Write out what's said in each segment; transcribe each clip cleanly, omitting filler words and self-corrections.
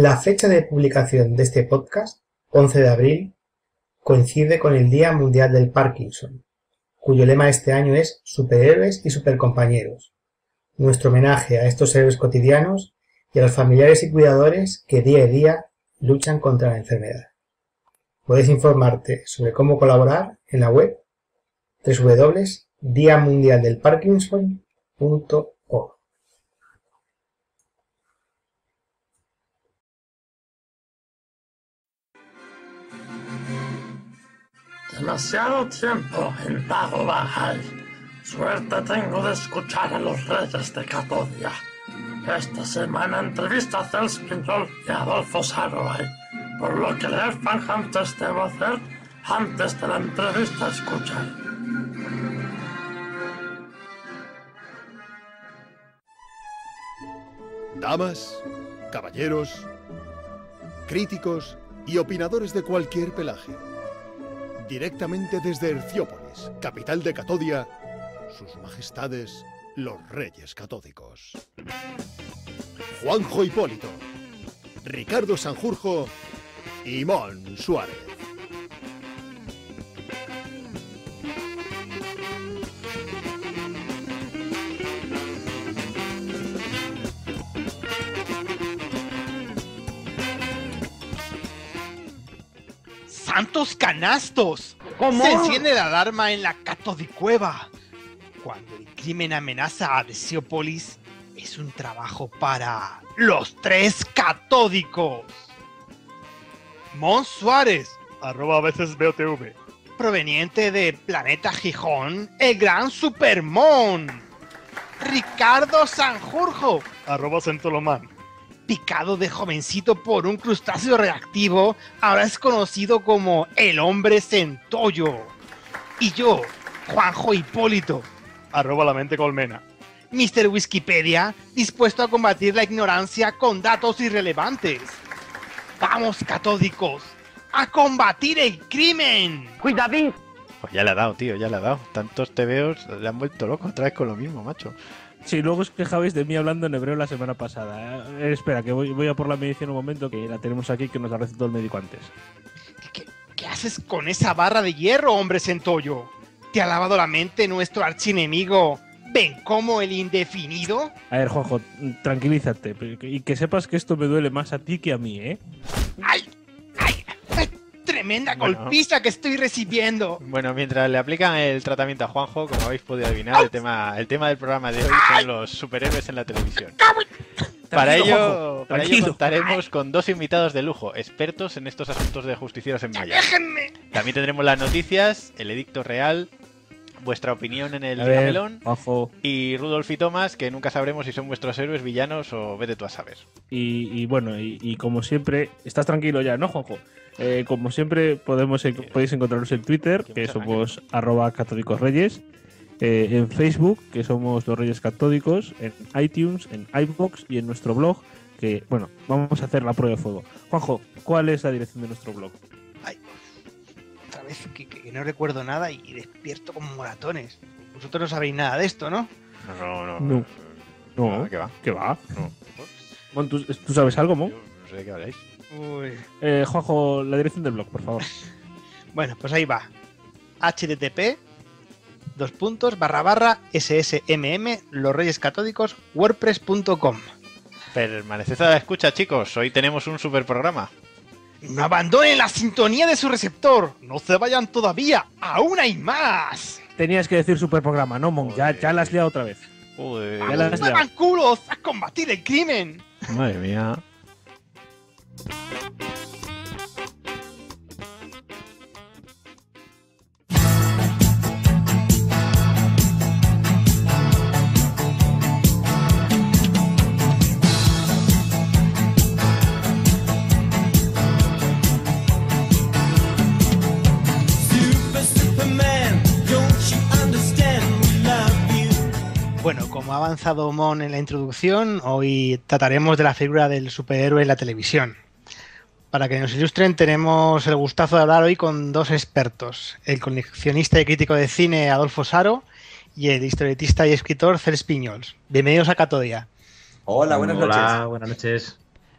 La fecha de publicación de este podcast, 11 de abril, coincide con el Día Mundial del Parkinson, cuyo lema este año es Superhéroes y Supercompañeros. Nuestro homenaje a estos héroes cotidianos y a los familiares y cuidadores que día a día luchan contra la enfermedad. Puedes informarte sobre cómo colaborar en la web www.diamundialdelparkinson.org. Demasiado tiempo en Tago Bajal. Suerte tengo de escuchar a los reyes de Catodia. Esta semana entrevista a Cels Piñol y a Adolfo Sarovay. Por lo que leer Fanhunter debo hacer antes de la entrevista a escuchar. Damas, caballeros, críticos y opinadores de cualquier pelaje. Directamente desde Herciópolis, capital de Catodia, sus majestades, los reyes catódicos. Juanjo Hipólito, Ricardo Sanjurjo y Mon Suárez. ¡Santos canastos! ¿Cómo? Se enciende la alarma en la Catodicueva. Cuando el crimen amenaza a Herciópolis, es un trabajo para los tres catódicos. Mon Suárez, @avecesveotv, proveniente de Planeta Gijón, el gran Supermon. Ricardo Sanjurjo, @centolomán. Picado de jovencito por un crustáceo reactivo, ahora es conocido como el hombre centollo. Y yo, Juanjo Hipólito, @lamentecolmena. Mr. Wikipedia, dispuesto a combatir la ignorancia con datos irrelevantes. ¡Vamos, catódicos! ¡A combatir el crimen! ¡Cuidadín! Pues ya le ha dado, tío, ya le ha dado. Tantos tebeos le han vuelto loco otra vez con lo mismo, macho. Sí, luego os quejabais de mí hablando en hebreo la semana pasada. Espera, que voy a por la medición un momento, que la tenemos aquí, que nos la recetó el médico antes. ¿Qué haces con esa barra de hierro, hombre centollo? ¿Te ha lavado la mente nuestro archienemigo, Ben como el indefinido? A ver, Juanjo, tranquilízate. Y que sepas que esto me duele más a ti que a mí, ¿eh? ¡Ay! ¡Ay! ¡Tremenda golpiza que estoy recibiendo! Bueno, mientras le aplican el tratamiento a Juanjo, como habéis podido adivinar, el tema del programa de hoy son los superhéroes en la televisión. Para ello contaremos con dos invitados de lujo, expertos en estos asuntos de justicieros en Maya. ¡Déjenme! También tendremos las noticias, el edicto real, vuestra opinión en el Melón y Rudolf y Tomás, que nunca sabremos si son vuestros héroes, villanos o vete tú a saber. Y bueno, y como siempre, estás tranquilo ya, ¿no, Juanjo? Como siempre, podéis encontrarnos en Twitter, que somos @catódicosreyes, en Facebook, que somos los Reyes Catódicos, en iTunes, en iVoox y en nuestro blog, que, bueno, vamos a hacer la prueba de fuego. Juanjo, ¿cuál es la dirección de nuestro blog? Que no recuerdo nada y despierto como moratones. Vosotros no sabéis nada de esto, ¿no? No. ¿Qué va? No. Bueno, ¿tú sabes algo, Mon? No sé de qué habláis. Uy. Juanjo, la dirección del blog, por favor. Bueno, pues ahí va. http://ssmm/losreyescatódicos.wordpress.com. Permaneced a la escucha, chicos. Hoy tenemos un super programa. ¡No abandonen la sintonía de su receptor! ¡No se vayan todavía! ¡Aún hay más! Tenías que decir superprograma, ¿no, Mon? Ya la has liado otra vez. Joder. ¡Ya la has liado! ¡Muevan culos! ¡A combatir el crimen! Madre mía. Bueno, como ha avanzado Mon en la introducción, hoy trataremos de la figura del superhéroe en la televisión. Para que nos ilustren, tenemos el gustazo de hablar hoy con dos expertos, el coleccionista y crítico de cine Adolfo Saro y el historietista y escritor Cels Piñol. Bienvenidos a Catodia. Hola, buenas noches.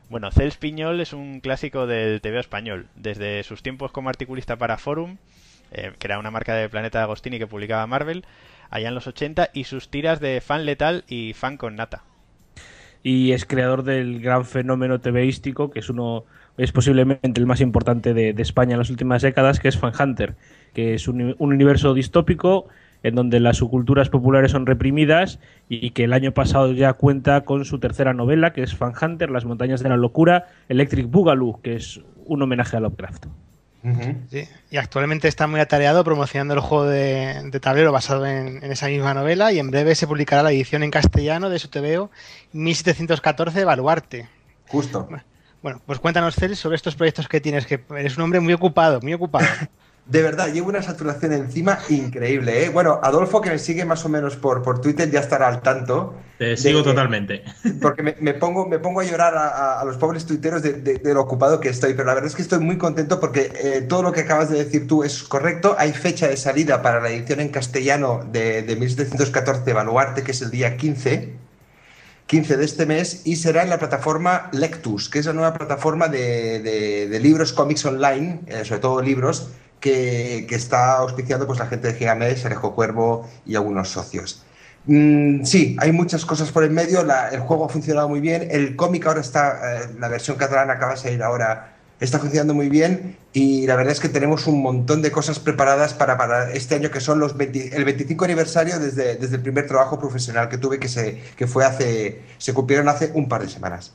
Bueno, Cels Piñol es un clásico del TVO español. Desde sus tiempos como articulista para Forum, que era una marca de Planeta Agostini que publicaba Marvel, allá en los 80, y sus tiras de fan letal y fan con nata. Y es creador del gran fenómeno TVístico, que es uno... es posiblemente el más importante de España en las últimas décadas, que es Fanhunter, que es un universo distópico en donde las subculturas populares son reprimidas y que el año pasado ya cuenta con su tercera novela, que es Fanhunter, Las montañas de la locura, Electric Boogaloo, que es un homenaje a Lovecraft. Uh-huh. Sí. Y actualmente está muy atareado promocionando el juego de tablero basado en esa misma novela, y en breve se publicará la edición en castellano de su TVO 1714 de Baluarte. Justo. Bueno, pues cuéntanos, Cels, sobre estos proyectos que tienes, que eres un hombre muy ocupado, muy ocupado. De verdad, llevo una saturación encima increíble, ¿eh? Bueno, Adolfo, que me sigue más o menos por Twitter, ya estará al tanto. Te sigo totalmente. Porque me pongo a llorar a los pobres tuiteros de lo ocupado que estoy, pero la verdad es que estoy muy contento porque todo lo que acabas de decir tú es correcto. Hay fecha de salida para la edición en castellano de 1714 Baluarte, que es el día 15 de este mes, y será en la plataforma Lectus, que es la nueva plataforma de libros, cómics online, sobre todo libros, que está auspiciando pues la gente de Gigamesh, Alejo Cuervo y algunos socios. Sí, hay muchas cosas por el medio, el juego ha funcionado muy bien, el cómic ahora está, la versión catalana acaba de salir ahora, está funcionando muy bien, y la verdad es que tenemos un montón de cosas preparadas para este año, que son el 25 aniversario desde el primer trabajo profesional que tuve, se cumplieron hace un par de semanas.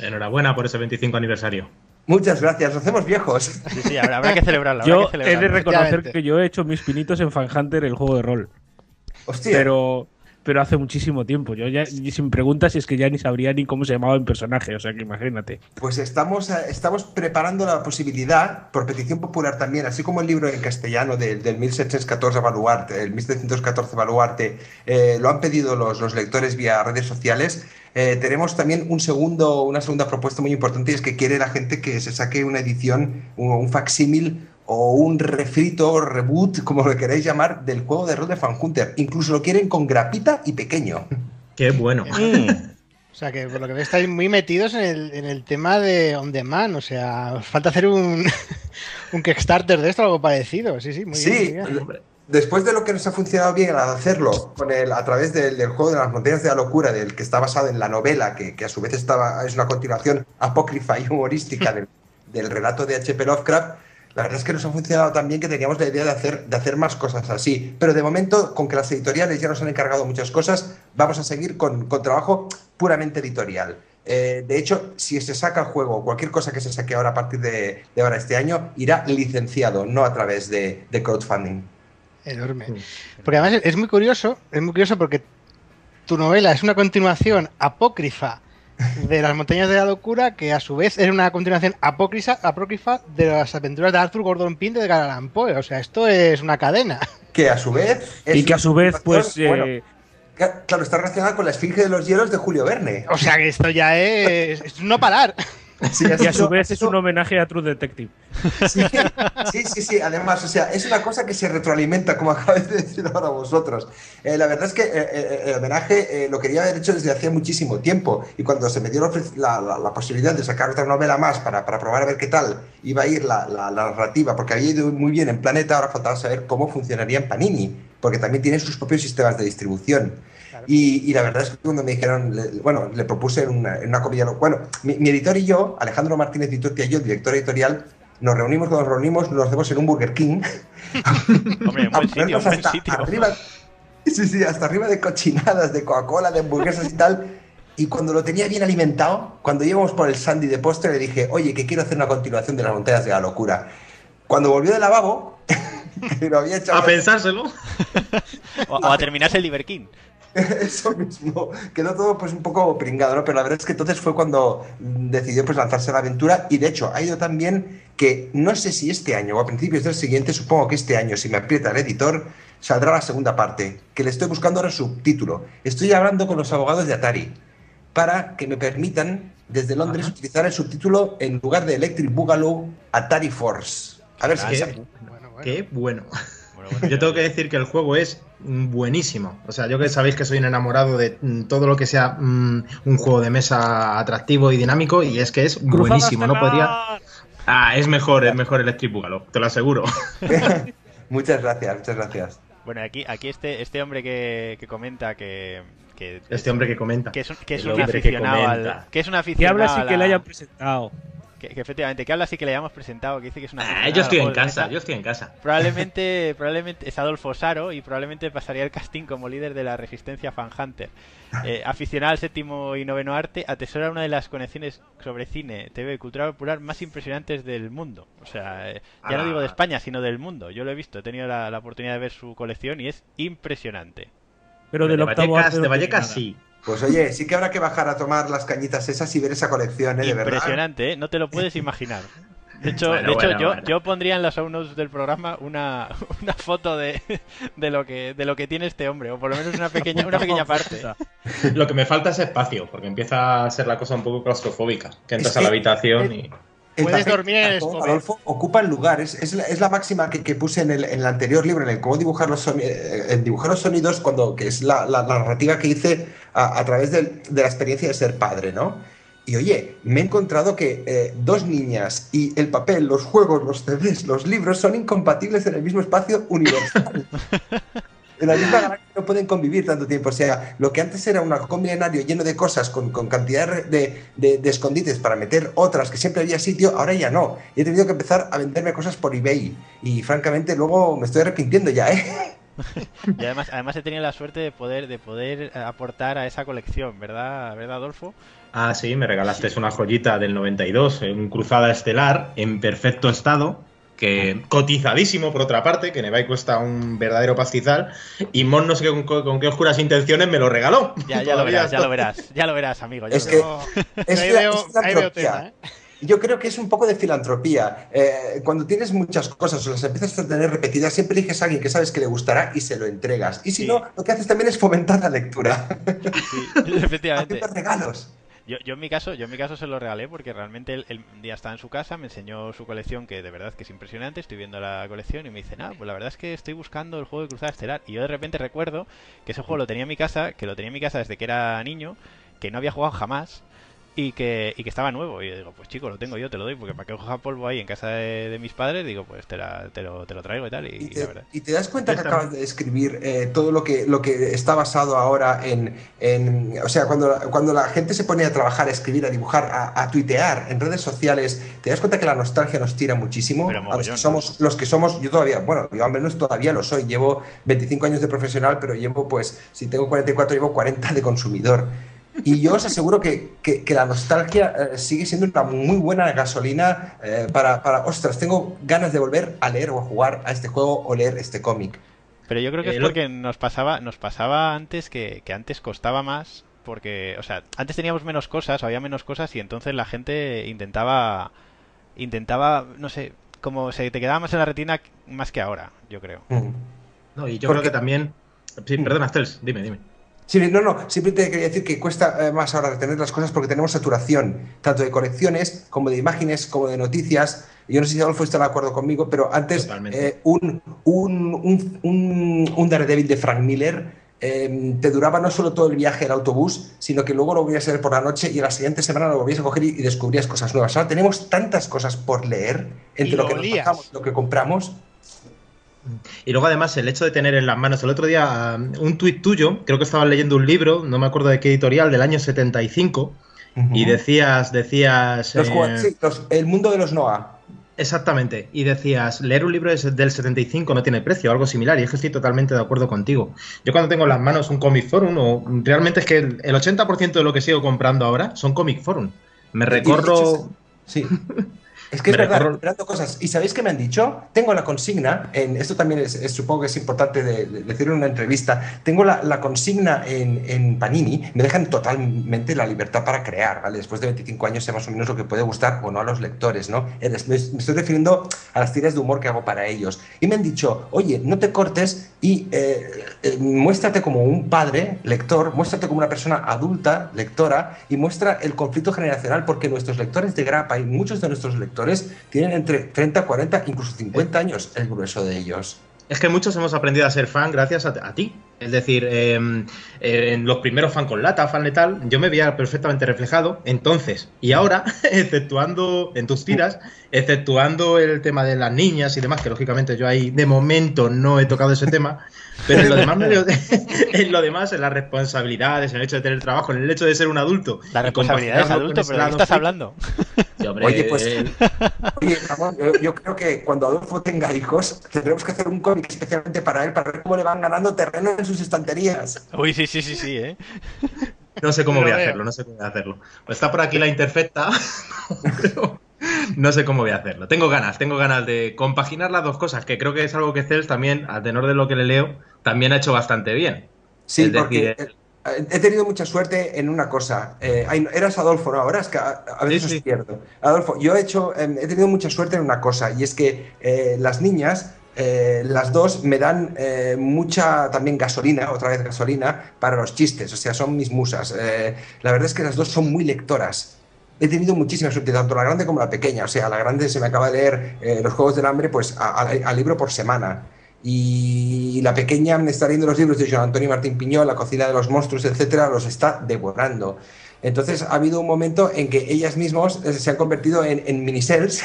Enhorabuena por ese 25 aniversario. Muchas gracias, nos hacemos viejos. Sí, habrá que celebrarlo. Yo he de reconocer que yo he hecho mis pinitos en Fanhunter, el juego de rol. Hostia. Pero hace muchísimo tiempo. Yo ya, sin preguntas, es que ya ni sabría ni cómo se llamaba el personaje, o sea que imagínate. Pues estamos preparando la posibilidad, por petición popular también, así como el libro en castellano del 1714 Baluarte, el 1714 Baluarte, lo han pedido los lectores vía redes sociales. Tenemos también una segunda propuesta muy importante, y es que quiere la gente que se saque una edición, un facsímil o un refrito, reboot, como lo queráis llamar, del juego de rol de Fanhunter. Incluso lo quieren con grapita y pequeño. ¡Qué bueno! O sea, que por lo que veo estáis muy metidos en el tema de On Demand. O sea, os falta hacer un Kickstarter de esto, algo parecido. Sí, muy bien. Sí, después de lo que nos ha funcionado bien al hacerlo a través del juego de las montañas de la locura, del que está basado en la novela, que a su vez es una continuación apócrifa y humorística del relato de H.P. Lovecraft, la verdad es que nos ha funcionado tan bien que teníamos la idea de hacer más cosas así. Pero de momento, con que las editoriales ya nos han encargado muchas cosas, vamos a seguir con trabajo puramente editorial. De hecho, si se saca el juego, cualquier cosa que se saque ahora a partir de ahora este año, irá licenciado, no a través de crowdfunding. Enorme. Porque además es muy curioso porque tu novela es una continuación apócrifa de las montañas de la locura, que a su vez es una continuación apócrifa de las aventuras de Arthur Gordon Pym de Edgar Allan Poe. O sea, esto es una cadena. Que a su vez... Claro, está relacionada con la Esfinge de los Hielos de Julio Verne. O sea, que esto ya es no parar. Sí, y a su vez es un homenaje a True Detective. Sí, además, o sea, es una cosa que se retroalimenta, como acabáis de decir ahora vosotros. La verdad es que el homenaje lo quería haber hecho desde hacía muchísimo tiempo, y cuando se me dio la posibilidad de sacar otra novela más para probar a ver qué tal iba a ir la narrativa, porque había ido muy bien en Planeta, ahora faltaba saber cómo funcionaría en Panini, porque también tiene sus propios sistemas de distribución. Claro. Y la verdad es que cuando me dijeron, le propuse en una comida, mi editor y yo, Alejandro Martínez Vituertia y yo, director editorial, nos hacemos en un Burger King. Hombre, buen sitio. Arriba, sí, hasta arriba de cochinadas, de Coca-Cola, de hamburguesas y tal. Y cuando lo tenía bien alimentado, cuando íbamos por el Sandy de postre, le dije, oye, que quiero hacer una continuación de las montañas de la locura. Cuando volvió del lavabo, que lo había hecho... A pensárselo. o a terminarse el Burger King. Eso mismo, quedó todo pues un poco pringado, ¿no? Pero la verdad es que entonces fue cuando decidió pues lanzarse a la aventura, y de hecho ha ido tan bien que no sé si este año o a principios del siguiente, supongo que este año, si me aprieta el editor, saldrá la segunda parte, que le estoy buscando ahora subtítulo. Estoy hablando con los abogados de Atari para que me permitan desde Londres utilizar el subtítulo en lugar de Electric Boogaloo, Atari Force. A ver si... Qué bueno. Bueno, bueno, yo tengo que decir que el juego es buenísimo. O sea, yo que sabéis que soy un enamorado de todo lo que sea un juego de mesa atractivo y dinámico, y es que es buenísimo. No podría... Ah, es mejor Electric Boogaloo, te lo aseguro. Muchas gracias, muchas gracias. Bueno, aquí este hombre que comenta que... Este hombre que comenta. Que es un aficionado al... Que es un aficionado que habla así que le hayan presentado. Que efectivamente, que habla así que le hayamos presentado, que dice que es una... Ah, yo estoy en casa, yo estoy en casa. Probablemente es Adolfo Saro y probablemente pasaría el casting como líder de la resistencia Fanhunter. Aficionado al séptimo y noveno arte, atesora una de las conexiones sobre cine, TV y cultura popular más impresionantes del mundo. O sea, ya no digo de España, sino del mundo. Yo lo he visto, he tenido la oportunidad de ver su colección y es impresionante. Pero del octavo arte de Vallecas sí. Pues oye, sí que habrá que bajar a tomar las cañitas esas y ver esa colección, ¿eh? De verdad. Impresionante, ¿eh? No te lo puedes imaginar. De hecho, yo pondría en las show notes del programa una foto de lo que tiene este hombre, o por lo menos una pequeña parte. Lo que me falta es espacio, porque empieza a ser la cosa un poco claustrofóbica, que entras a la habitación y... Puedes dormir en el escombro. Adolfo ocupa el lugar. Es la máxima que puse en el anterior libro, en el cómo dibujar los sonidos, cuando, que es la narrativa que hice a través de la experiencia de ser padre, ¿no? Y oye, me he encontrado que dos niñas y el papel, los juegos, los CDs, los libros son incompatibles en el mismo espacio universal. En la misma galaxia no pueden convivir tanto tiempo. O sea, lo que antes era un combinario lleno de cosas con cantidad de escondites para meter otras que siempre había sitio, ahora ya no. Y he tenido que empezar a venderme cosas por eBay. Y francamente luego me estoy arrepintiendo ya, ¿eh? Y además he tenido la suerte de poder aportar a esa colección, ¿verdad, Adolfo? Ah, sí, me regalaste una joyita del 92, un Cruzada Estelar en perfecto estado. Que cotizadísimo por otra parte, que Nevai cuesta un verdadero pastizal, y Mon no sé con qué oscuras intenciones me lo regaló. Ya lo verás, ya lo verás, amigo. Ya es lo que es filantropía. Yo creo que es un poco de filantropía. Cuando tienes muchas cosas o las empiezas a tener repetidas, siempre eliges a alguien que sabes que le gustará y se lo entregas. Y si no, lo que haces también es fomentar la lectura. Sí, efectivamente. Haciendo regalos. Yo en mi caso se lo regalé porque realmente él un día estaba en su casa, me enseñó su colección, que de verdad que es impresionante. Estoy viendo la colección y me dice, pues la verdad es que estoy buscando el juego de Cruzada Estelar. Y yo de repente recuerdo que ese juego lo tenía en mi casa desde que era niño, que no había jugado jamás y que estaba nuevo. Y yo digo, pues chico, lo tengo yo, te lo doy, porque para que coja polvo ahí en casa de mis padres, digo, pues te lo traigo y tal. Y te das cuenta que acabas de describir todo lo que está basado ahora en o sea, cuando la gente se pone a trabajar, a escribir, a dibujar, a tuitear en redes sociales, te das cuenta que la nostalgia nos tira muchísimo. Pero a los que somos, yo todavía, bueno, yo al menos todavía lo soy, llevo 25 años de profesional, pero llevo, pues, si tengo 44, llevo 40 de consumidor. Y yo os aseguro que la nostalgia sigue siendo una muy buena gasolina para ostras, tengo ganas de volver a leer o a jugar a este juego o leer este cómic. Pero yo creo que es porque nos pasaba antes que antes costaba más, porque, o sea, antes teníamos menos cosas, había menos cosas y entonces la gente intentaba, no sé, como se te quedaba más en la retina más que ahora, yo creo. No, y yo creo que también... Sí, perdona, Cels, dime. Sí, no, siempre te quería decir que cuesta más ahora retener las cosas porque tenemos saturación, tanto de colecciones, como de imágenes, como de noticias. Yo no sé si Adolfo está de acuerdo conmigo, pero antes un Daredevil de Frank Miller te duraba no solo todo el viaje en autobús, sino que luego lo volvías a ver por la noche y a la siguiente semana lo volvías a coger y descubrías cosas nuevas. Ahora tenemos tantas cosas por leer, entre lo que nos bajamos, lo que compramos... Y luego además el hecho de tener en las manos, el otro día un tuit tuyo, creo que estabas leyendo un libro, no me acuerdo de qué editorial, del año 75, y decías... El mundo de los Noah. Exactamente, y decías, leer un libro del 75 no tiene precio, algo similar, y es que estoy totalmente de acuerdo contigo. Yo cuando tengo en las manos un Comic Forum, realmente es que el 80% de lo que sigo comprando ahora son Comic Forum. Me recorro... Sí. Es que es verdad, recuperando cosas. ¿Y sabéis qué me han dicho? Tengo la consigna, esto también supongo que es importante de decir en una entrevista, tengo la consigna en Panini, me dejan totalmente la libertad para crear, ¿vale? Después de 25 años sé más o menos lo que puede gustar o no a los lectores, ¿no? Me estoy refiriendo a las tiras de humor que hago para ellos. Y me han dicho, oye, no te cortes y muéstrate como un padre lector, muéstrate como una persona adulta, lectora, y muestra el conflicto generacional, porque nuestros lectores de grapa y muchos de nuestros lectores tienen entre 30, 40, incluso 50 años el grueso de ellos. Es que muchos hemos aprendido a ser fan gracias a ti. Es decir, en los primeros Fan con Lata, Fan Letal, yo me veía perfectamente reflejado. Entonces, y ahora, exceptuando en tus tiras, exceptuando el tema de las niñas y demás, que lógicamente yo ahí de momento no he tocado ese tema, pero en lo demás, en las responsabilidades, en el hecho de tener trabajo, en el hecho de ser un adulto. La responsabilidad es adulto, pero ¿de qué estás hablando? Sí, hombre, oye, pues oye, Ramón, yo creo que cuando Adolfo tenga hijos, tendremos que hacer un cómic especialmente para él, para ver cómo le van ganando terreno en sus estanterías. Uy, sí, ¿eh? No sé cómo voy a hacerlo, Pues está por aquí la imperfecta, pero no sé cómo voy a hacerlo. Tengo ganas de compaginar las dos cosas, que creo que es algo que Cels también, al tenor de lo que le leo, también ha hecho bastante bien. Sí, es porque... He tenido mucha suerte en una cosa. Eras Adolfo, ¿no? Ahora es que a veces sí. Os pierdo. Adolfo, yo he tenido mucha suerte en una cosa, y es que las niñas, las dos, me dan mucha también gasolina, para los chistes. O sea, son mis musas. La verdad es que las dos son muy lectoras. He tenido muchísima suerte, tanto la grande como la pequeña. O sea, la grande se me acaba de leer Los Juegos del Hambre, pues al libro por semana. Y la pequeña me está leyendo los libros de Joan Antonio Martín Piñol, La cocina de los monstruos, etcétera, los está devorando. Entonces ha habido un momento en que ellas mismas se han convertido en mini-Cels,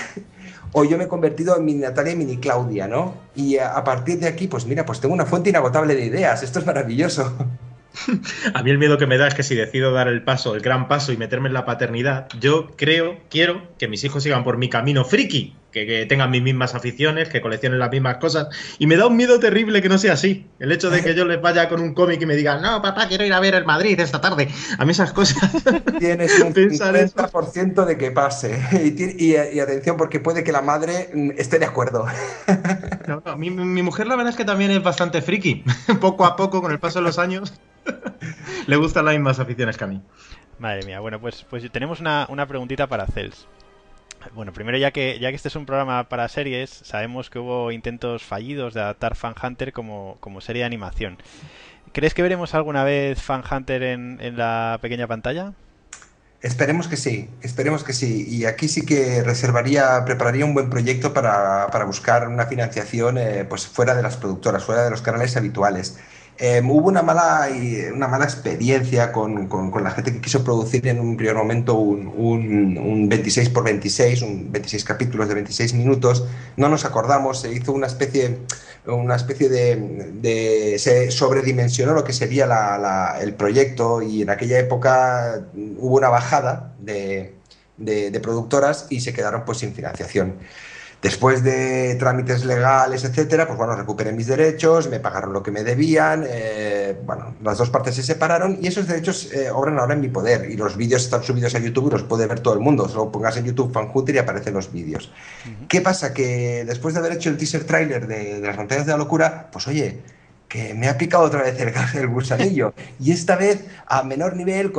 o yo me he convertido en mini Natalia y mini Claudia, ¿no? Y a partir de aquí, pues mira, pues tengo una fuente inagotable de ideas. Esto es maravilloso. A mí el miedo que me da es que si decido dar el paso, el gran paso, y meterme en la paternidad, yo quiero que mis hijos sigan por mi camino friki, que tengan mis mismas aficiones, que coleccionen las mismas cosas, y me da un miedo terrible que no sea así. El hecho de que yo les vaya con un cómic y me digan, no, papá, quiero ir a ver el Madrid esta tarde. A mí esas cosas... Tienes un 50% de que pase. Y atención, porque puede que la madre esté de acuerdo. No, mi mujer la verdad es que también es bastante friki. Poco a poco, con el paso de los años... Le gustan las mismas aficiones que a mí. Madre mía, bueno, pues tenemos una preguntita para Cels. Bueno, primero, ya que este es un programa para series, sabemos que hubo intentos fallidos de adaptar Fanhunter como serie de animación. ¿Crees que veremos alguna vez Fanhunter en la pequeña pantalla? Esperemos que sí. Y aquí sí que prepararía un buen proyecto para buscar una financiación pues fuera de las productoras, fuera de los canales habituales. Hubo una mala experiencia con la gente que quiso producir en un primer momento un 26x26, 26 capítulos de 26 minutos. No nos acordamos, se hizo una especie de se sobredimensionó lo que sería el proyecto, y en aquella época hubo una bajada de productoras y se quedaron pues sin financiación. Después de trámites legales, etcétera, pues bueno, recuperé mis derechos, me pagaron lo que me debían, bueno, las dos partes se separaron y esos derechos obran ahora en mi poder, y los vídeos están subidos a YouTube y los puede ver todo el mundo. Solo pongas en YouTube Fanhunter y aparecen los vídeos. Uh-huh. ¿Qué pasa? Que después de haber hecho el teaser trailer de Las montañas de la locura, pues oye, que me ha picado otra vez el gusanillo, y esta vez a menor nivel,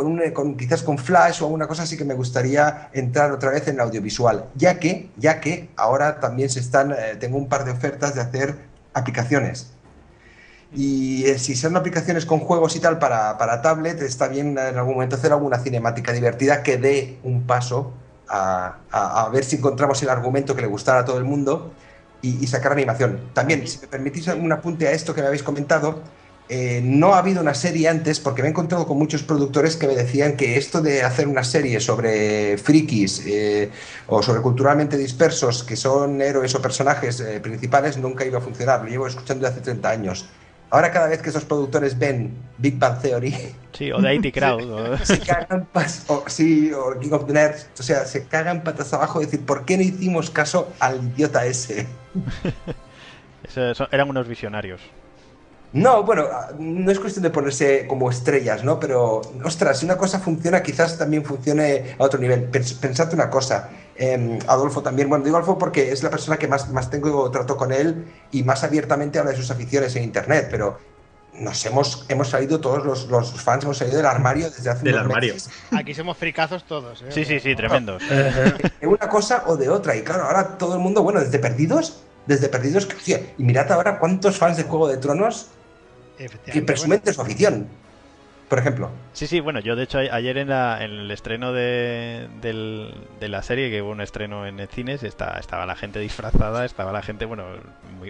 quizás con Flash o alguna cosa así, que me gustaría entrar otra vez en audiovisual, ya que ahora también tengo un par de ofertas de hacer aplicaciones, y si son aplicaciones con juegos y tal para tablet, está bien en algún momento hacer alguna cinemática divertida que dé un paso a ver si encontramos el argumento que le gustara a todo el mundo, y sacar animación. También, si me permitís un apunte a esto que me habéis comentado, no ha habido una serie antes, porque me he encontrado con muchos productores que me decían que esto de hacer una serie sobre frikis o sobre culturalmente dispersos, que son héroes o personajes principales, nunca iba a funcionar. Lo llevo escuchando hace 30 años. Ahora, cada vez que esos productores ven Big Bang Theory... Sí, o The IT Crowd. Se cagan o King of the Nerds. O sea, se cagan patas abajo y decir, ¿por qué no hicimos caso al idiota ese? Eran unos visionarios. No, bueno, no es cuestión de ponerse como estrellas, ¿no? Pero, ostras, si una cosa funciona, quizás también funcione a otro nivel. Pensad una cosa. Adolfo también, bueno, digo Adolfo porque es la persona que más tengo trato con él y más abiertamente habla de sus aficiones en internet, pero hemos salido todos los fans, hemos salido del armario desde hace unos meses. Aquí somos fricazos todos, ¿eh? Sí, tremendos. De una cosa o de otra, y claro, ahora todo el mundo, bueno, desde Perdidos, hostia, y mirad ahora cuántos fans de Juego de Tronos que presumen de su afición. por ejemplo. Sí, sí, bueno, yo de hecho ayer en el estreno de la serie, que hubo un estreno en cines, estaba la gente disfrazada, estaba la gente, bueno,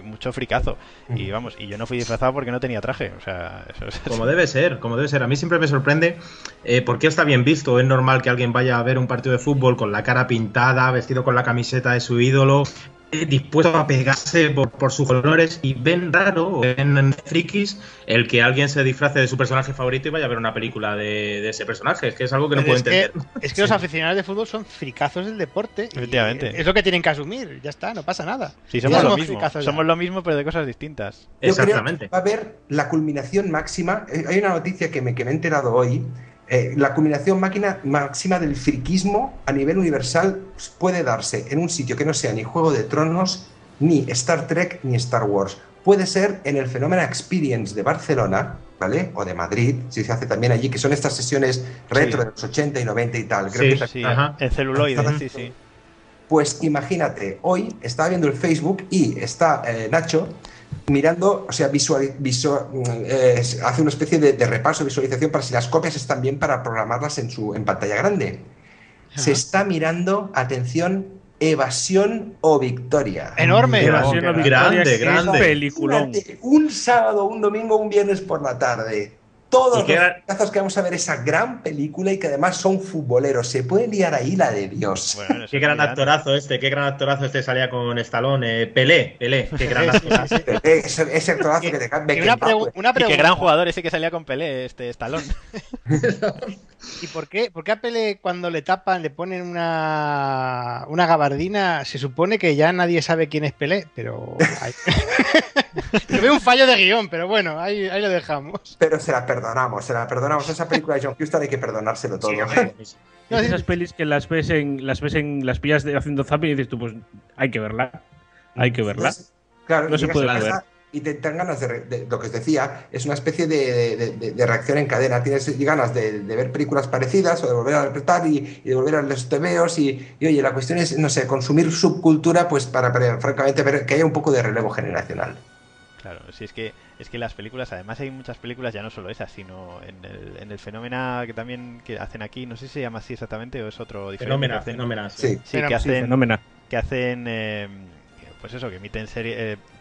mucho fricazo. Y vamos, y yo no fui disfrazado porque no tenía traje, o sea... Eso, como debe ser, como debe ser. A mí siempre me sorprende porque está bien visto, es normal que alguien vaya a ver un partido de fútbol con la cara pintada, vestido con la camiseta de su ídolo... dispuesto a pegarse por sus colores, y ven raro, ven frikis el que alguien se disfrace de su personaje favorito y vaya a ver una película de ese personaje. Es que es algo que no puedo entender. Es que los aficionados de fútbol son fricazos del deporte. Efectivamente. Es lo que tienen que asumir. Ya está, no pasa nada. Sí, somos lo mismo. Somos lo mismo, pero de cosas distintas. Exactamente. Yo creo que va a haber la culminación máxima. Hay una noticia que me he enterado hoy. La culminación máxima del friquismo a nivel universal puede darse en un sitio que no sea ni Juego de Tronos, ni Star Trek, ni Star Wars. Puede ser en el Phenomena Experience de Barcelona, ¿vale? O de Madrid, si se hace también allí, que son estas sesiones retro de los 80 y 90 y tal. Creo que sí, ajá. El celuloide, sí, sí. Pues imagínate, hoy estaba viendo el Facebook y está Nacho... mirando, o sea, hace una especie de repaso, visualización para si las copias están bien para programarlas en pantalla grande. Ajá. Se está mirando, atención, Evasión o Victoria. Enorme. Evasión o Victoria. Grande, grande. Peliculón. Un sábado, un domingo, un viernes por la tarde. Todos los casos que vamos a ver esa gran película y que además son futboleros. Se puede liar ahí la de Dios. Bueno, qué gran actorazo este salía con Stallone. Pelé, qué gran actorazo. Ese actorazo que te cambia. Qué gran jugador ese que salía con Pelé, Stallone. ¿Y por qué a Pelé cuando le tapan, le ponen una gabardina, se supone que ya nadie sabe quién es Pelé? Pero... Yo veo un fallo de guión, pero bueno, ahí lo dejamos. Pero se la perdonamos. Esa película de John Huston hay que perdonárselo todo. Sí, no, esas pelis que las pillas haciendo zapping y dices tú, pues hay que verla. Pues, claro, no se puede ver. Y te dan ganas de lo que os decía, es una especie de reacción en cadena. Tienes ganas de ver películas parecidas o de volver a apretar y de volver a los tebeos y oye, la cuestión es, no sé, consumir subcultura pues para francamente ver que haya un poco de relevo generacional. Claro, sí, es que las películas, además hay muchas películas, ya no solo esas, sino en el fenómeno que también que hacen aquí, no sé si se llama así exactamente o es otro diferente. Fenómeno, sí. Sí, que hacen pues eso, que emiten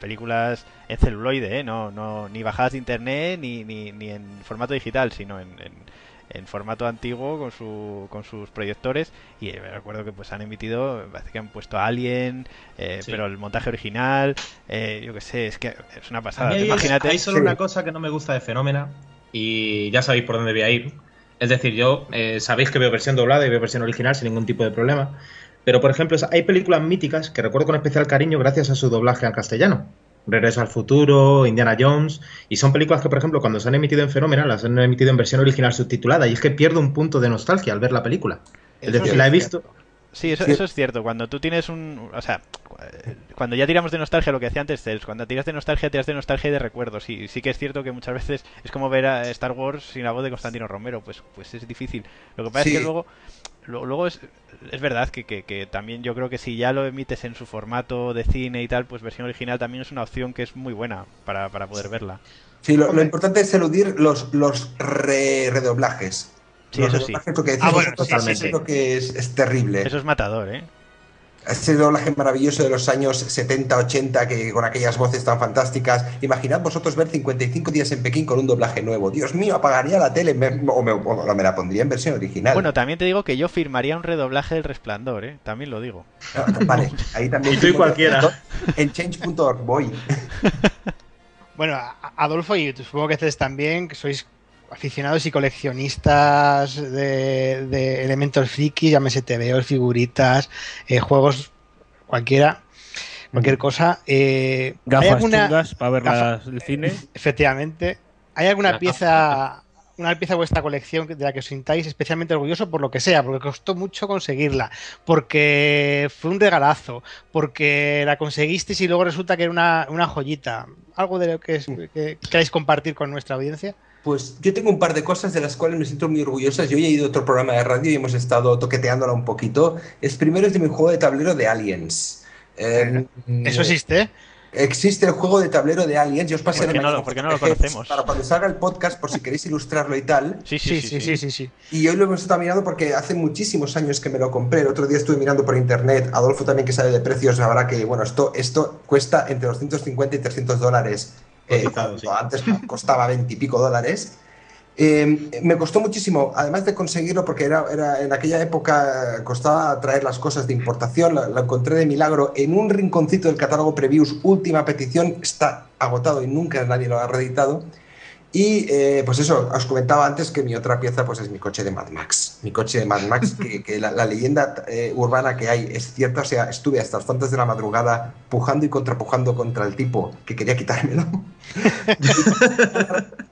películas en celuloide, no ni bajadas de internet ni en formato digital, sino en formato antiguo con sus proyectores. Y recuerdo que pues han emitido, parece que han puesto a Alien, pero el montaje original, yo qué sé, es que es una pasada. Imagínate. Hay solo una cosa que no me gusta de Fenómena, y ya sabéis por dónde voy a ir. Es decir, yo sabéis que veo versión doblada y veo versión original sin ningún tipo de problema. Pero, por ejemplo, hay películas míticas que recuerdo con especial cariño gracias a su doblaje al castellano. Regreso al futuro, Indiana Jones... Y son películas que, por ejemplo, cuando se han emitido en Fenómena, las han emitido en versión original subtitulada. Y es que pierdo un punto de nostalgia al ver la película. Es decir, la he visto... Sí, eso es cierto. Cuando tú tienes o sea, cuando ya tiramos de nostalgia, lo que hacía antes Cels, cuando tiras de nostalgia y de recuerdos. Y sí que es cierto que muchas veces es como ver a Star Wars sin la voz de Constantino Romero. Pues es difícil. Lo que pasa es que luego es verdad que también yo creo que si ya lo emites en su formato de cine y tal, pues versión original también es una opción que es muy buena para poder verla. Sí, lo importante es eludir los redoblajes. Sí, eso sí. Eso es lo que es terrible. Eso es matador, ¿eh? Ese doblaje maravilloso de los años 70, 80, que con aquellas voces tan fantásticas. Imaginad vosotros ver 55 días en Pekín con un doblaje nuevo. Dios mío, apagaría la tele o me la pondría en versión original. Bueno, también te digo que yo firmaría un redoblaje del Resplandor, ¿eh? También lo digo. Vale, ahí también. Y tú y cualquiera. En change.org voy. Bueno, Adolfo, y supongo que Cels también, que sois aficionados y coleccionistas de elementos friki, llámese TVOs, figuritas, juegos, cualquier cosa. Gafas chungas para ver el cine. Efectivamente. ¿Hay alguna pieza, una pieza de vuestra colección de la que os sintáis especialmente orgulloso por lo que sea? Porque costó mucho conseguirla, porque fue un regalazo, porque la conseguisteis y luego resulta que era una joyita. ¿Algo de lo que queráis compartir con nuestra audiencia? Pues yo tengo un par de cosas de las cuales me siento muy orgullosa. Yo ya he ido a otro programa de radio y hemos estado toqueteándola un poquito. Primero es de mi juego de tablero de Aliens. ¿Eso existe? Existe el juego de tablero de Aliens. Yo os pasé porque no lo conocemos. Para cuando salga el podcast, por si queréis ilustrarlo y tal. Sí. Y hoy lo hemos estado mirando porque hace muchísimos años que me lo compré. El otro día estuve mirando por internet. Adolfo también, que sabe de precios, sabrá que bueno, esto cuesta entre $250 y $300. Antes costaba 20 y pico dólares. Me costó muchísimo, además de conseguirlo, porque era en aquella época costaba traer las cosas de importación. Lo encontré de milagro en un rinconcito del catálogo Previews, última petición, está agotado y nunca nadie lo ha reeditado. Y pues eso, os comentaba antes que mi otra pieza pues es mi coche de Mad Max. Mi coche de Mad Max, que la leyenda urbana que hay es cierta. O sea, estuve hasta las tantas de la madrugada pujando y contrapujando contra el tipo que quería quitármelo.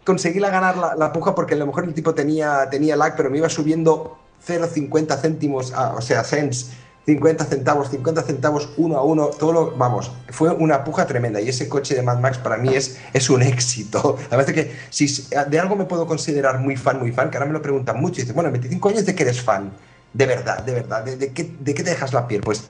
Conseguí ganar la puja porque a lo mejor el tipo tenía lag, pero me iba subiendo 0,50 céntimos, o sea, cents, 50 centavos, 1 a 1, vamos, fue una puja tremenda. Y ese coche de Mad Max para mí es un éxito. La verdad es que si de algo me puedo considerar muy fan, que ahora me lo preguntan mucho, y dicen, bueno, en 25 años ¿de qué eres fan? De verdad, ¿de qué te dejas la piel? Pues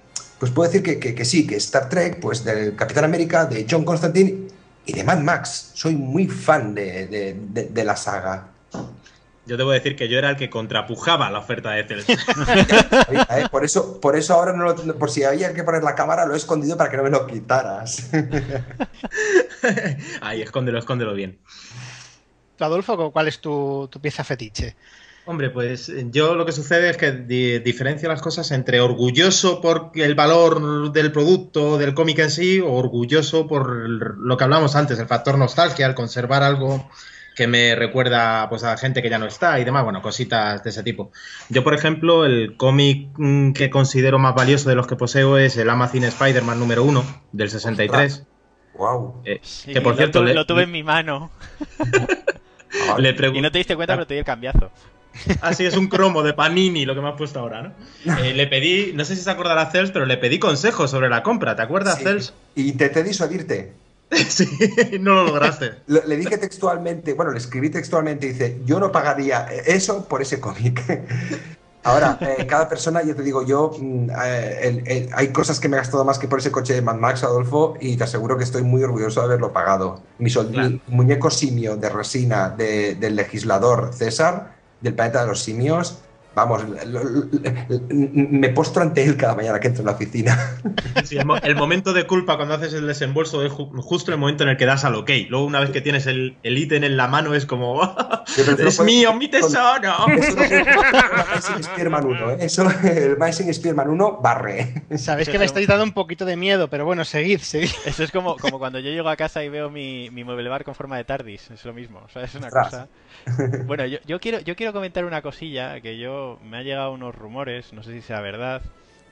puedo decir que sí, que Star Trek, pues del Capitán América, de John Constantine y de Mad Max. Soy muy fan de la saga. Yo te voy a decir que yo era el que contrapujaba la oferta de Cels. Por eso ahora, no lo, por si había que poner la cámara, lo he escondido para que no me lo quitaras. Ahí, escóndelo bien. Adolfo, ¿cuál es tu pieza fetiche? Hombre, pues yo lo que sucede es que diferencio las cosas entre orgulloso por el valor del producto, del cómic en sí, o orgulloso por lo que hablamos antes, el factor nostalgia, el conservar algo que me recuerda pues a gente que ya no está y demás, bueno, cositas de ese tipo. Yo, por ejemplo, el cómic que considero más valioso de los que poseo es el Amazing Spider-Man número 1 del 63. Wow. Sí, que por cierto lo tuve en mi mano. Y no te diste cuenta, pero te di el cambiazo. Así es, un cromo de Panini lo que me has puesto ahora, ¿no? Le pedí, no sé si se acordará Cels, pero le pedí consejos sobre la compra, ¿te acuerdas, sí, Cels? Y intenté disuadirte. Sí, no lo lograste. Le dije textualmente, bueno, le escribí textualmente, dice, yo no pagaría eso por ese cómic. Ahora, cada persona, yo te digo, hay cosas que me he gastado más que por ese coche de Mad Max, Adolfo, y te aseguro que estoy muy orgulloso de haberlo pagado. Mi muñeco simio de resina del legislador César, del planeta de los simios, vamos, me postro ante él cada mañana que entro en la oficina. Sí, el momento de culpa cuando haces el desembolso es justo el momento en el que das al OK. Luego, una vez que tienes el ítem en la mano, es como ¡es mío, mi tesoro! Eso, el Amazing Spiderman 1 barre. Sabéis que me estáis dando un poquito de miedo, pero bueno, seguid. Eso es como cuando yo llego a casa y veo mi mueble bar con forma de TARDIS. Es lo mismo, o sea, es una cosa. Bueno, yo quiero comentar una cosilla que me ha llegado unos rumores, no sé si sea verdad,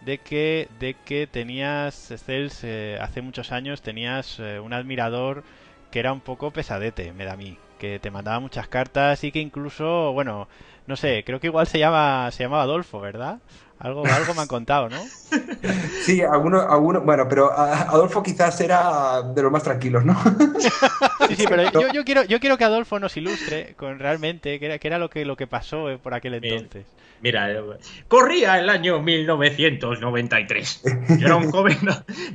de que tenías, Cels, hace muchos años tenías un admirador que era un poco pesadete, me da a mí, que te mandaba muchas cartas y que incluso, bueno, no sé, creo que igual se llamaba Adolfo, ¿verdad? Algo me han contado, ¿no? Sí, alguno, bueno, pero Adolfo quizás era de los más tranquilos, ¿no? Sí, pero yo quiero que Adolfo nos ilustre con realmente qué era lo que pasó por aquel entonces. Mira, corría el año 1993. Yo era un joven.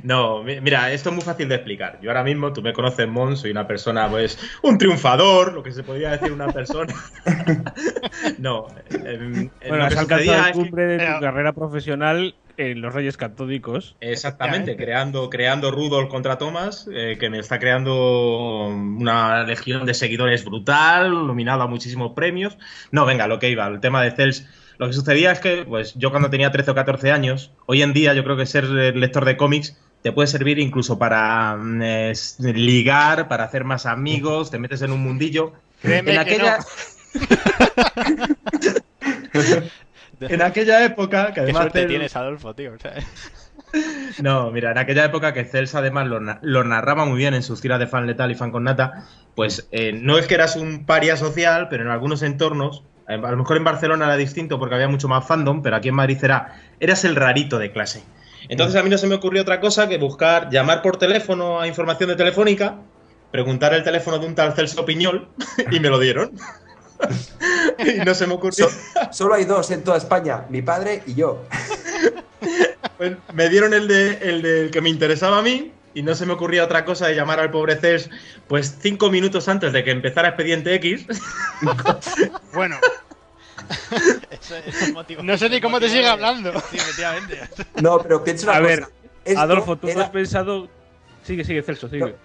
No, mira, esto es muy fácil de explicar. Yo ahora mismo, tú me conoces, Mon, soy una persona, pues, un triunfador, lo que se podría decir una persona. No. Bueno, has alcanzado la cumbre de tu carrera profesional en los Reyes Catódicos. Exactamente, creando Rudolf contra Thomas, que me está creando una legión de seguidores brutal, nominado a muchísimos premios. No, venga, lo que iba, el tema de Cels. Lo que sucedía es que, pues, yo cuando tenía 13 o 14 años, hoy en día yo creo que ser lector de cómics te puede servir incluso para ligar, para hacer más amigos, te metes en un mundillo. Créeme en aquella... No. En aquella época, que además... ¿Qué suerte tienes, Adolfo, tío? No, mira, en aquella época que Cels además lo narraba muy bien en sus tiras de Fan Letal y Fan con Nata, pues no es que eras un paria social, pero en algunos entornos, a lo mejor en Barcelona era distinto porque había mucho más fandom, pero aquí en Madrid eras el rarito de clase. Entonces a mí no se me ocurrió otra cosa que buscar, llamar por teléfono a información de Telefónica, preguntar el teléfono de un tal Cels Piñol y me lo dieron. Y no se me ocurrió. Solo hay dos en toda España, mi padre y yo. Pues me dieron el que me interesaba a mí. y no se me ocurría otra cosa de llamar al pobre Cels, pues 5 minutos antes de que empezara Expediente X. Bueno. Eso motivo, no sé ni cómo te sigue hablando. Sí, efectivamente. No, pero piensa una cosa. A ver, Adolfo, tú has pensado... Sigue, Celso, sigue.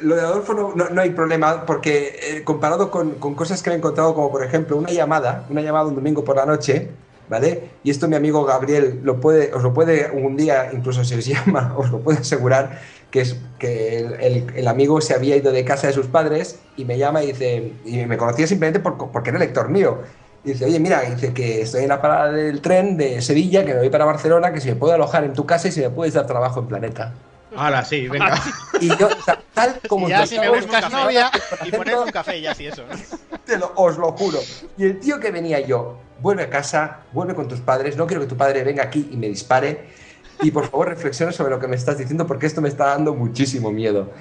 Lo de Adolfo no hay problema, porque comparado con cosas que me he encontrado, como por ejemplo una llamada un domingo por la noche, ¿vale? Y esto mi amigo Gabriel os lo puede un día, incluso si os llama, os lo puede asegurar, que el amigo se había ido de casa de sus padres y me llama y dice, y me conocía simplemente porque era lector mío. Y dice, oye, mira, dice que estoy en la parada del tren de Sevilla, que me voy para Barcelona, que si me puedo alojar en tu casa y si me puedes dar trabajo en Planeta. Ahora sí, venga. Y yo, tal como... Ya si me buscas novia y pones un café ya así eso. Os lo juro. Y el tío que venía yo, vuelve a casa, vuelve con tus padres, no quiero que tu padre venga aquí y me dispare. Y por favor reflexiona sobre lo que me estás diciendo porque esto me está dando muchísimo miedo.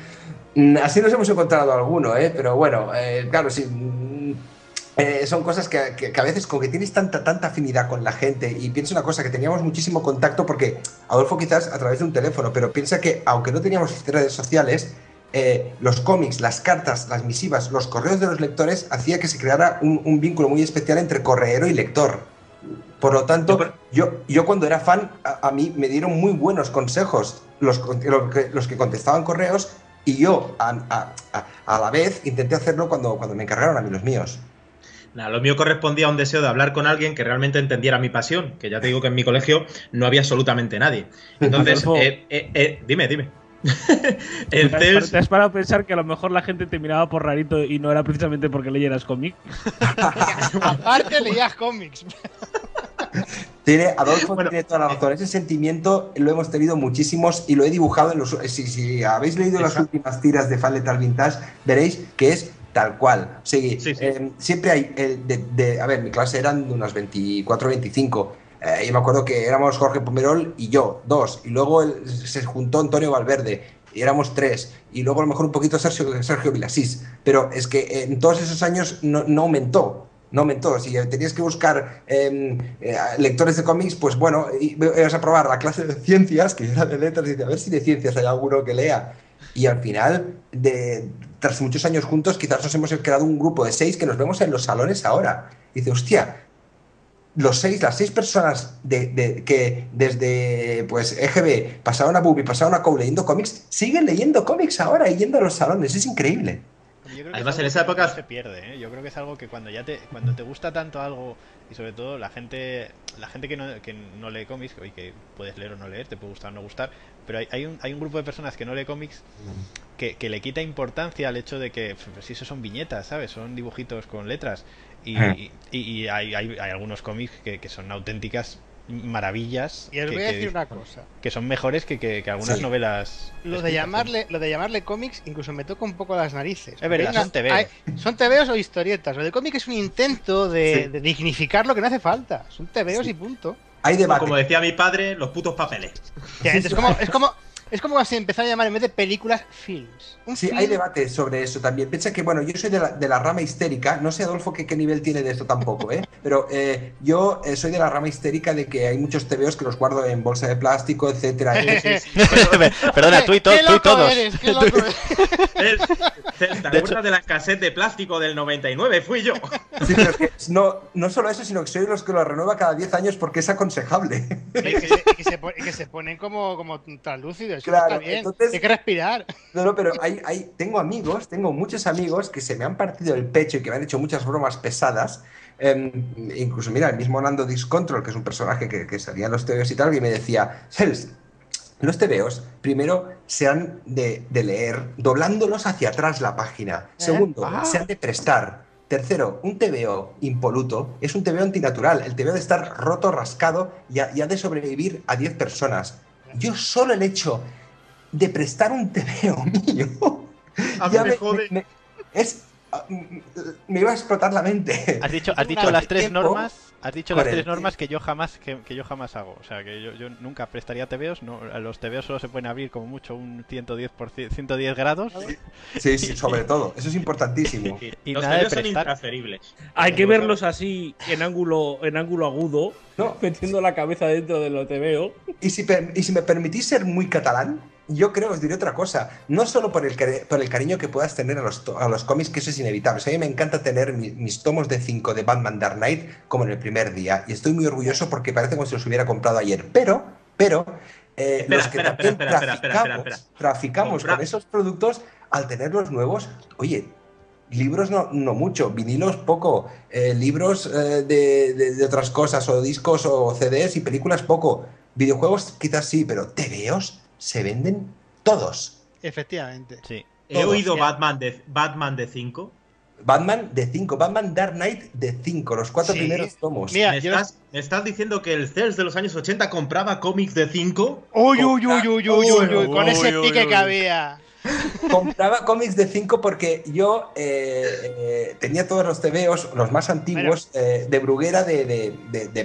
Así nos hemos encontrado alguno, ¿eh? Pero bueno, claro, sí... son cosas que a veces, como que tienes tanta afinidad con la gente, y pienso una cosa, que teníamos muchísimo contacto, porque Adolfo quizás a través de un teléfono, pero piensa que aunque no teníamos redes sociales, los cómics, las cartas, las misivas, los correos de los lectores hacía que se creara un vínculo muy especial entre correero y lector. Por lo tanto, yo cuando era fan, a mí me dieron muy buenos consejos los que contestaban correos, y yo a la vez intenté hacerlo cuando me encargaron a mí los míos. Nah, lo mío correspondía a un deseo de hablar con alguien que realmente entendiera mi pasión, que ya te digo que en mi colegio no había absolutamente nadie. Entonces, dime. Entonces, ¿te has parado a pensar que a lo mejor la gente te miraba por rarito y no era precisamente porque leyeras cómics? Aparte leías cómics. Adolfo tiene toda la razón. Ese sentimiento lo hemos tenido muchísimos y lo he dibujado en los... Si habéis leído las últimas tiras de Fan Letal Vintage, veréis que es... Tal cual. O sea, siempre hay... A ver, mi clase eran de unas 24 o 25. Yo me acuerdo que éramos Jorge Pomerol y yo, 2. Y luego se juntó Antonio Valverde y éramos 3. Y luego a lo mejor un poquito Sergio Vilasís. Pero es que en todos esos años no aumentó. No aumentó. Si tenías que buscar lectores de cómics, pues bueno, ibas a probar la clase de ciencias, que era de letras, y a ver si de ciencias hay alguno que lea. Y al final, tras muchos años juntos, quizás nos hemos creado un grupo de 6 que nos vemos en los salones ahora. Y dice, hostia, las 6 personas que desde pues EGB pasaron a Bubi, pasaron a Cow leyendo cómics, siguen leyendo cómics ahora y yendo a los salones. Es increíble. Además, en esa época se pierde, ¿eh? Yo creo que es algo que cuando te gusta tanto algo, y sobre todo la gente que no lee cómics, que puedes leer o no leer, te puede gustar o no gustar, pero hay un grupo de personas que no lee cómics que le quita importancia al hecho de que, pues, eso son viñetas, ¿sabes? Son dibujitos con letras. Y hay algunos cómics que son auténticas maravillas. Y os voy a decir una cosa, que son mejores que algunas novelas. Lo de llamarle cómics incluso me toca un poco las narices. Es verdad, son tebeos o historietas. Lo de cómic es un intento de dignificar lo que no hace falta. Son tebeos y punto. Hay debate. Como decía mi padre, los putos papeles. Ya, es como así empezar a llamar en vez de películas, films. Hay debate sobre eso también. Piensa que, bueno, yo soy de la rama histérica. No sé, Adolfo, qué nivel tiene de esto tampoco, ¿eh? Pero yo soy de la rama histérica de que hay muchos tebeos que los guardo en bolsa de plástico, etcétera. Perdona, tú y todos. ¿Qué loco eres? ¿Te acuerdas de la cassette de plástico del 99? Fui yo. Sí, pero es que no solo eso, sino que soy los que lo renueva cada 10 años porque es aconsejable. Que se ponen como translúcidos. Claro, entonces hay que respirar. No, pero tengo muchos amigos que se me han partido el pecho y que me han hecho muchas bromas pesadas. Incluso, mira, el mismo Nando Discontrol, que es un personaje que salía en los tebeos y tal, y me decía, Cels, los tebeos, primero, sean de leer, doblándolos hacia atrás la página. Segundo, sean de prestar. Tercero, un tebeo impoluto es un tebeo antinatural. El tebeo de estar roto, rascado y ha de sobrevivir a 10 personas. Yo solo el hecho de prestar un tebeo mío a mí me jode. Me iba a explotar la mente. Has dicho las 3 normas. Has dicho las 3 normas que yo jamás hago. O sea, que yo nunca prestaría tebeos. No, los tebeos solo se pueden abrir como mucho un 110 grados. Sí, sobre todo. Eso es importantísimo. Y los tebeos son intransferibles. Hay que verlos así en ángulo agudo, metiendo la cabeza dentro de lo tebeo. ¿Y si me permitís ser muy catalán? yo creo, os diré otra cosa, no solo por el cariño que puedas tener a los cómics, que eso es inevitable. O sea, a mí me encanta tener mis tomos de 5 de Batman Dark Knight como en el primer día, y estoy muy orgulloso porque parece como si los hubiera comprado ayer, pero los que traficamos con esos productos, al tenerlos nuevos, oye, libros no mucho, vinilos poco, libros de otras cosas, o discos, o CDs y películas poco, videojuegos quizás sí, pero TVOs se venden todos. Efectivamente. Sí. He oído Batman de 5, Batman Dark Knight de 5, los 4 primeros tomos. Mira, ¿Me estás diciendo que el Cels de los años 80 compraba cómics de 5? ¡Uy! Con ese pique que había. Compraba cómics de 5 porque yo tenía todos los TVOs, los más antiguos, de Bruguera, de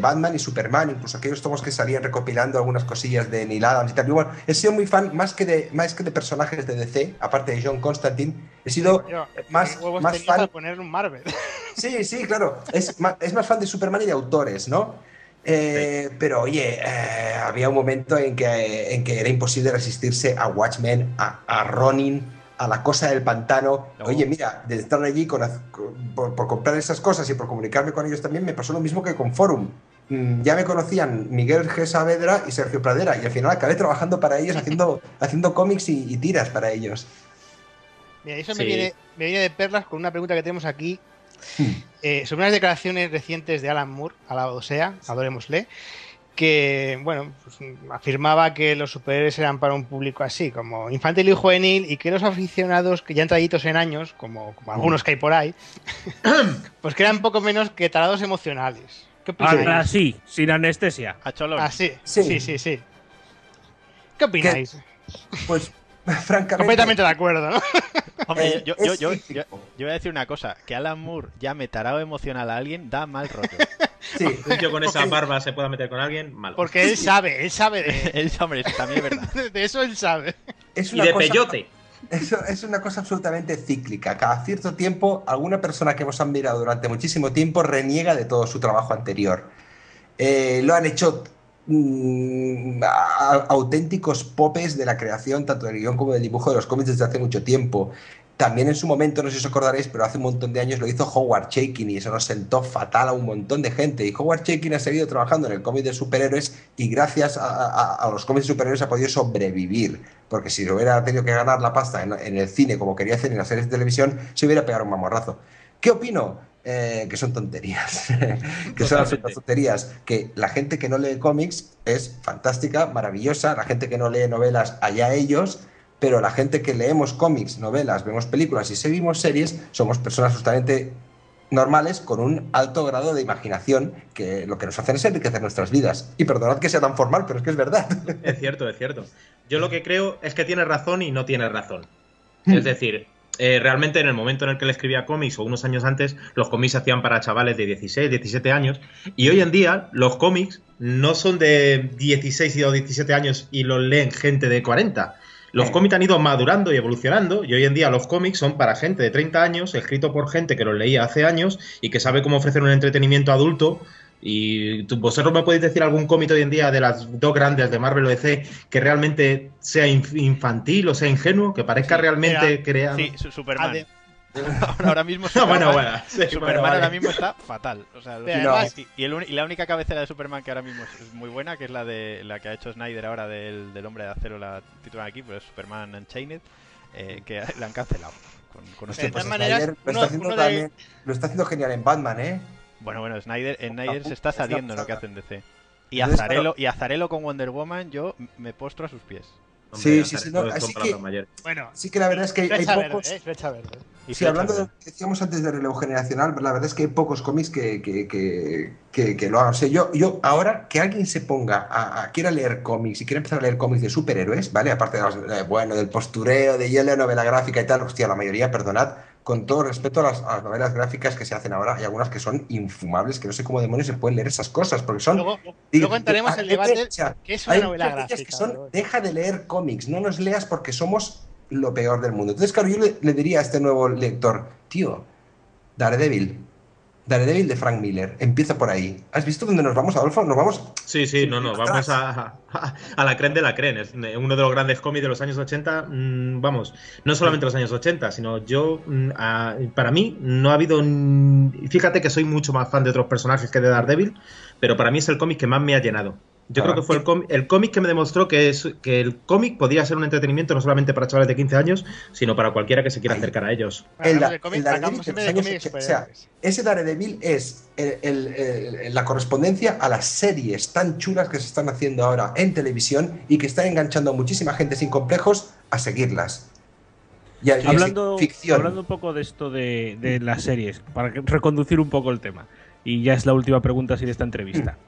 Batman y Superman, incluso aquellos tomos que salían recopilando algunas cosillas de Neil Adams y tal. Y bueno, he sido muy fan, más que de personajes de DC, aparte de John Constantine, he sido más fan de poner un Marvel. Sí, claro, es más fan de Superman y de autores, ¿no? Pero oye, había un momento en que era imposible resistirse a Watchmen, a Ronin, a La Cosa del Pantano. Oye, mira, de estar allí por comprar esas cosas y por comunicarme con ellos también, me pasó lo mismo que con Forum. Ya me conocían Miguel G. Saavedra y Sergio Pradera, y al final acabé trabajando para ellos, haciendo cómics y tiras para ellos. Mira, eso me viene de perlas con una pregunta que tenemos aquí. Sobre unas declaraciones recientes de Alan Moore, alabado sea, adorémosle, que bueno, pues, afirmaba que los superhéroes eran para un público así, como infantil y juvenil, y que los aficionados que ya entraditos en años, como algunos que hay por ahí, pues que eran poco menos que tarados emocionales. ¿Qué opináis? Así, sin anestesia, a cholón. Así, sí. ¿Qué opináis? Pues francamente, completamente de acuerdo, ¿no? Hombre, yo voy a decir una cosa, que Alan Moore llame tarado emocional a alguien da mal rollo. Sí, yo con esa barba se pueda meter con alguien, malo. Porque él sabe de eso, también es verdad. De eso él sabe. Peyote. Eso es una cosa absolutamente cíclica. Cada cierto tiempo, alguna persona que hemos admirado durante muchísimo tiempo reniega de todo su trabajo anterior. Lo han hecho auténticos popes de la creación, tanto del guión como del dibujo de los cómics desde hace mucho tiempo. También en su momento, no sé si os acordaréis, pero hace un montón de años lo hizo Howard Chaykin y eso nos sentó fatal a un montón de gente. Y Howard Chaykin ha seguido trabajando en el cómic de superhéroes y gracias a los cómics de superhéroes ha podido sobrevivir. Porque si hubiera tenido que ganar la pasta en el cine, como quería hacer en las series de televisión, se hubiera pegado un mamorrazo. ¿Qué opino? Que son tonterías, que son absolutas tonterías, que la gente que no lee cómics es fantástica, maravillosa, la gente que no lee novelas, allá ellos, pero la gente que leemos cómics, novelas, vemos películas y seguimos series, somos personas justamente normales con un alto grado de imaginación, que lo que nos hacen es enriquecer nuestras vidas. Y perdonad que sea tan formal, pero es que es verdad. Es cierto. Yo lo que creo es que tiene razón y no tiene razón. Es decir, realmente en el momento en el que le escribía cómics o unos años antes, los cómics se hacían para chavales de 16, 17 años y hoy en día los cómics no son de 16 o 17 años y los leen gente de 40. Los cómics han ido madurando y evolucionando y hoy en día los cómics son para gente de 30 años, escrito por gente que los leía hace años y que sabe cómo ofrecer un entretenimiento adulto. Y vosotros me podéis decir algún cómic hoy en día de las dos grandes de Marvel o DC que realmente sea infantil o sea ingenuo, que parezca realmente creado. Sí, Superman. Ahora mismo Superman, Superman ahora mismo está fatal. O sea, y la única cabecera de Superman que ahora mismo es muy buena, que es la que ha hecho Snyder ahora del Hombre de Acero, la titulan aquí, pero es Superman Unchained, que la han cancelado. Lo está haciendo genial en Batman, ¿eh? Bueno, Snyder se está saliendo en lo que hace en DC. Y Azarello con Wonder Woman, yo me postro a sus pies. Hombre, sí. No, así que, bueno, sí que la verdad es que hay pocos... Hablando de lo que decíamos antes de relevo generacional, la verdad es que hay pocos cómics que lo hagan. O sea, yo ahora que alguien se ponga quiera leer cómics y quiera empezar a leer cómics de superhéroes, ¿vale? Aparte del postureo, de yo leo novela gráfica y tal, hostia, la mayoría, perdonad, con todo respeto a las novelas gráficas que se hacen ahora, hay algunas que son infumables, que no sé cómo demonios se pueden leer esas cosas, porque son... Luego entraremos en el debate que es una novela gráfica. Que son, deja de leer cómics, no nos leas porque somos lo peor del mundo. Entonces, claro, yo le diría a este nuevo lector, tío, Daredevil, Daredevil de Frank Miller. Empieza por ahí. ¿Has visto dónde nos vamos, Adolfo? ¿Nos vamos? Sí, sí, no, no. Vamos a la crème de la crème. Es uno de los grandes cómics de los años 80. Vamos, no solamente los años 80, sino yo, para mí, no ha habido... Fíjate que soy mucho más fan de otros personajes que de Daredevil, pero para mí es el cómic que más me ha llenado. Yo creo que fue el cómic que me demostró que el cómic podía ser un entretenimiento no solamente para chavales de 15 años, sino para cualquiera que se quiera acercar a ellos. Ese Daredevil es la correspondencia a las series tan chulas que se están haciendo ahora en televisión y que están enganchando a muchísima gente sin complejos a seguirlas. Y a, hablando un poco de esto de las series, para reconducir un poco el tema, y ya es la última pregunta así de esta entrevista.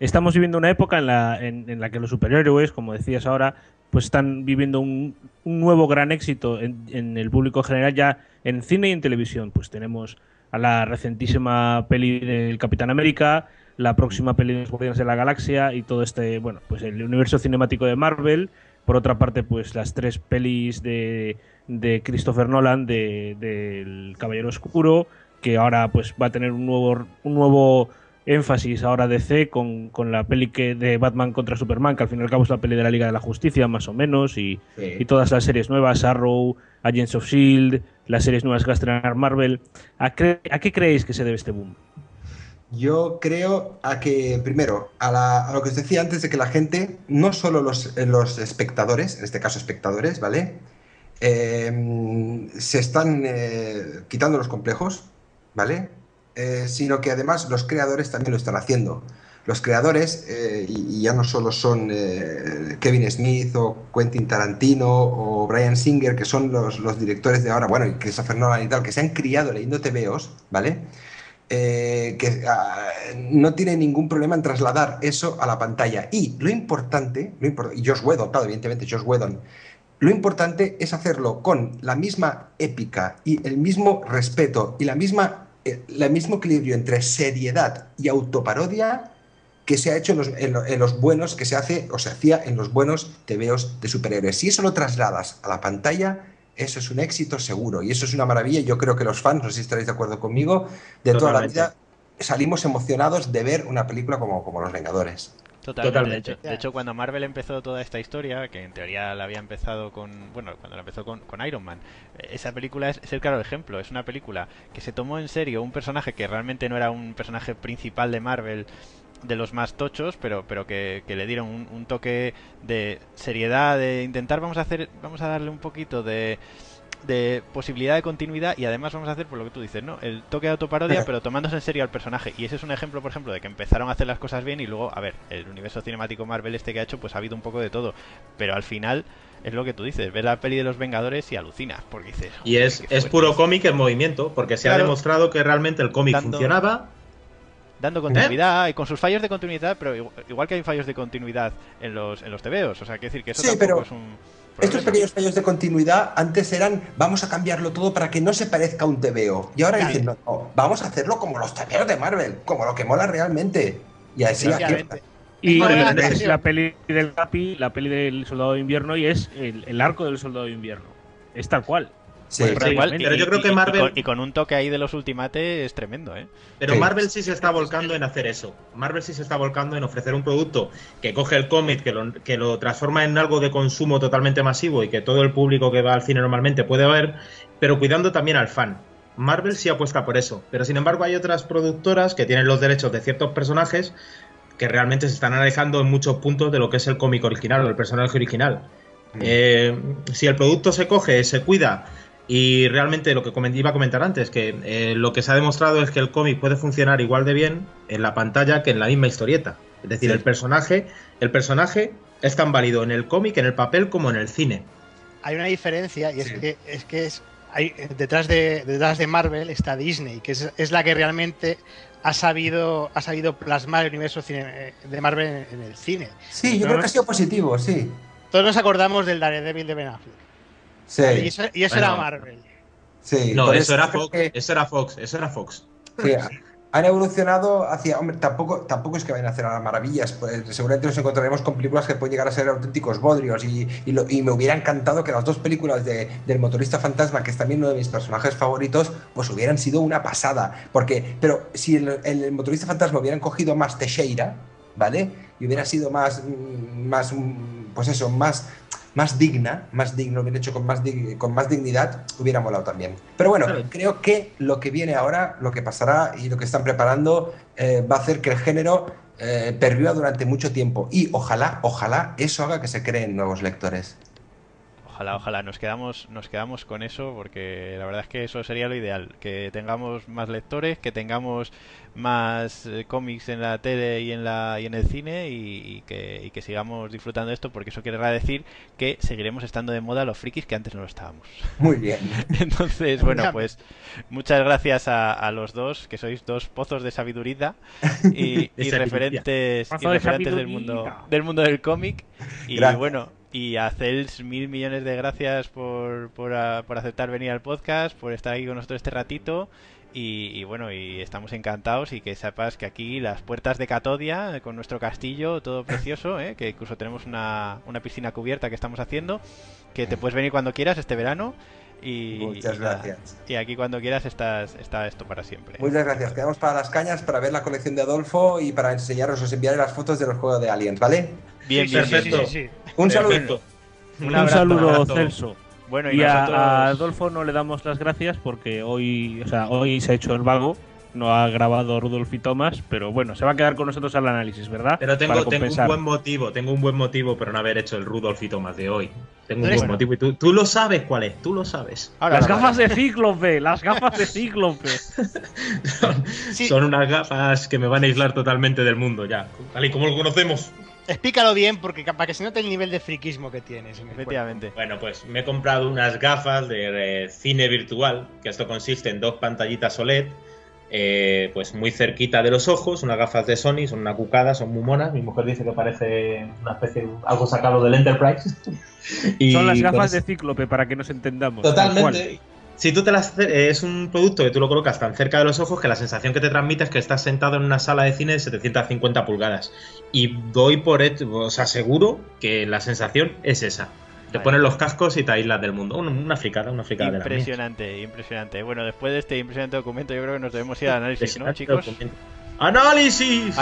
Estamos viviendo una época en la que los superhéroes, como decías ahora, pues están viviendo un nuevo gran éxito en el público general, ya en cine y en televisión. Pues tenemos a la recientísima peli del Capitán América, la próxima peli de los Guardianes de la Galaxia y todo este, bueno, pues el universo cinemático de Marvel. Por otra parte, pues las tres pelis de Christopher Nolan, del Caballero Oscuro, que ahora pues va a tener un nuevo énfasis ahora DC con la peli de Batman contra Superman, que al fin y al cabo es la peli de la Liga de la Justicia, más o menos, y todas las series nuevas, Arrow, Agents of S.H.I.E.L.D., las series nuevas que va a estrenar Marvel. ¿A qué creéis que se debe este boom? Yo creo a que, primero, a lo que os decía antes, de que la gente, no solo los espectadores, en este caso espectadores, ¿vale? Se están quitando los complejos, ¿vale? Sino que además los creadores también lo están haciendo. Los creadores, y ya no solo son Kevin Smith o Quentin Tarantino o Bryan Singer, que son los directores de ahora, bueno, y Christopher Nolan y tal, que se han criado leyendo TVOs, ¿vale? Que no tiene ningún problema en trasladar eso a la pantalla. Y lo importante, y Joss Whedon, claro, evidentemente Joss Whedon, lo importante es hacerlo con la misma épica y el mismo respeto y el mismo equilibrio entre seriedad y autoparodia que se ha hecho en los buenos, que se hace o se hacía en los buenos TVOs de superhéroes. Si eso lo trasladas a la pantalla, eso es un éxito seguro y eso es una maravilla. Yo creo que los fans, no sé si estaréis de acuerdo conmigo, de toda la vida salimos emocionados de ver una película como Los Vengadores. Totalmente. De hecho, cuando Marvel empezó toda esta historia, que en teoría la había empezado cuando la empezó con Iron Man, esa película es el claro ejemplo. Es una película que se tomó en serio un personaje que realmente no era un personaje principal de Marvel, de los más tochos, pero que le dieron un toque de seriedad, de intentar vamos a darle un poquito de posibilidad de continuidad, y además vamos a hacer, por lo que tú dices, ¿no?, el toque de autoparodia, pero tomándose en serio al personaje. Y ese es un ejemplo, por ejemplo, de que empezaron a hacer las cosas bien y luego, a ver, el universo cinemático Marvel este que ha hecho, pues ha habido un poco de todo, pero al final es lo que tú dices, ves la peli de los Vengadores y alucinas, porque dices... Y es puro cómic en movimiento, porque se ha demostrado que realmente el cómic funcionaba... Dando continuidad, y con sus fallos de continuidad, pero igual que hay fallos de continuidad en los TVOs, o sea, hay que decir que eso tampoco es un problema. Estos pequeños fallos de continuidad antes eran, vamos a cambiarlo todo para que no se parezca a un TVO, y ahora dicen, no, vamos a hacerlo como los TVOs de Marvel, como lo que mola realmente, y así aquí. Y la peli del Capi, la peli del Soldado de Invierno, y es el arco del Soldado de Invierno, es tal cual. Sí, pues igual, pero yo creo que Marvel... Y con un toque ahí de los Ultimate es tremendo, ¿eh? Pero Marvel sí se está volcando en hacer eso. Marvel sí se está volcando en ofrecer un producto que coge el cómic, que lo transforma en algo de consumo totalmente masivo y que todo el público que va al cine normalmente puede ver, pero cuidando también al fan. Marvel sí apuesta por eso, pero sin embargo hay otras productoras que tienen los derechos de ciertos personajes que realmente se están alejando en muchos puntos de lo que es el cómic original o el personaje original. Si el producto se coge, se cuida... Y realmente lo que iba a comentar antes, que lo que se ha demostrado es que el cómic puede funcionar igual de bien en la pantalla que en la misma historieta. Es decir, el personaje es tan válido en el cómic, en el papel, como en el cine. Hay una diferencia, y detrás de Marvel está Disney, que es la que realmente ha sabido plasmar el universo de Marvel en el cine. Sí, yo creo que ha sido positivo, sí. Todos nos acordamos del Daredevil de Ben Affleck. Sí. Y eso era Marvel. Sí, no, eso era Fox. Sí, han evolucionado hacia... Hombre, tampoco es que vayan a hacer ahora maravillas. Pues, seguramente nos encontraremos con películas que pueden llegar a ser auténticos bodrios. Y me hubiera encantado que las dos películas del Motorista Fantasma, que es también uno de mis personajes favoritos, pues hubieran sido una pasada. Porque, pero si el Motorista Fantasma hubieran cogido más Teixeira, ¿vale? Y hubiera sido más pues eso, más digno, bien hecho, con más dignidad, hubiera molado también. Pero bueno, creo que lo que viene ahora, lo que pasará y lo que están preparando va a hacer que el género perviva durante mucho tiempo. Y ojalá eso haga que se creen nuevos lectores. Ojalá, nos quedamos con eso, porque la verdad es que eso sería lo ideal, que tengamos más lectores, que tengamos más cómics en la tele y en el cine, y que sigamos disfrutando de esto, porque eso querrá decir que seguiremos estando de moda los frikis que antes no lo estábamos. Muy bien. Entonces, bueno, pues muchas gracias a los dos, que sois dos pozos de sabiduría y referentes del mundo del cómic. Y gracias. Bueno... Y a Cels, 1000 millones de gracias por aceptar venir al podcast, por estar aquí con nosotros este ratito. Y bueno, y estamos encantados, y que sepas que aquí las puertas de Catodia, con nuestro castillo, todo precioso, ¿eh? Que incluso tenemos una piscina cubierta que estamos haciendo, que te puedes venir cuando quieras este verano. Muchas gracias. Y aquí cuando quieras está esto para siempre. Muchas gracias. Quedamos para las cañas, para ver la colección de Adolfo y para enseñaros, os enviaré las fotos de los juegos de Aliens, ¿vale? Bien, sí, bien, perfecto. Sí. Un saludo. Un saludo, Celso. Bueno, y nosotros... a Adolfo no le damos las gracias porque hoy se ha hecho el vago. No ha grabado Rudolf y Tomás, pero bueno, se va a quedar con nosotros al análisis, ¿verdad? Pero tengo un buen motivo por no haber hecho el Rudolf y Tomás de hoy. Tengo un buen motivo, y tú lo sabes cuál es, tú lo sabes. Ahora, las gafas de Cíclope. Sí. Son unas gafas que me van a aislar totalmente del mundo ya, tal y como lo conocemos. Explícalo bien, porque capaz que se note el nivel de friquismo que tienes. Efectivamente. Bueno, pues me he comprado unas gafas de cine virtual, que esto consiste en dos pantallitas OLED, pues muy cerquita de los ojos, unas gafas de Sony, son una cucada, son muy monas. Mi mujer dice que parece una especie de algo sacado del Enterprise. Y son las gafas de Cíclope, para que nos entendamos. Totalmente. Si tú es un producto que tú lo colocas tan cerca de los ojos que la sensación que te transmite es que estás sentado en una sala de cine de 750 pulgadas. Y doy por hecho, os aseguro que la sensación es esa. Te ponen los cascos y te aíslas del mundo. Una fricada. Impresionante. Bueno, después de este impresionante documento, yo creo que nos debemos ir al análisis, ¿no, chicos? ¡Análisis!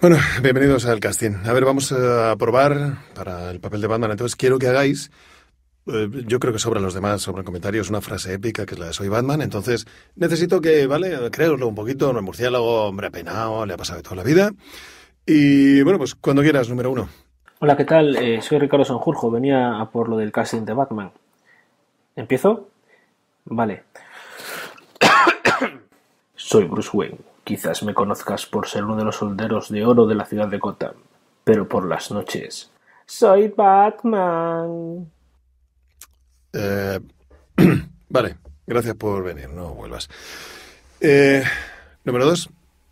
Bueno, bienvenidos al casting. A ver, vamos a probar para el papel de Batman. Entonces quiero que hagáis, yo creo que sobran comentarios, una frase épica que es la de soy Batman. Entonces necesito que, ¿vale? Creéroslo un poquito, un murciélago, hombre apenado, le ha pasado de toda la vida. Y bueno, pues cuando quieras, número uno. Hola, ¿qué tal? Soy Ricardo Sanjurjo, venía a por lo del casting de Batman. ¿Empiezo? Vale. Soy Bruce Wayne. Quizás me conozcas por ser uno de los solderos de oro de la ciudad de Gotham, pero por las noches... ¡Soy Batman! Vale, gracias por venir, no vuelvas. Número 2.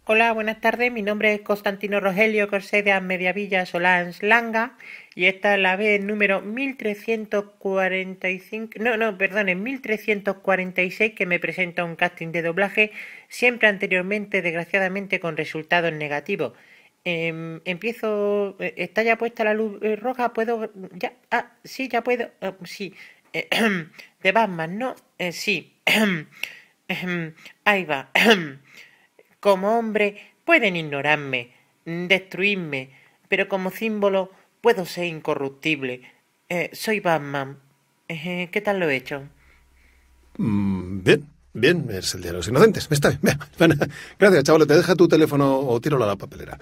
Hola, buenas tardes, mi nombre es Constantino Rogelio Corseda Mediavilla Solans Langa, y esta es la vez número 1346 que me presenta un casting de doblaje, siempre anteriormente, desgraciadamente, con resultados negativos. Empiezo... ¿Está ya puesta la luz roja? ¿Puedo...? ¿Ya? Ah, sí, ya puedo... sí. De Batman, ¿no? Sí. Ahí va. Como hombre pueden ignorarme, destruirme, pero como símbolo puedo ser incorruptible. Soy Batman. ¿Qué tal lo he hecho? Bien, es el día de los inocentes. Está bien. Gracias, chaval, te deja tu teléfono o tíralo a la papelera.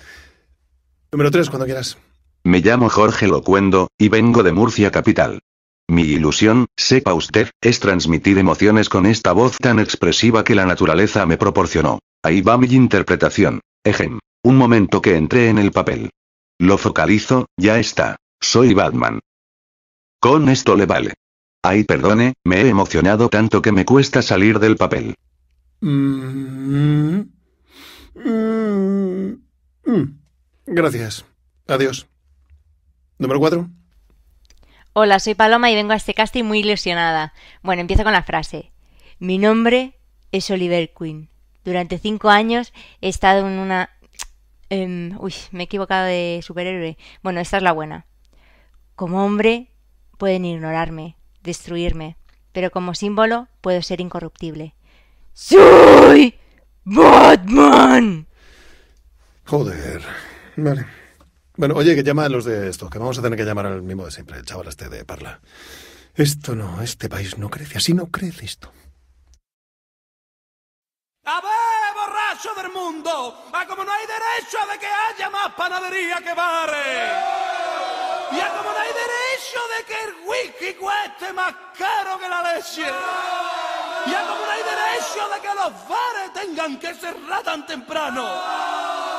Número 3, cuando quieras. Me llamo Jorge Locuendo, y vengo de Murcia capital. Mi ilusión, sepa usted, es transmitir emociones con esta voz tan expresiva que la naturaleza me proporcionó. Ahí va mi interpretación. Ejem. Un momento que entré en el papel. Lo focalizo, ya está. Soy Batman. Con esto le vale. Ay, perdone, me he emocionado tanto que me cuesta salir del papel. Gracias. Adiós. Número 4. Hola, soy Paloma y vengo a este casting muy ilusionada. Bueno, empiezo con la frase. Mi nombre es Oliver Queen. Durante 5 años he estado en una... uy, me he equivocado de superhéroe. Bueno, esta es la buena. Como hombre pueden ignorarme, destruirme, pero como símbolo puedo ser incorruptible. ¡Soy Batman! Joder. Vale. Bueno, oye, que llama a los de esto, que vamos a tener que llamar al mismo de siempre, el chaval este de Parla. Esto no, este país no crece, así no crece esto. ¡A ver, borracho del mundo! ¡A como no hay derecho a de que haya más panadería que bares! ¡Y a como no hay derecho de que el whisky cueste más caro que la leche! ¡Y a como no hay derecho de que los bares tengan que cerrar tan temprano!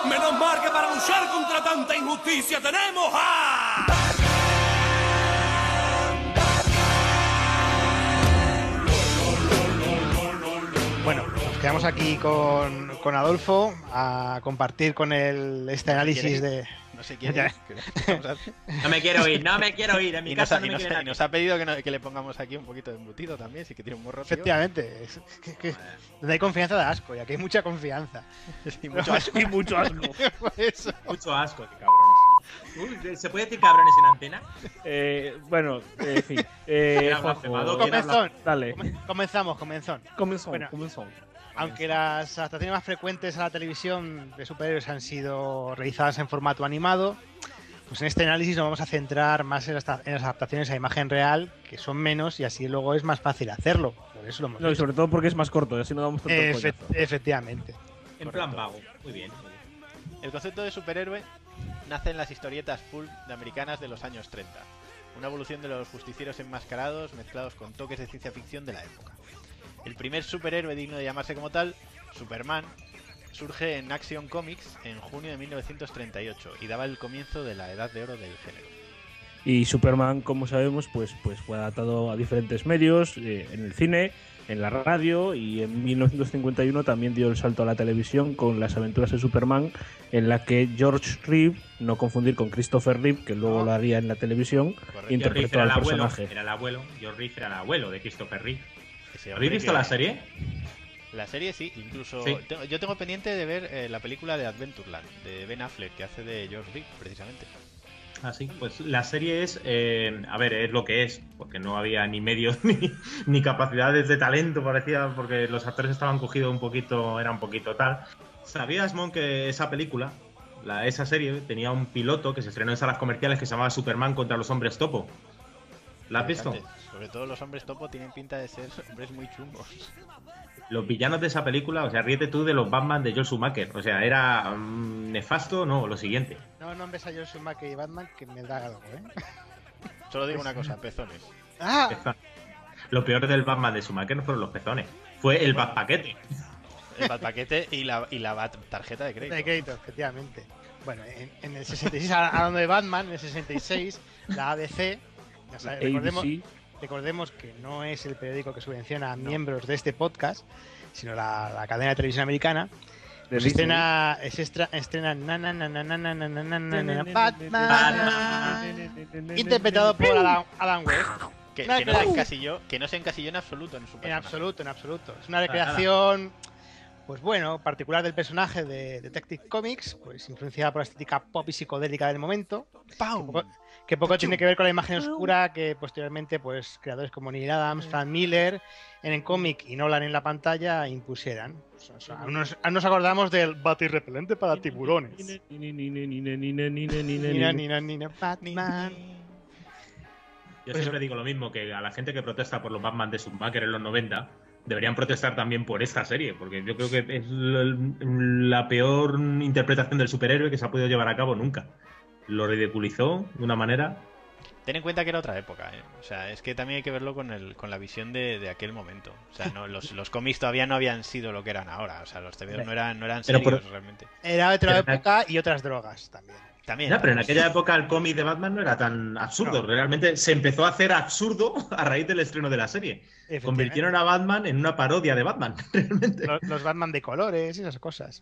¡Menos mal que para luchar contra tanta injusticia tenemos a... Batman! ¡Batman! Bueno... Quedamos aquí con Adolfo a compartir con él este análisis de... No sé quién es. No me quiero ir, no me quiero ir. En mi casa no me quieren. Y nos ha pedido que le pongamos aquí un poquito de embutido también, si que tiene un morro. Efectivamente. Donde hay confianza da asco, y aquí hay mucha confianza. Y mucho asco. Y mucho asco. Mucho asco, qué cabrones. Uy, ¿se puede decir cabrones en antena? Bueno, en fin. Comenzón. Dale. Comenzón. Aunque las adaptaciones más frecuentes a la televisión de superhéroes han sido realizadas en formato animado, pues en este análisis nos vamos a centrar más en las adaptaciones a imagen real, que son menos, y así luego es más fácil hacerlo. Por eso lo hemos hecho. Y sobre todo porque es más corto, y así no damos tanto coñazo. Efectivamente. En plan vago. Muy bien. El concepto de superhéroe nace en las historietas pulp americanas de los años 30. Una evolución de los justicieros enmascarados mezclados con toques de ciencia ficción de la época. El primer superhéroe digno de llamarse como tal, Superman, surge en Action Comics en junio de 1938 y daba el comienzo de la edad de oro del género. Y Superman, como sabemos, pues fue adaptado a diferentes medios, en el cine, en la radio, y en 1951 también dio el salto a la televisión con Las aventuras de Superman, en la que George Reeves, no confundir con Christopher Reeves, que luego lo haría en la televisión, correcto, interpretó al personaje. Era el abuelo, George Reeves era el abuelo de Christopher Reeves. ¿Habéis visto la serie? La serie sí, incluso sí. Yo tengo pendiente de ver la película de Adventureland, de Ben Affleck, que hace de George Reeves, precisamente. Ah, sí, pues la serie es, a ver, es lo que es, porque no había ni medios ni capacidades de talento, parecía, porque los actores estaban cogidos un poquito, era un poquito tal. ¿Sabías, Mon, que esa película, esa serie, tenía un piloto que se estrenó en salas comerciales que se llamaba Superman contra los hombres topo? ¿La has visto? Sobre todo los hombres topo tienen pinta de ser hombres muy chungos. Los villanos de esa película, o sea, ríete tú de los Batman de Joel Schumacher. O sea, era nefasto, no, lo siguiente. No nombres a Joel Schumacher y Batman que me da algo, ¿eh? Solo digo una cosa, pezones. ¡Ah! Lo peor del Batman de Schumacher no fueron los pezones, fue el Batpaquete. El Batpaquete y la Bat-tarjeta de crédito. De crédito, efectivamente. Bueno, en el 66, hablando de Batman, en el 66, la ABC... O sea, recordemos que no es el periódico que subvenciona a miembros de este podcast, sino la cadena de televisión americana. Pues estrena Batman, interpretado por Alan Moore, que no se encasilló en absoluto en su personaje. En absoluto. Es una recreación, pues bueno, particular del personaje de Detective Comics, pues influenciada por la estética pop y psicodélica del momento. Que poco tiene que ver con la imagen oscura que posteriormente pues creadores como Neil Adams, Frank Miller en el cómic y Nolan en la pantalla impusieran. Aún nos acordamos del batirrepelente para tiburones. Batman. Yo siempre digo lo mismo, que a la gente que protesta por los Batman de Schumacher en los 90 deberían protestar también por esta serie, porque yo creo que es la peor interpretación del superhéroe que se ha podido llevar a cabo nunca. Lo ridiculizó de una manera. Ten en cuenta que era otra época, ¿eh? O sea, es que también hay que verlo con la visión de aquel momento. O sea, no, los cómics todavía no habían sido lo que eran ahora. O sea, los TVOs no eran serios realmente. Era otra época y otras drogas también. También. No, pero en aquella época el cómic de Batman no era tan absurdo. No. Realmente se empezó a hacer absurdo a raíz del estreno de la serie. Convirtieron a Batman en una parodia de Batman, realmente. Los Batman de colores y esas cosas.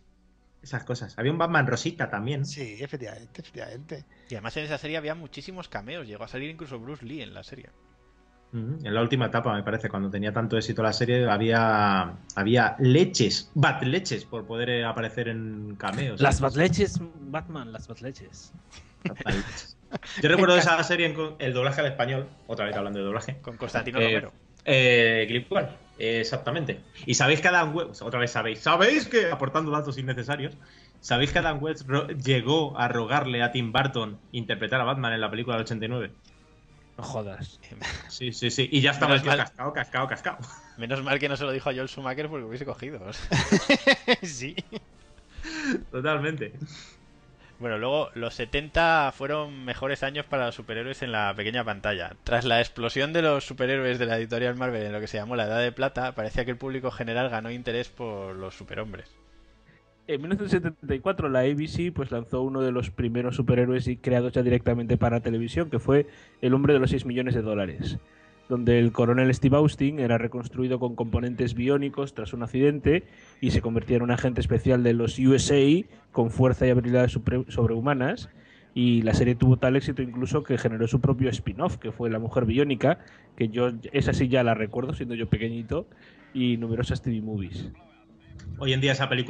Esas cosas. Había un Batman rosita también. Sí, efectivamente, efectivamente. Y además en esa serie había muchísimos cameos. Llegó a salir incluso Bruce Lee en la serie. En la última etapa, me parece, cuando tenía tanto éxito la serie, había leches, batleches, por poder aparecer en cameos. Las batleches, Batman, las batleches. Yo recuerdo esa serie, el doblaje al español, otra vez hablando de doblaje. Con Constantino Romero. Glipwall, exactamente. Y sabéis que Adam West, otra vez sabéis que, aportando datos innecesarios, sabéis que Adam West llegó a rogarle a Tim Burton interpretar a Batman en la película del 89. No jodas. Sí, sí, sí. Y ya estaba el tío cascado. Menos mal que no se lo dijo a Joel Schumacher porque hubiese cogido. Sí. Totalmente. Bueno, luego los 70 fueron mejores años para los superhéroes en la pequeña pantalla. Tras la explosión de los superhéroes de la editorial Marvel en lo que se llamó la Edad de Plata, parecía que el público general ganó interés por los superhombres. En 1974 la ABC pues lanzó uno de los primeros superhéroes y creados ya directamente para televisión, que fue El hombre de los 6 millones de dólares, donde el coronel Steve Austin era reconstruido con componentes biónicos tras un accidente y se convertía en un agente especial de los USA con fuerza y habilidades sobrehumanas. Y la serie tuvo tal éxito incluso que generó su propio spin-off, que fue La mujer biónica, que yo esa sí ya la recuerdo siendo yo pequeñito, y numerosas TV movies. Hoy en día esa serie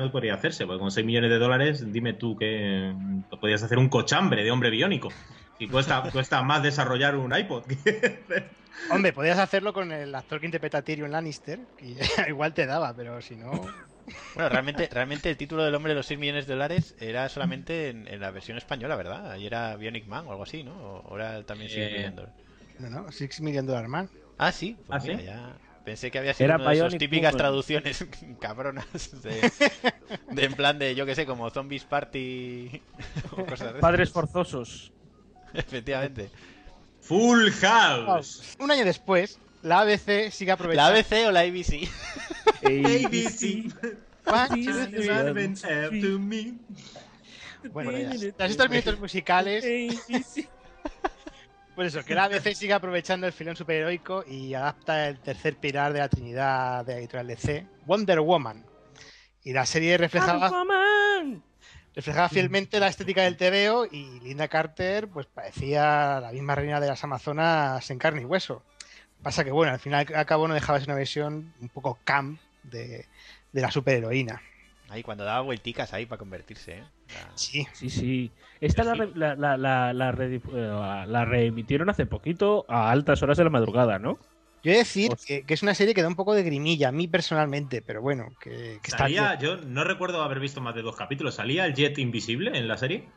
no podría hacerse, porque con 6 millones de dólares, dime tú que podías hacer un cochambre de hombre biónico. Y cuesta más desarrollar un iPod. Hombre, podías hacerlo con el actor que interpreta a Tyrion Lannister, y igual te daba, pero si no... Bueno, realmente el título del hombre de los 6 millones de dólares era solamente en la versión española, ¿verdad? Ahí era Bionic Man o algo así, ¿no? O era también 6 Million Dollar. No, 6 Million Dollar Man. Ah, sí. Pues mira, ¿sí? Ya... Pensé que había sido una de sus típicas traducciones cabronas de en plan de, yo que sé, como Zombies Party o cosas de Padres forzosos. Efectivamente. Full House. Un año después, la ABC sigue aprovechando. ¿La ABC o la ABC? ABC. Bueno, tras estos minutos musicales... ABC. Pues eso, que la ABC sigue aprovechando el filón superheroico y adapta el tercer pilar de la trinidad de la editorial DC, Wonder Woman. Y la serie reflejaba fielmente la estética del TVO y Linda Carter pues parecía la misma reina de las Amazonas en carne y hueso. Pasa que bueno, al final al cabo no dejaba de ser una versión un poco camp de la superheroína. Ahí, cuando daba vuelticas ahí para convertirse, ¿eh? Sí, sí, sí. Esta la reemitieron hace poquito a altas horas de la madrugada, ¿no? Yo he de decir que es una serie que da un poco de grimilla a mí personalmente, pero bueno, que salía, está... Yo no recuerdo haber visto más de 2 capítulos. ¿Salía el Jet Invisible en la serie?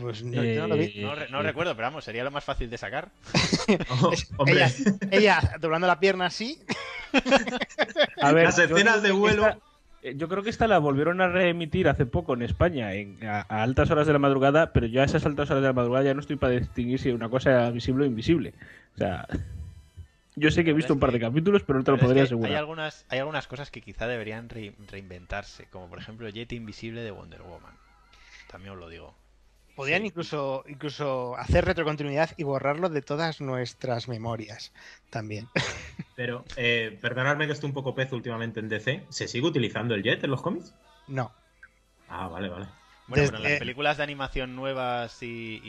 Pues no lo vi. No recuerdo, pero vamos, sería lo más fácil de sacar. Oh, hombre. Ella doblando la pierna así. A ver, las escenas de vuelo... Yo creo que esta la volvieron a reemitir hace poco en España, a altas horas de la madrugada, pero yo a esas altas horas de la madrugada ya no estoy para distinguir si una cosa era visible o invisible. O sea, yo sé que he visto un par de capítulos, pero no te lo podría asegurar. Hay algunas cosas que quizá deberían reinventarse, como por ejemplo Jet Invisible de Wonder Woman. También os lo digo. Podrían incluso hacer retrocontinuidad y borrarlo de todas nuestras memorias también. Pero, perdonadme que estoy un poco pez últimamente en DC. ¿Se sigue utilizando el Jet en los cómics? No. Ah, vale, vale. Bueno, pero en las películas de animación nuevas sí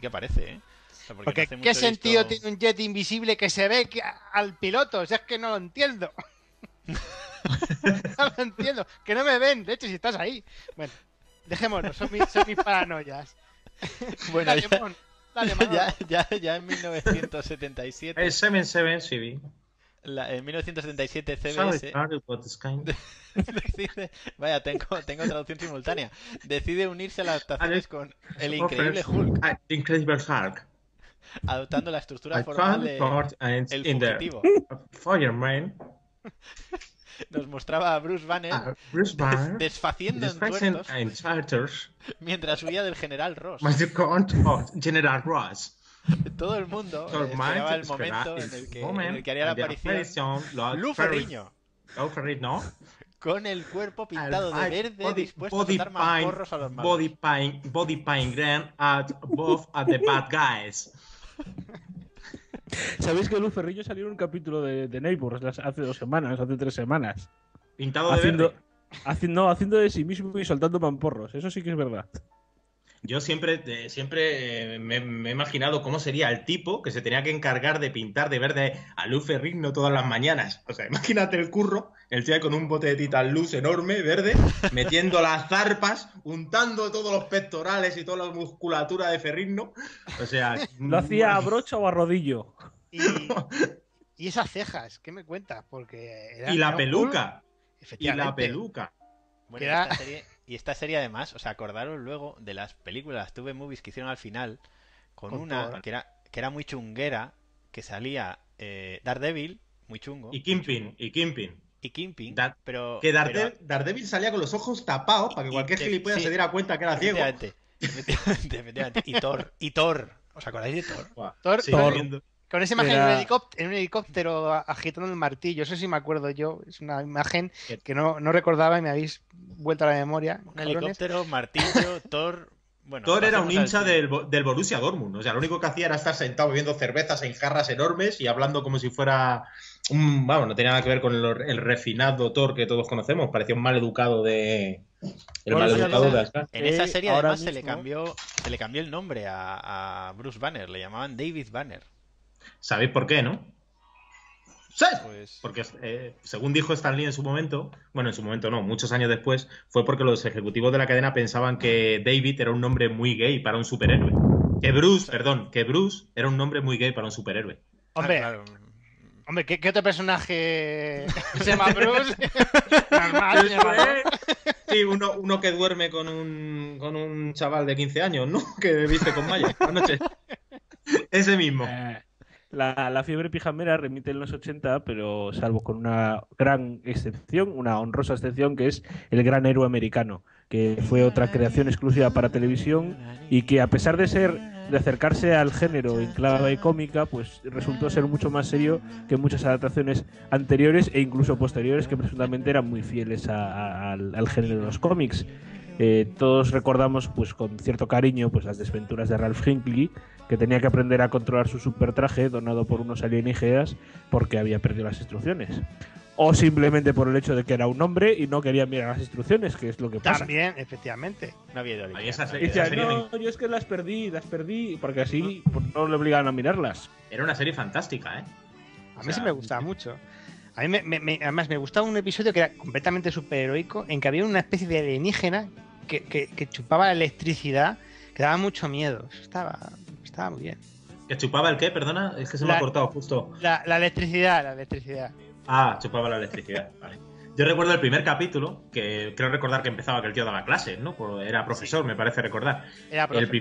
que aparece, ¿eh? O sea, porque no hace ¿qué sentido tiene un Jet invisible que se ve al piloto? O sea, es que no lo entiendo. No lo entiendo. Que no me ven, de hecho, si estás ahí. Bueno. Dejémonos, son mis paranoias. Bueno, ya en 1977... 77 CB. En 1977 CBS... Vaya, tengo traducción simultánea. Decide unirse a las adaptaciones con el increíble Hulk. Adoptando la estructura formal de El Fugitivo. Fireman... Nos mostraba a Bruce Banner, desfaciendo en tuertos mientras huía del General Ross. General Ross. Todo el mundo esperaba el momento en el que haría la aparición Lou Ferrigno con el cuerpo pintado de verde, dispuesto a soltar mamporros a los malos. Body paint grand at both at the bad guys. ¿Sabéis que Luz Ferrillo salió en un capítulo de Neighbours hace 2 semanas, hace 3 semanas? Pintado de verde. No, haciendo de sí mismo y soltando mamporros. Eso sí que es verdad. Yo siempre me he imaginado cómo sería el tipo que se tenía que encargar de pintar de verde a Luz Ferrigno todas las mañanas. O sea, imagínate el curro, el tío con un bote de Titan Luz enorme, verde, metiendo las zarpas, untando todos los pectorales y toda la musculatura de Ferrigno. O sea... ¿Lo hacía a brocha o a rodillo? Y esas cejas, ¿qué me cuentas? Porque era, y la peluca. Efectivamente. Y la peluca. Bueno, esta serie además, o sea, acordaros luego de las películas, las TV Movies que hicieron al final, con una que era muy chunguera, que salía Daredevil, muy chungo. Y Kingpin, pero... Que Daredevil salía con los ojos tapados para que cualquier gilipollas se diera cuenta que era ciego. Efectivamente. Y Thor. ¿Os acordáis de Thor? Wow. Thor. Con esa imagen en un helicóptero agitando el martillo, eso sí me acuerdo yo. Es una imagen que no recordaba y me habéis vuelto a la memoria. Un helicóptero, martillo, Thor... Bueno, Thor era un hincha del Borussia Dortmund. O sea, lo único que hacía era estar sentado bebiendo cervezas en jarras enormes y hablando como si fuera... Vamos, no tenía nada que ver con el refinado Thor que todos conocemos. Parecía un mal educado de... En esa serie además se le cambió el nombre a Bruce Banner. Le llamaban David Banner. ¿Sabéis por qué, no? ¡Sí! Pues... Porque según dijo Stan Lee en su momento, bueno, en su momento no, muchos años después, fue porque los ejecutivos de la cadena pensaban que David era un nombre muy gay para un superhéroe. Que Bruce era un nombre muy gay para un superhéroe. Hombre, claro. Hombre, ¿qué otro personaje se llama Bruce? Normal, sí, uno que duerme con un chaval de 15 años, ¿no? Que viste con malla. Buenas noches. Ese mismo. La fiebre pijamera remite en los 80, pero salvo con una gran excepción, una honrosa excepción, que es El gran héroe americano, que fue otra creación exclusiva para televisión y que a pesar de acercarse al género en clave cómica, pues resultó ser mucho más serio que muchas adaptaciones anteriores e incluso posteriores que presuntamente eran muy fieles al género de los cómics. Todos recordamos pues con cierto cariño pues las desventuras de Ralph Hinckley, que tenía que aprender a controlar su supertraje donado por unos alienígenas porque había perdido las instrucciones, o simplemente por el hecho de que era un hombre y no quería mirar las instrucciones, que es lo que pasa. También, efectivamente. No había ido a mirar. Yo es que las perdí, porque así pues, no le obligaban a mirarlas. Era una serie fantástica, ¿eh? A mí sí me gustaba mucho. A mí además me gustaba un episodio que era completamente superheroico, en que había una especie de alienígena que chupaba la electricidad, que daba mucho miedo. Estaba muy bien. ¿Que chupaba el qué? Perdona, es que se me ha cortado justo. La electricidad. Ah, chupaba la electricidad, vale. Yo recuerdo el primer capítulo, que creo recordar que empezaba que el tío daba clases, ¿no? Era profesor, sí. Me parece recordar. Era profesor.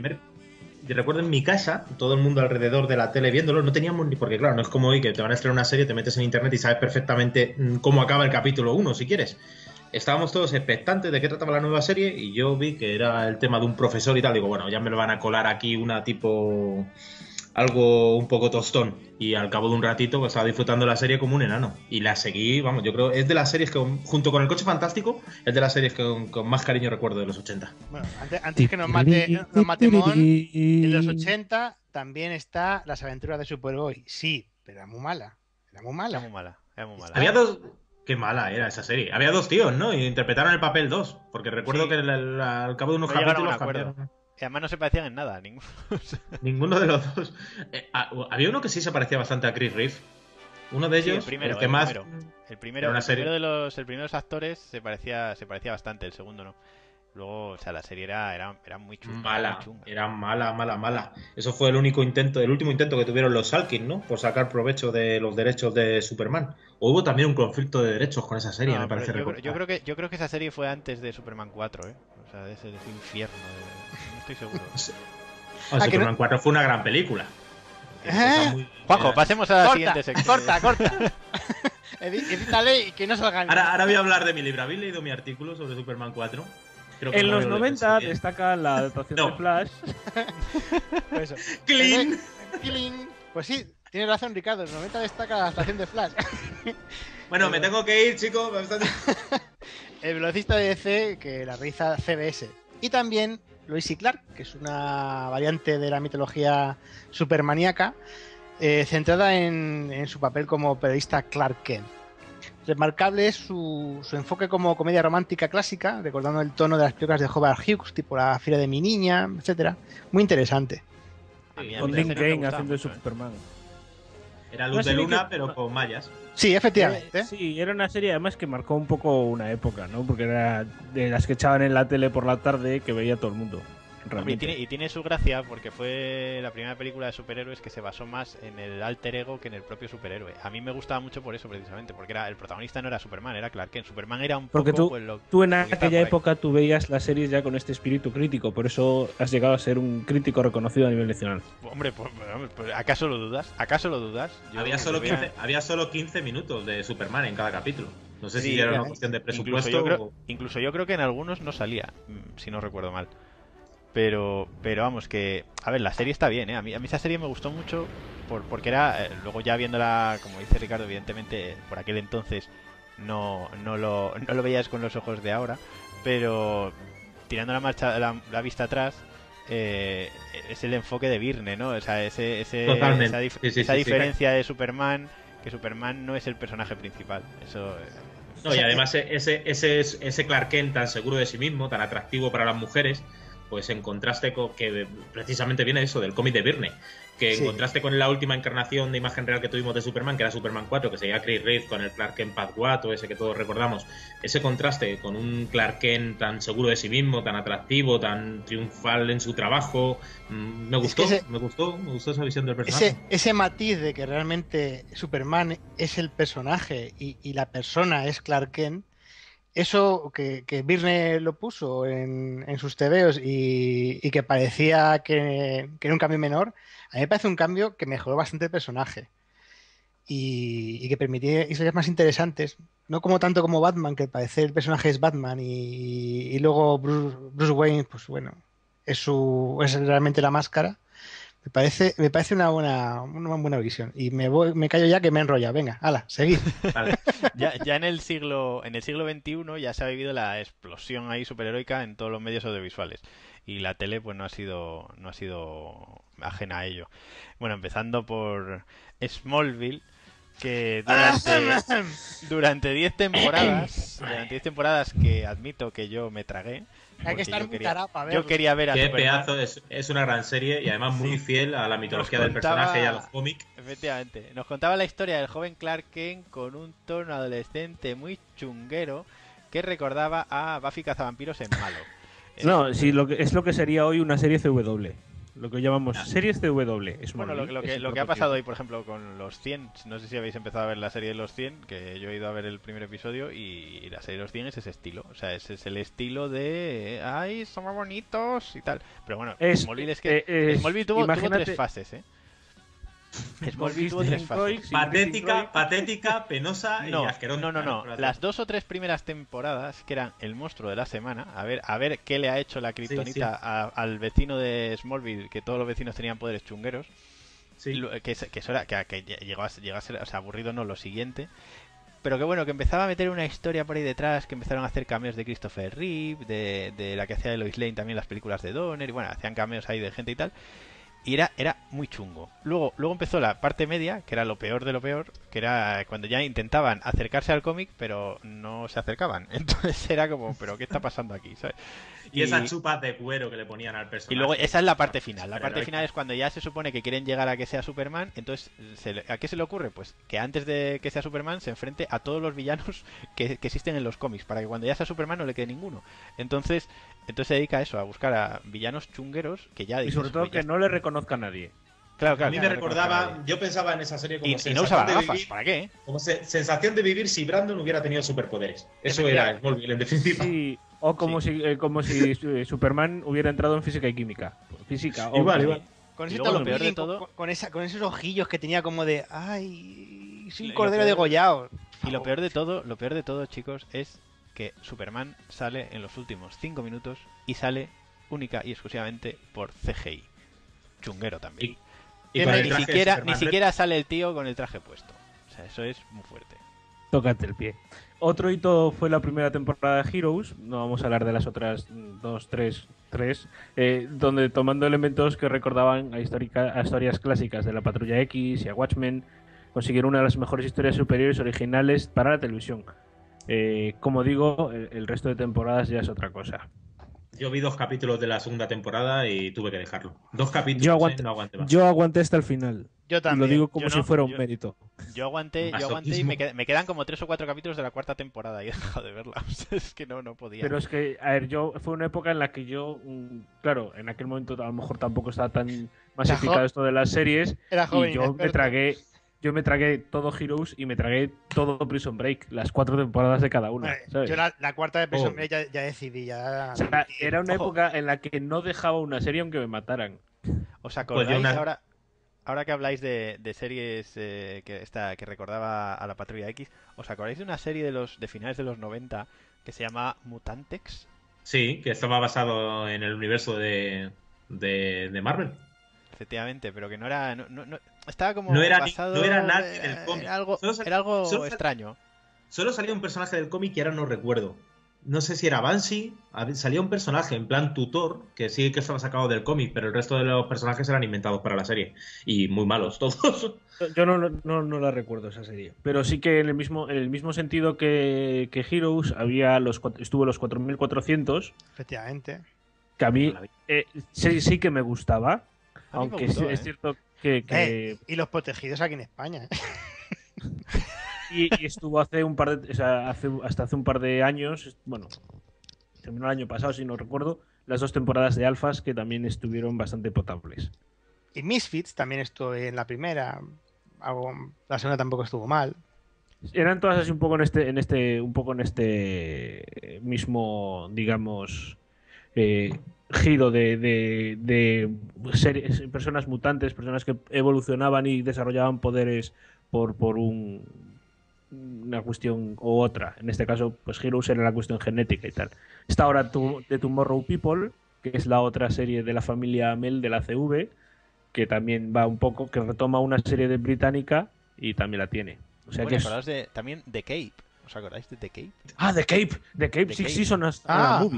Yo recuerdo en mi casa, todo el mundo alrededor de la tele viéndolo, no teníamos ni... Porque claro, no es como hoy que te van a estrenar una serie, te metes en internet y sabes perfectamente cómo acaba el capítulo 1, si quieres. Estábamos todos expectantes de qué trataba la nueva serie y yo vi que era el tema de un profesor y tal. Digo, bueno, ya me lo van a colar aquí una tipo... algo un poco tostón. Y al cabo de un ratito pues, estaba disfrutando la serie como un enano. Y la seguí, vamos, yo creo, es de las series que, junto con El coche fantástico, es de las series que con más cariño recuerdo de los 80. Bueno, antes que nos mate Mon, en los 80 también está Las aventuras de Superboy. Sí, pero era muy mala. Era muy mala. Había dos... Qué mala era esa serie. Había dos tíos, ¿no? Y interpretaron el papel dos. Porque recuerdo que al cabo de unos capítulos cambiaron. Además no se parecían en nada, ninguno de los dos. Había uno que sí se parecía bastante a Chris Reeves. Uno de ellos, el primero de los actores se parecía bastante, el segundo no. Luego, o sea, la serie era muy chunga. Era mala. Eso fue el último intento que tuvieron los Salkin, ¿no? Por sacar provecho de los derechos de Superman. O hubo también un conflicto de derechos con esa serie, me parece recordar. Yo creo que esa serie fue antes de Superman 4, ¿eh? O sea, de ese infierno. No estoy seguro. Superman 4 fue una gran película. Juanjo, pasemos a la siguiente sección. Corta. Edítale y que no salgan. Ahora voy a hablar de mi libro. ¿Habéis leído mi artículo sobre Superman 4? En los 90 destaca la adaptación de Flash. Pues eso. Clean. Pues sí, tienes razón, Ricardo. En los 90 destaca la adaptación de Flash. Bueno, me tengo que ir, chicos. El velocista de DC que la realiza CBS. Y también Lois y Clark, que es una variante de la mitología supermaníaca, centrada en su papel como periodista Clark Kent. Remarcable es su enfoque como comedia romántica clásica, recordando el tono de las películas de Howard Hughes, tipo La fiera de mi niña, etcétera. Muy interesante. Sí, con Link Kane haciendo de Superman. Era Luz de Luna, pero con mayas. Sí, efectivamente. Sí, era una serie además que marcó un poco una época, ¿no? Porque era de las que echaban en la tele por la tarde que veía todo el mundo. Y tiene su gracia porque fue la primera película de superhéroes que se basó más en el alter ego que en el propio superhéroe. A mí me gustaba mucho por eso precisamente, porque el protagonista no era Superman, era Clark Kent. Superman era un poco... Porque tú en aquella época tú veías las series ya con este espíritu crítico, por eso has llegado a ser un crítico reconocido a nivel nacional. Hombre, pues, ¿acaso lo dudas? ¿Acaso lo dudas? Había solo 15 minutos de Superman en cada capítulo. No sé si era una cuestión de presupuesto. Incluso yo creo que en algunos no salía, si no recuerdo mal. Pero vamos, que... A ver, la serie está bien, ¿eh? A mí esa serie me gustó mucho porque era... luego ya viéndola, como dice Ricardo, evidentemente por aquel entonces no lo veías con los ojos de ahora, pero tirando la vista atrás, es el enfoque de Byrne, ¿no? O sea, esa diferencia de Superman, que Superman no es el personaje principal. Eso... No, y además ese Clark Kent tan seguro de sí mismo, tan atractivo para las mujeres... Pues en contraste con que precisamente viene eso del cómic de Byrne, que en contraste con la última encarnación de imagen real que tuvimos de Superman, que era Superman 4, que seguía Chris Reeves con el Clark Kent Part 4, ese que todos recordamos, ese contraste con un Clark Kent tan seguro de sí mismo, tan atractivo, tan triunfal en su trabajo, me gustó esa visión del personaje. Ese matiz de que realmente Superman es el personaje y la persona es Clark Kent. Eso que Byrne lo puso en sus tebeos y que parecía que era un cambio menor, a mí me parece un cambio que mejoró bastante el personaje y que permitía historias más interesantes, no tanto como Batman, que al parecer el personaje es Batman y luego Bruce Wayne, pues bueno, es realmente la máscara. Me parece una buena visión. Y me callo ya que me enrolla. Venga, hala, seguid. Vale. Ya en el siglo XXI ya se ha vivido la explosión ahí superheroica en todos los medios audiovisuales. Y la tele pues no ha sido ajena a ello. Bueno, empezando por Smallville, que durante 10 temporadas, que admito que yo me tragué. Hay que estar yo quería ver a qué Superman. Pedazo es una gran serie y además muy fiel a la mitología del personaje y a los cómics. Efectivamente, nos contaba la historia del joven Clark Kent con un tono adolescente muy chunguero que recordaba a Buffy Cazavampiros en malo. No, sí, es lo que sería hoy una serie CW. Lo que llamamos series CW. Bueno, lo que ha pasado hoy, por ejemplo, con Los 100. No sé si habéis empezado a ver la serie de Los 100, que yo he ido a ver el primer episodio y la serie de Los 100 es ese estilo. O sea, ese es el estilo de... ¡Ay, somos bonitos! Y tal. Pero bueno, Smallville Smallville tuvo tres fases, ¿eh? Smallville tuvo tres fases. Patética, penosa y asquerosa. No. Las dos o tres primeras temporadas, que eran el monstruo de la semana, a ver qué le ha hecho la kriptonita al vecino de Smallville, que todos los vecinos tenían poderes chungueros. Sí. Que eso era, que llegó a ser, o sea, aburrido no, lo siguiente. Pero que bueno, que empezaba a meter una historia por ahí detrás, que empezaron a hacer cameos de Christopher Reeves, de la que hacía de Lois Lane también las películas de Donner, y bueno, hacían cameos ahí de gente y tal. Y era muy chungo. Luego empezó la parte media, que era lo peor de lo peor, que era cuando ya intentaban acercarse al cómic, pero no se acercaban. Entonces era como, ¿pero qué está pasando aquí? ¿Sabes? Y esas chupas de cuero que le ponían al personaje. Y luego esa es la parte final. La parte final es cuando ya se supone que quieren llegar a que sea Superman. Entonces, ¿a qué se le ocurre? Pues que antes de que sea Superman se enfrente a todos los villanos que existen en los cómics, para que cuando ya sea Superman no le quede ninguno. Entonces se dedica a eso, a buscar a villanos chungueros que ya... Y sobre todo que no le reconozca a nadie. Claro, a mí me recordaba, yo pensaba en esa serie como sensación, no usaba gafas, de vivir, ¿para qué? Como sensación de vivir si Brandon hubiera tenido superpoderes. Eso era Smallville en definitiva. Sí, o como si Superman hubiera entrado en física y química. Física, igual. Con eso está lo peor de todo. Con esos ojillos que tenía como de, ay, soy un cordero degollado. Y lo peor de todo, chicos, es que Superman sale en los últimos 5 minutos y sale única y exclusivamente por CGI. Chunguero también. Y ni siquiera sale el tío con el traje puesto. O sea, eso es muy fuerte. tócate el pie. Otro hito fue la primera temporada de Heroes, no vamos a hablar de las otras tres, donde tomando elementos que recordaban a historias clásicas de la Patrulla X y a Watchmen, consiguieron una de las mejores historias superiores originales para la televisión. Como digo, el resto de temporadas ya es otra cosa. Yo vi 2 capítulos de la segunda temporada y tuve que dejarlo. 2 capítulos, no aguanté más. Yo aguanté hasta el final. Yo también. Lo digo como si fuera un mérito. Yo aguanté y me quedan como 3 o 4 capítulos de la cuarta temporada y he dejado de verla. O sea, es que no podía. Pero es que, a ver, fue una época en la que yo, claro, en aquel momento a lo mejor tampoco estaba tan masificado esto de las series. Era joven, y yo me tragué todo Heroes y me tragué todo Prison Break, las 4 temporadas de cada una, ¿sabes? Yo la cuarta de Prison Break ya decidí. O sea, era una época en la que no dejaba una serie aunque me mataran. ¿Os acordáis ahora que habláis de series que recordaba a la Patrulla X? ¿Os acordáis de una serie de finales de los 90 que se llama Mutantex? Sí, que estaba basado en el universo de Marvel. Efectivamente, pero que no era... No estaba como basado... No era nadie del cómic. Era algo extraño. Solo salía un personaje del cómic que ahora no recuerdo. No sé si era Banshee. Salía un personaje en plan tutor, que sí que estaba sacado del cómic, pero el resto de los personajes eran inventados para la serie. Y muy malos todos. Yo no la recuerdo esa serie. Pero sí que en el mismo sentido que Heroes estuvo los 4400. Efectivamente. Que a mí sí que me gustaba. Aunque gustó, es cierto que... Y los protegidos aquí en España. Y estuvo hasta hace un par de años, bueno, terminó el año pasado, si no recuerdo, las 2 temporadas de Alfas, que también estuvieron bastante potables. Y Misfits también estuvo en la primera, la segunda tampoco estuvo mal. Eran todas así un poco en este mismo, digamos... giro de series, personas mutantes, personas que evolucionaban y desarrollaban poderes por una cuestión u otra. En este caso, pues Heroes era la cuestión genética y tal. Está ahora de Tomorrow People, que es la otra serie de la familia Amell de la CW, que también va un poco, que retoma una serie de británica y también la tiene. O sea, también The Cape. ¿Os acordáis de The Cape? Ah, The Cape. The Cape, Six Seasons a Movie.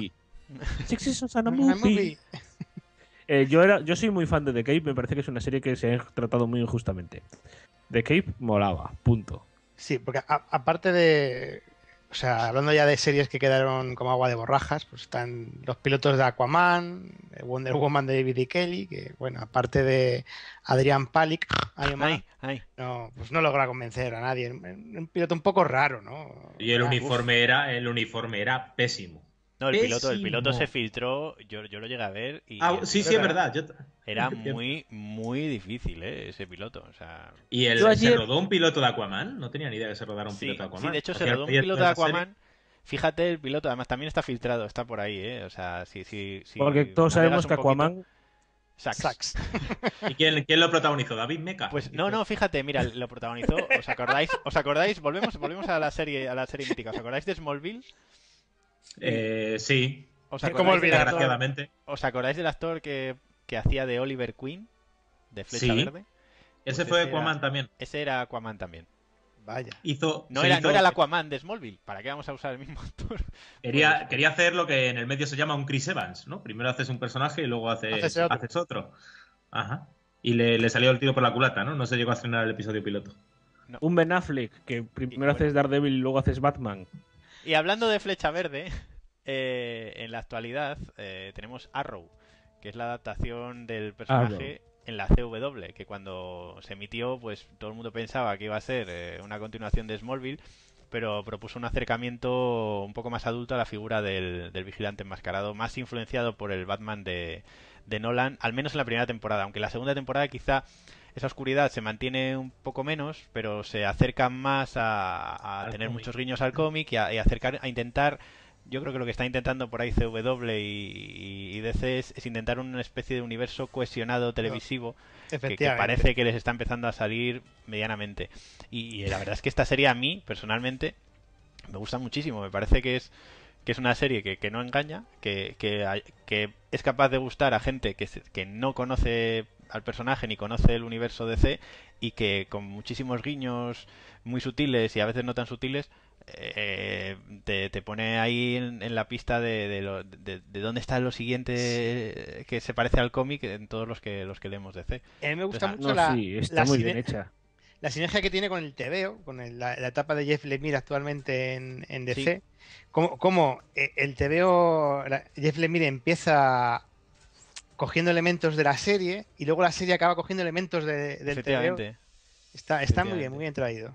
Movie. Yo soy muy fan de The Cape, me parece que es una serie que se ha tratado muy injustamente. The Cape molaba, punto. Sí, porque aparte de... O sea, hablando ya de series que quedaron como agua de borrajas, pues están los pilotos de Aquaman, Wonder Woman de David E. Kelly, que bueno, aparte de Adrian Palick, pues no logra convencer a nadie. Un piloto un poco raro, ¿no? Y el uniforme era pésimo. No, el piloto se filtró, yo lo llegué a ver y... sí, es verdad. Era muy, muy difícil, ese piloto. O sea... ¿Y se rodó un piloto de Aquaman? No tenía ni idea que se rodara un piloto de Aquaman. Sí, de hecho se rodó un piloto de Aquaman. Serie. Fíjate, el piloto, además, también está filtrado, está por ahí, O sea, sí. Porque todos sabemos que Aquaman... Sax. ¿Y quién lo protagonizó? ¿David Mecha? Pues no, fíjate, mira, lo protagonizó. ¿Os acordáis? Volvemos a la serie mítica. ¿Os acordáis de Smallville? Sí. ¿Os acordáis del actor que hacía de Oliver Queen? De Flecha Verde. Ese fue Aquaman también. Ese era Aquaman también. Vaya. No era el Aquaman de Smallville. ¿Para qué vamos a usar el mismo actor? Quería hacer lo que en el medio se llama un Chris Evans, ¿no? Primero haces un personaje y luego haces otro. Ajá. Y le salió el tiro por la culata, ¿no? No se llegó a estrenar el episodio piloto. No. Un Ben Affleck, que primero haces Daredevil y luego haces Batman. Y hablando de Flecha Verde, en la actualidad tenemos Arrow, que es la adaptación del personaje en la CW, que cuando se emitió, pues todo el mundo pensaba que iba a ser una continuación de Smallville, pero propuso un acercamiento un poco más adulto a la figura del vigilante enmascarado, más influenciado por el Batman de Nolan, al menos en la primera temporada, aunque en la segunda temporada quizá esa oscuridad se mantiene un poco menos, pero se acercan más a tener cómic. Muchos guiños al cómic y acercar a intentar, yo creo que lo que está intentando por ahí CW y DC es intentar una especie de universo cohesionado televisivo que parece que les está empezando a salir medianamente. Y la verdad es que esta serie a mí, personalmente, me gusta muchísimo. Me parece que es que es una serie que no engaña, que es capaz de gustar a gente que no conoce al personaje ni conoce el universo DC, y que con muchísimos guiños muy sutiles y a veces no tan sutiles te pone ahí en la pista de dónde está lo siguiente, sí, que se parece al cómic en todos los que leemos DC. A mí me gusta mucho la sinergia que tiene con el TVO, con la etapa de Jeff Lemire actualmente en DC. Sí. Como el TVO, Jeff Lemire empieza cogiendo elementos de la serie y luego la serie acaba cogiendo elementos del TVO. Está muy bien traído.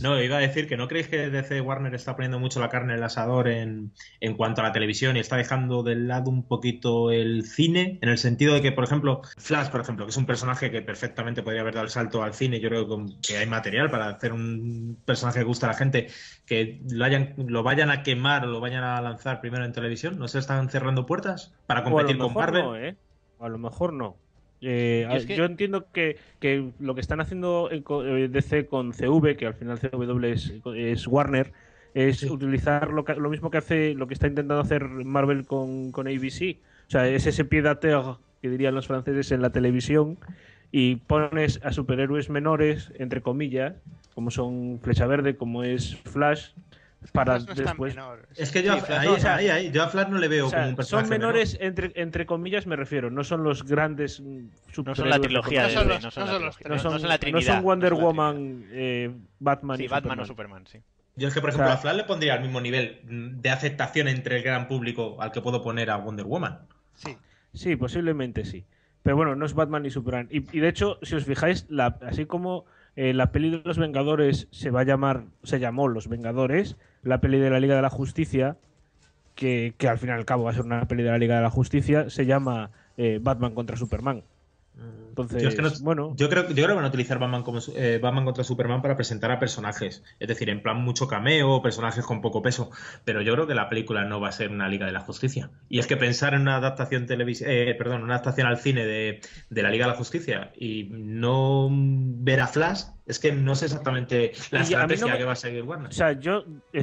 No, iba a decir que no creéis que DC Warner está poniendo mucho la carne en el asador en cuanto a la televisión, y está dejando de lado un poquito el cine, en el sentido de que, por ejemplo, Flash, que es un personaje que perfectamente podría haber dado el salto al cine. Yo creo que hay material para hacer un personaje que gusta a la gente, que lo vayan a quemar o lo vayan a lanzar primero en televisión. ¿No se están cerrando puertas para competir con Marvel? No, a lo mejor no. Yo entiendo que lo que están haciendo DC con CW, que al final CW es Warner, es utilizar lo mismo que hace, lo que está intentando hacer Marvel con ABC. O sea, es ese pied à terre que dirían los franceses en la televisión, y pones a superhéroes menores, entre comillas, como son Flecha Verde, como es Flash, para Flash no después. Es que yo a Flash no le veo como un personaje. Son menores menor, entre comillas me refiero, no son los grandes superhéroes. No son la trilogía de DC, no son Wonder Woman, Batman, sí, y Batman o Superman, sí. Yo es que, por ejemplo, a Flash le pondría al mismo nivel de aceptación entre el gran público al que puedo poner a Wonder Woman. Sí, sí, posiblemente sí. Pero bueno, no es Batman ni Superman. Y de hecho, si os fijáis, así como la peli de los Vengadores se llamó Los Vengadores, la peli de la Liga de la Justicia, que al fin y al cabo va a ser una peli de la Liga de la Justicia, se llama Batman contra Superman. Entonces, yo creo que van a utilizar Batman contra Superman para presentar a personajes, es decir, en plan mucho cameo, personajes con poco peso, pero yo creo que la película no va a ser una Liga de la Justicia. Y es que pensar en una adaptación una adaptación al cine de la Liga de la Justicia y no ver a Flash, es que no sé exactamente la estrategia que va a seguir Warner. O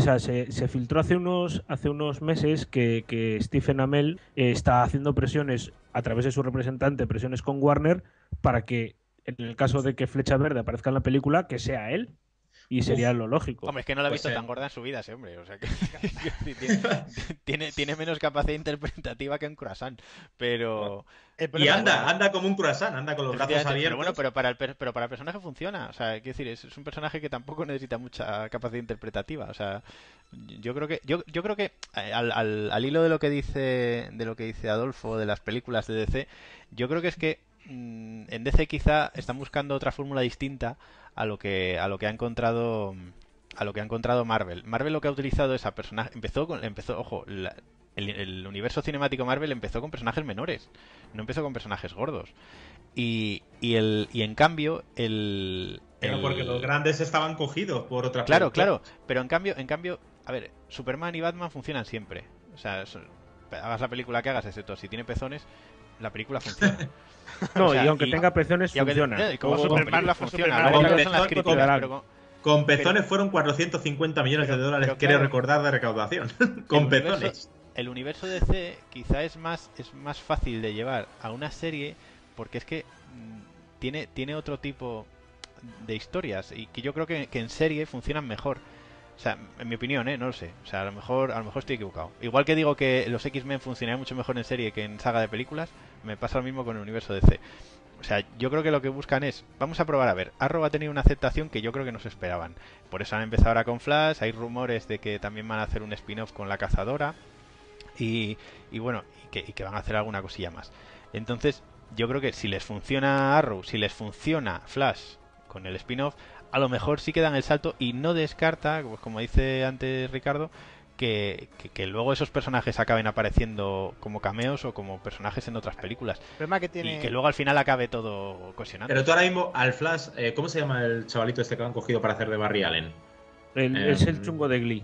sea, se filtró hace unos meses que Stephen Amell está haciendo presiones a través de su representante, presiones con Warner, para que en el caso de que Flecha Verde aparezca en la película, que sea él. Y sería lo lógico. Hombre, es que no la ha visto tan gorda en su vida, ese hombre. O sea, que tiene menos capacidad interpretativa que un croissant. Pero... Y anda como un croissant, anda con los brazos abiertos. Pero bueno, pero para el personaje funciona. O sea, quiero decir, es un personaje que tampoco necesita mucha capacidad interpretativa. O sea, yo creo que al hilo de lo que dice Adolfo de las películas de DC, yo creo que es que en DC quizá están buscando otra fórmula distinta a lo que ha encontrado Marvel. Marvel lo que ha utilizado es a personajes. El universo cinemático Marvel empezó con personajes menores, no empezó con personajes gordos. Y en cambio pero porque los grandes estaban cogidos por otra. Claro. Pero en cambio, a ver, Superman y Batman funcionan siempre. O sea, hagas la película que hagas, excepto si tiene pezones, la película funciona. No, o sea, y aunque tenga pezones, funciona. Como Superman la funciona. Con pezones fueron 450 millones de dólares, quiero recordar, de recaudación. Con pezones. El universo DC quizá es más fácil de llevar a una serie, porque es que tiene otro tipo de historias, y que yo creo que en serie funcionan mejor. O sea, en mi opinión, no lo sé. O sea, a lo mejor estoy equivocado. Igual que digo que los X-Men funcionarían mucho mejor en serie que en saga de películas, me pasa lo mismo con el universo DC. O sea, yo creo que lo que buscan es... Vamos a probar, a ver. Arrow ha tenido una aceptación que yo creo que no se esperaban. Por eso han empezado ahora con Flash. Hay rumores de que también van a hacer un spin-off con La Cazadora. Y bueno, y que van a hacer alguna cosilla más. Entonces, yo creo que si les funciona Arrow, si les funciona Flash con el spin-off, a lo mejor sí que dan el salto, y no descarta, pues como dice antes Ricardo, que luego esos personajes acaben apareciendo como cameos o como personajes en otras películas. El problema que tiene... Y que luego al final acabe todo cohesionando. Pero tú ahora mismo, al Flash, ¿cómo se llama el chavalito este que han cogido para hacer de Barry Allen? Es el chungo de Glee.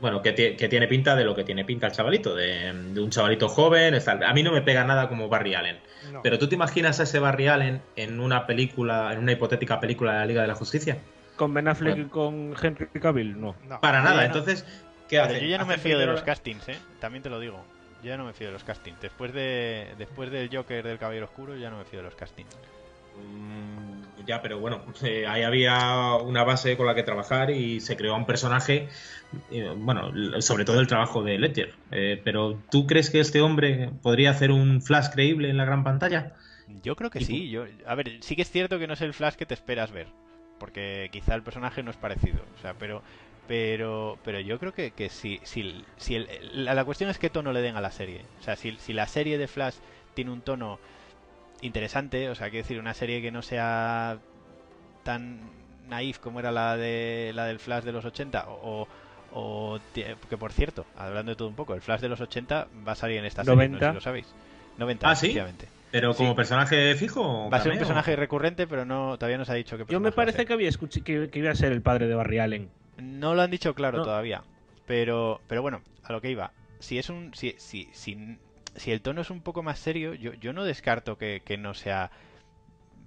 Bueno, que tiene pinta de lo que tiene pinta el chavalito, de un chavalito joven. A mí no me pega nada como Barry Allen. No. Pero ¿tú te imaginas a ese Barry Allen en una película, en una hipotética película de la Liga de la Justicia? ¿Con Ben Affleck y con Henry Cavill? No. Para nada. Entonces, Pero yo ya no me fío de los castings, también te lo digo. Yo ya no me fío de los castings. Después del Joker del Caballero Oscuro, ya no me fío de los castings. Ya, pero bueno, ahí había una base con la que trabajar y se creó un personaje, bueno, sobre todo el trabajo de Ledger. Pero ¿tú crees que este hombre podría hacer un Flash creíble en la gran pantalla? Yo creo que sí. A ver, sí que es cierto que no es el Flash que te esperas ver, porque quizá el personaje no es parecido, o sea, pero yo creo que la cuestión es qué tono le den a la serie. O sea, si la serie de Flash tiene un tono interesante, o sea, quiero decir, una serie que no sea tan naif como era la del Flash de los 80, o que, por cierto, hablando de todo un poco, el Flash de los 80 va a salir en esta serie, no sé si lo sabéis. 90, efectivamente. ¿Sí? ¿Pero como personaje fijo? Va a ser un personaje recurrente, pero no, todavía no se ha dicho qué personaje. Yo me parece que había escuchado que iba a ser el padre de Barry Allen. No lo han dicho claro todavía, pero bueno, a lo que iba. Si el tono es un poco más serio, yo no descarto que no sea...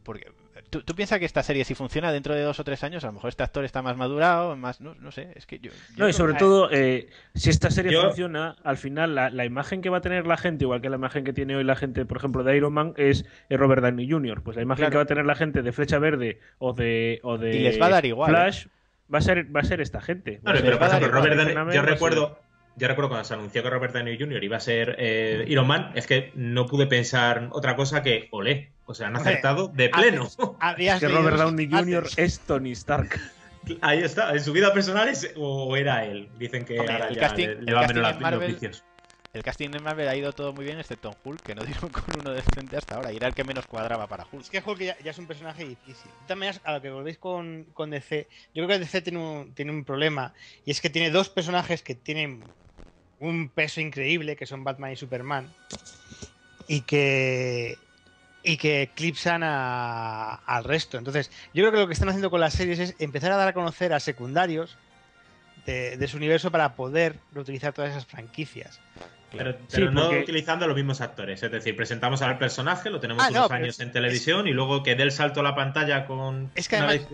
Porque tú piensas que esta serie, si funciona dentro de 2 o 3 años, a lo mejor este actor está más madurado, más... No sé, es que yo y sobre todo, si esta serie funciona, al final la imagen que va a tener la gente, igual que la imagen que tiene hoy la gente, por ejemplo, de Iron Man, es Robert Downey Jr. Pues la imagen que va a tener la gente de Flecha Verde o de y les va a dar igual, Flash... Va a ser esta gente. Claro, pero por ejemplo, yo recuerdo cuando se anunció que Robert Downey Jr. iba a ser Iron Man, es que no pude pensar otra cosa que olé. O sea, han acertado de pleno. Es que Robert Downey Jr. es Tony Stark. Ahí está, en su vida personal o era él. Dicen que ahora el casting en Marvel ha ido todo muy bien, excepto en Hulk, que no dieron con uno decente hasta ahora, y era el que menos cuadraba para Hulk. Es que Hulk ya es un personaje difícil. De todas maneras, a lo que volvéis con DC, yo creo que DC tiene un problema, y es que tiene 2 personajes que tienen un peso increíble, que son Batman y Superman, y que eclipsan al resto. Entonces, yo creo que lo que están haciendo con las series es empezar a dar a conocer a secundarios de su universo para poder reutilizar todas esas franquicias. Pero sí, porque... no utilizando a los mismos actores. Es decir, presentamos al personaje, lo tenemos unos años en televisión y luego que dé el salto a la pantalla con... Es que además,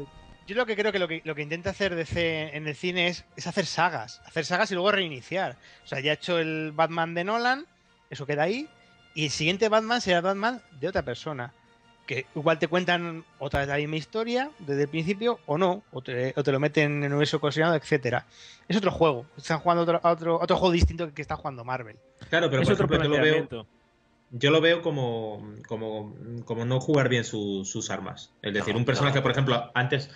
yo lo que creo que lo que intenta hacer DC en el cine es hacer sagas y luego reiniciar. O sea, ya ha hecho el Batman de Nolan, eso queda ahí, y el siguiente Batman será Batman de otra persona. Que igual te cuentan otra vez la misma historia desde el principio o no, o te lo meten en un universo cohesionado, etcétera. Es otro juego, están jugando otro juego distinto que está jugando Marvel. Claro, pero es otro planteamiento. Yo lo veo como no jugar bien sus armas. Es decir, un personaje, por ejemplo, antes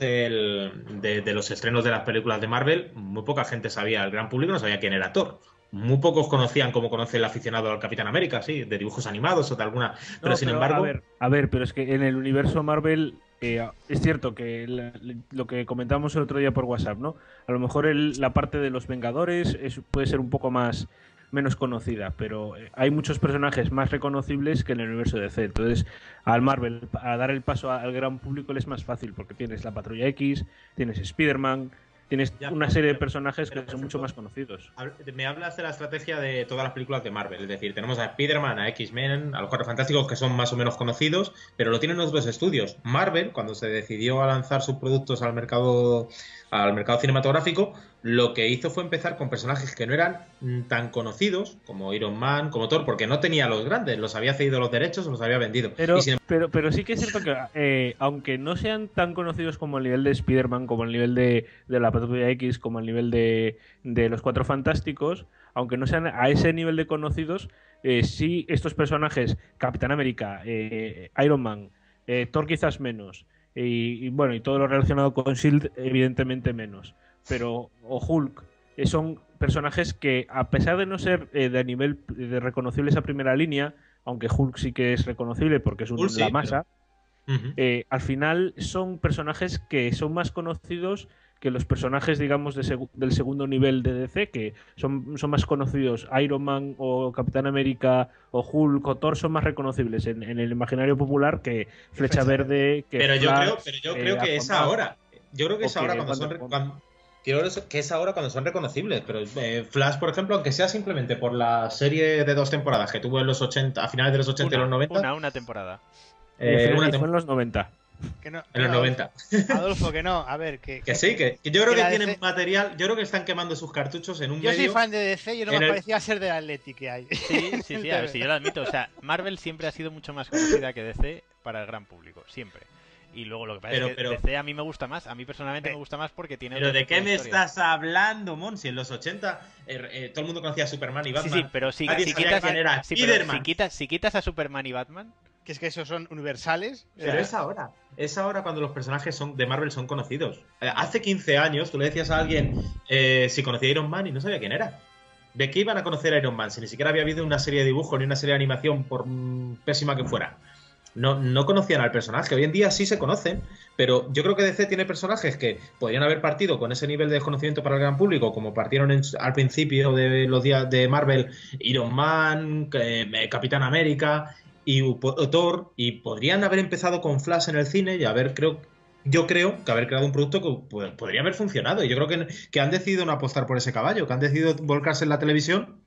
de los estrenos de las películas de Marvel, muy poca gente sabía, el gran público no sabía quién era Thor. Muy pocos conocían como conoce el aficionado al Capitán América, sí, de dibujos animados o de alguna... Pero sin embargo... A ver, pero es que en el universo Marvel es cierto que lo que comentamos el otro día por WhatsApp, ¿no? A lo mejor la parte de los Vengadores puede ser un poco menos conocida, pero hay muchos personajes más reconocibles que en el universo DC. Entonces, al Marvel, a dar el paso al gran público le es más fácil, porque tienes la Patrulla X, tienes Spider-Man... Tienes una serie de personajes que son mucho más conocidos. Me hablas de la estrategia de todas las películas de Marvel. Es decir, tenemos a Spider-Man, a X-Men, a los 4 Fantásticos, que son más o menos conocidos, pero lo tienen otros estudios. Marvel, cuando se decidió a lanzar sus productos al mercado cinematográfico, lo que hizo fue empezar con personajes que no eran tan conocidos, como Iron Man, como Thor, porque no tenía los grandes, los había cedido los derechos o los había vendido. Pero sí que es cierto que, aunque no sean tan conocidos como el nivel de Spider-Man, como el nivel de la Patrulla X, como el nivel de los 4 Fantásticos, aunque no sean a ese nivel de conocidos, sí estos personajes, Capitán América, Iron Man, Thor quizás menos, y bueno, y todo lo relacionado con S.H.I.E.L.D. evidentemente menos, pero o Hulk, son personajes que a pesar de no ser de nivel de reconocibles a primera línea, aunque Hulk sí que es reconocible porque es la masa, pero... al final son personajes que son más conocidos que los personajes, digamos, del segundo nivel de DC, que son más conocidos. Iron Man o Capitán América o Hulk o Thor son más reconocibles en el imaginario popular que Flecha Verde, que pero Flash, yo creo que es ahora. Yo creo que es ahora cuando son reconocibles, pero Flash, por ejemplo, aunque sea simplemente por la serie de 2 temporadas que tuvo en los 80, a finales de los 80 y los 90. Una temporada. Fue en los 90. Que no, en los 90. Adolfo, que no, a ver, que sí, que yo creo que tienen DC... material, yo creo que están quemando sus cartuchos en un medio. Yo soy fan de DC, yo no me parecía ser del Atleti que hay. Sí, sí, sí, a ver, si yo lo admito, o sea, Marvel siempre ha sido mucho más conocida que DC para el gran público, siempre. Y luego lo que pasa es que DC a mí me gusta más, a mí personalmente me gusta más porque tiene... ¿Pero de qué me estás hablando, Mon? Si en los 80 todo el mundo conocía a Superman y Batman. Sí, sí, pero si quitas a Superman y Batman... Que es que esos son universales. Pero es ahora. Es ahora cuando los personajes son de Marvel son conocidos. Hace 15 años tú le decías a alguien si conocía a Iron Man y no sabía quién era. ¿De qué iban a conocer a Iron Man? Si ni siquiera había habido una serie de dibujos ni una serie de animación, por pésima que fuera. No conocían al personaje. Hoy en día sí se conocen, pero yo creo que DC tiene personajes que podrían haber partido con ese nivel de desconocimiento para el gran público, como partieron al principio de los días de Marvel, Iron Man, Capitán América... y Thor, y podrían haber empezado con Flash en el cine y haber, yo creo que haber creado un producto que podría haber funcionado. Y yo creo que han decidido no apostar por ese caballo, que han decidido volcarse en la televisión.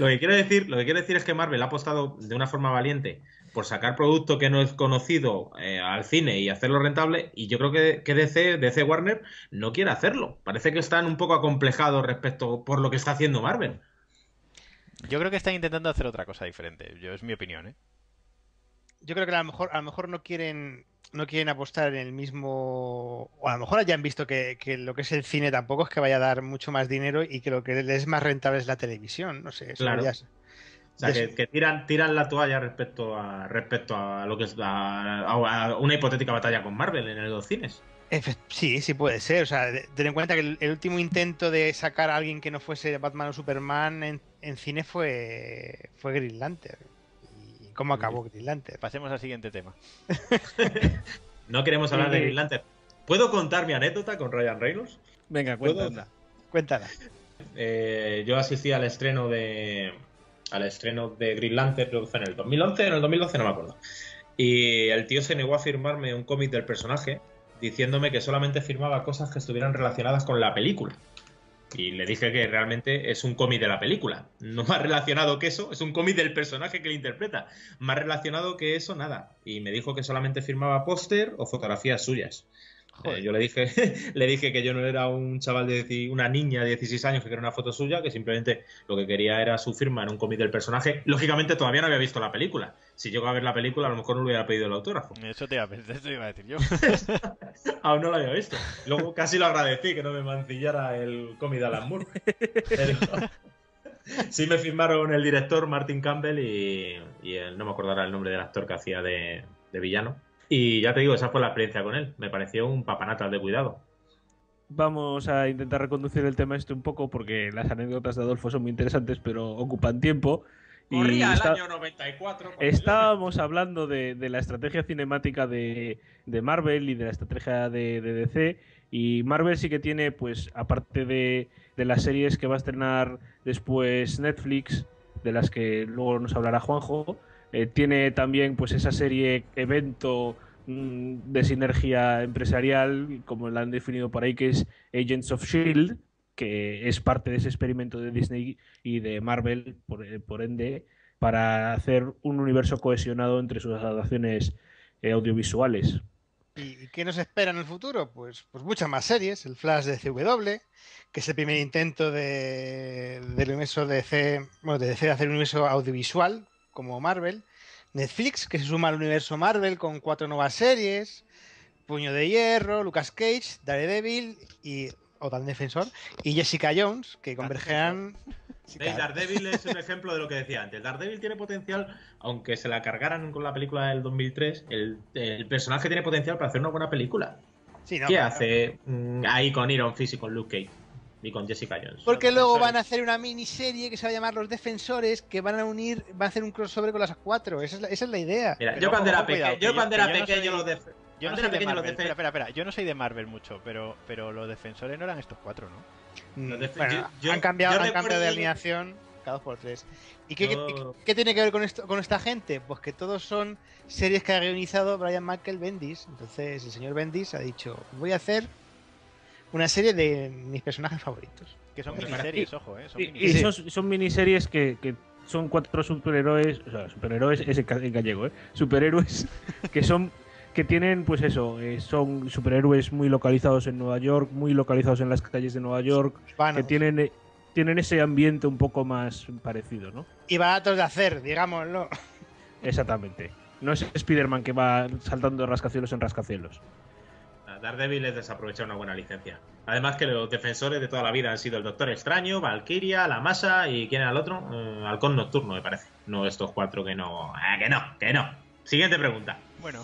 Lo que quiero decir es que Marvel ha apostado de una forma valiente por sacar producto que no es conocido al cine y hacerlo rentable, y yo creo que DC Warner no quiere hacerlo. Parece que están un poco acomplejados respecto por lo que está haciendo Marvel. Yo creo que están intentando hacer otra cosa diferente. Es mi opinión, ¿eh? Yo creo que a lo mejor no quieren apostar en el mismo... O a lo mejor hayan visto que lo que es el cine tampoco es que vaya a dar mucho más dinero y que lo que les es más rentable es la televisión. No sé, eso claro. O sea, que tiran la toalla respecto a lo que es a una hipotética batalla con Marvel en los cines. Sí, sí puede ser. O sea, ten en cuenta que el último intento de sacar a alguien que no fuese Batman o Superman en cine fue Green Lantern. ¿Cómo acabó Green Lantern? Pasemos al siguiente tema. No queremos hablar de Green Lantern. ¿Puedo contar mi anécdota con Ryan Reynolds? Venga, cuéntala. Yo asistí al estreno de Green Lantern, creo que fue en el 2011 o en el 2012, no me acuerdo. Y el tío se negó a firmarme un cómic del personaje, diciéndome que solamente firmaba cosas que estuvieran relacionadas con la película. Y le dije que realmente es un cómic de la película. No más relacionado que eso, es un cómic del personaje que le interpreta. Más relacionado que eso, nada. Y me dijo que solamente firmaba póster o fotografías suyas. Yo le dije que yo no era un chaval una niña de 16 años que quería una foto suya, que simplemente lo que quería era su firma en un cómic del personaje. Lógicamente todavía no había visto la película. Si llego a ver la película, a lo mejor no le hubiera pedido el autógrafo. Eso iba a decir yo. Aún no lo había visto. Luego casi lo agradecí que no me mancillara el cómic de Alan Moore. Pero... sí me firmaron el director Martin Campbell y no me acordará el nombre del actor que hacía de villano. Y ya te digo, esa fue la experiencia con él. Me pareció un papanatas de cuidado. Vamos a intentar reconducir el tema este un poco porque las anécdotas de Adolfo son muy interesantes, pero ocupan tiempo. Corría el año 94. Estábamos hablando de la estrategia cinemática de Marvel y de la estrategia de DC. Y Marvel sí que tiene, pues, aparte de las series que va a estrenar después Netflix, de las que luego nos hablará Juanjo, tiene también pues esa serie evento de sinergia empresarial, como la han definido por ahí, que es Agents of S.H.I.E.L.D., que es parte de ese experimento de Disney y de Marvel, por ende, para hacer un universo cohesionado entre sus adaptaciones audiovisuales. ¿Y qué nos espera en el futuro? Pues muchas más series. El Flash de CW, que es el primer intento del universo de DC de hacer un universo audiovisual como Marvel. Netflix, que se suma al universo Marvel con 4 nuevas series: Puño de Hierro, Lucas Cage, Daredevil o Dan Defensor y Jessica Jones, que convergerán. Sí, claro. Daredevil es un ejemplo de lo que decía antes. Daredevil tiene potencial, aunque se la cargaran con la película del 2003, el personaje tiene potencial para hacer una buena película. Sí, no, ¿qué hace ahí con Iron Fist y con Luke Cage? Y con Jessica Jones. Porque luego van a hacer una miniserie que se va a llamar Los Defensores, que van a hacer un crossover con las 4. Esa es la idea. Mira, yo cuando era pequeño, yo no soy de Marvel mucho, pero los Defensores no eran estos 4, ¿no? Bueno, han cambiado de alineación cada 2 por 3. ¿Y qué tiene que ver con esta gente? Pues que todos son series que ha guionizado Brian Michael Bendis. Entonces el señor Bendis ha dicho, voy a hacer una serie de mis personajes favoritos. Que son miniseries, ojo, ¿eh? Son miniseries que son 4 superhéroes, o sea, superhéroes es en gallego, ¿eh? Superhéroes que son que tienen, pues eso, son superhéroes muy localizados en Nueva York, muy localizados en las calles de Nueva York, que tienen ese ambiente un poco más parecido, ¿no? Y baratos de hacer, digámoslo. Exactamente. No es Spider-Man que va saltando de rascacielos en rascacielos. Daredevil es desaprovechar una buena licencia. Además que los defensores de toda la vida han sido el Doctor Extraño, Valkyria, La Masa y ¿quién era el otro? Halcón Nocturno, me parece. No, estos cuatro que no... Que no. Siguiente pregunta. Bueno,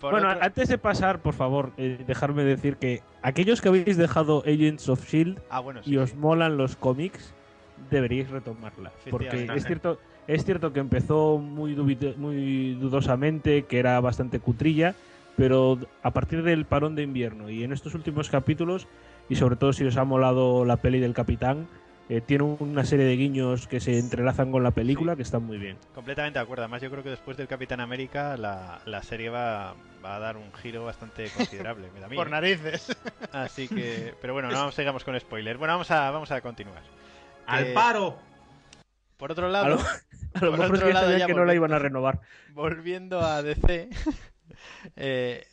por otro... antes de pasar, por favor, dejarme decir que aquellos que habéis dejado Agents of S.H.I.E.L.D. Sí, y os molan los cómics, deberíais retomarla. Porque es cierto que empezó muy dudosamente, que era bastante cutrilla, pero a partir del parón de invierno y en estos últimos capítulos, y sobre todo si os ha molado la peli del Capitán, tiene una serie de guiños que se entrelazan con la película, que están muy bien. Completamente de acuerdo. Además, yo creo que después del Capitán América la serie va a dar un giro bastante considerable. Por narices. Así que... Pero bueno, no sigamos con spoilers. Bueno, vamos a continuar. ¡Al paro! Por otro lado... A lo mejor ya no la iban a renovar. Volviendo a DC...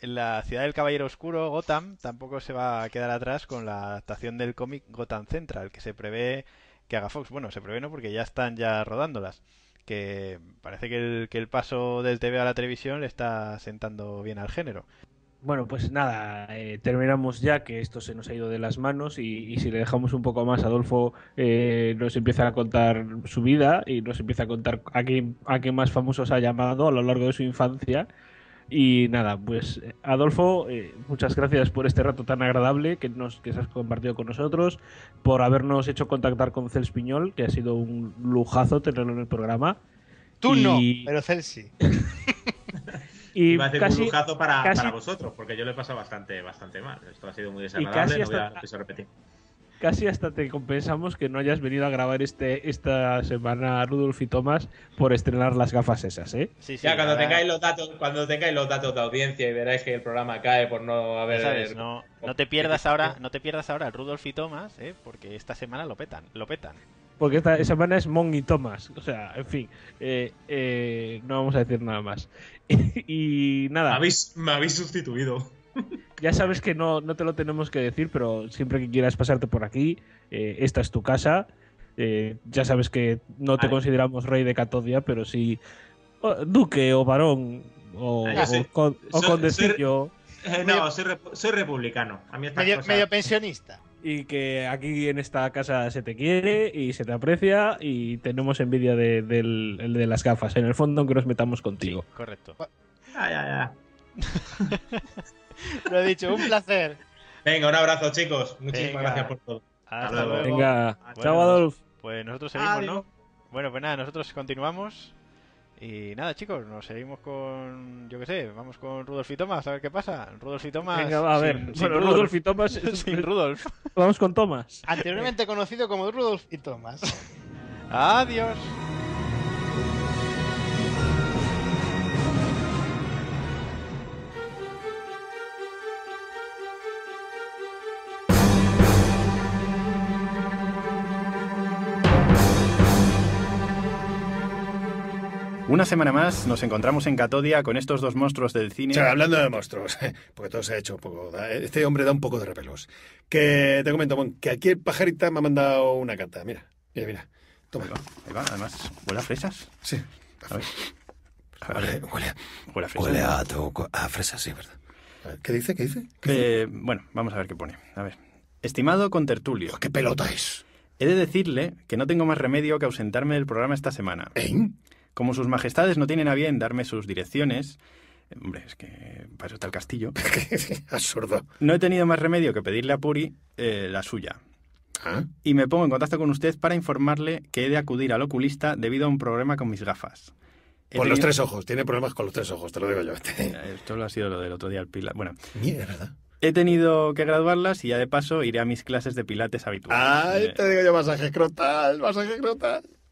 la ciudad del Caballero Oscuro, Gotham, tampoco se va a quedar atrás con la adaptación del cómic Gotham Central, que se prevé que haga Fox. Bueno, se prevé no, porque ya están rodándolas, que parece que el paso del TV a la televisión le está sentando bien al género. Bueno, pues nada, terminamos ya, que esto se nos ha ido de las manos, y si le dejamos un poco más, Adolfo nos empieza a contar su vida y nos empieza a contar a qué más famosos ha llamado a lo largo de su infancia. Y nada, pues Adolfo, muchas gracias por este rato tan agradable que has compartido con nosotros, por habernos hecho contactar con Cels Piñol, que ha sido un lujazo tenerlo en el programa. Pero Cels sí. Y va a ser un lujazo para vosotros, porque yo lo he pasado bastante mal. Esto ha sido muy desagradable, no voy a repetir. Casi hasta te compensamos que no hayas venido a grabar esta semana a Rudolf y Tomás por estrenar las gafas esas, ¿eh? Sí, ya, cuando tengáis los datos de audiencia y veráis que el programa cae por no haber... ¿Sabes? No te pierdas ahora Rudolf y Tomás, ¿eh? Porque esta semana lo petan. Porque esta semana es Mon y Tomás. O sea, en fin, no vamos a decir nada más. Y nada. Me habéis sustituido. Ya sabes que no te lo tenemos que decir, pero siempre que quieras pasarte por aquí, esta es tu casa. Ya sabes que no te consideramos rey de Catodia, pero sí duque o varón o condecillo. Soy republicano. A mí medio pensionista. Y que aquí en esta casa se te quiere y se te aprecia y tenemos envidia de las gafas. En el fondo, aunque nos metamos contigo. Sí, correcto. Ya. Lo he dicho, un placer. Venga, un abrazo, chicos. Muchísimas gracias por todo. Hasta luego. Venga, chao, Adolf. Pues nosotros seguimos, ¿no? Bueno, pues nada, nosotros continuamos. Y nada, chicos, nos seguimos con... Yo qué sé, vamos con Rudolf y Tomás, a ver qué pasa. Rudolf y Tomás... Venga, va, a ver. Rudolf y Tomás... sin Rudolf. Vamos con Tomás. Anteriormente conocido como Rudolf y Tomás. Adiós. Una semana más nos encontramos en Catodia con estos dos monstruos del cine. O sea, hablando de monstruos, porque todo se ha hecho un poco... Este hombre da un poco de repelos. Que te comento, Mon, que aquí el pajarita me ha mandado una carta. Mira. Toma. Ahí va. Además, ¿huele a fresas? Sí. A ver. Huele a fresas. Huele a fresas, sí, ¿verdad? ¿Qué dice? Bueno, vamos a ver qué pone. A ver. Estimado contertulio. ¡Qué pelota es! He de decirle que no tengo más remedio que ausentarme del programa esta semana. Como sus majestades no tienen a bien darme sus direcciones... Hombre, es que para eso está el castillo. Absurdo. No he tenido más remedio que pedirle a Puri la suya. ¿Ah? Y me pongo en contacto con usted para informarle que he de acudir al oculista debido a un problema con mis gafas. Los tres ojos. Tiene problemas con los tres ojos, te lo digo yo. Esto lo ha sido lo del otro día al Pilar. Bueno. Mierda, ¿verdad? He tenido que graduarlas y ya de paso iré a mis clases de pilates habituales. ¡Ay, te digo yo, masaje crotal!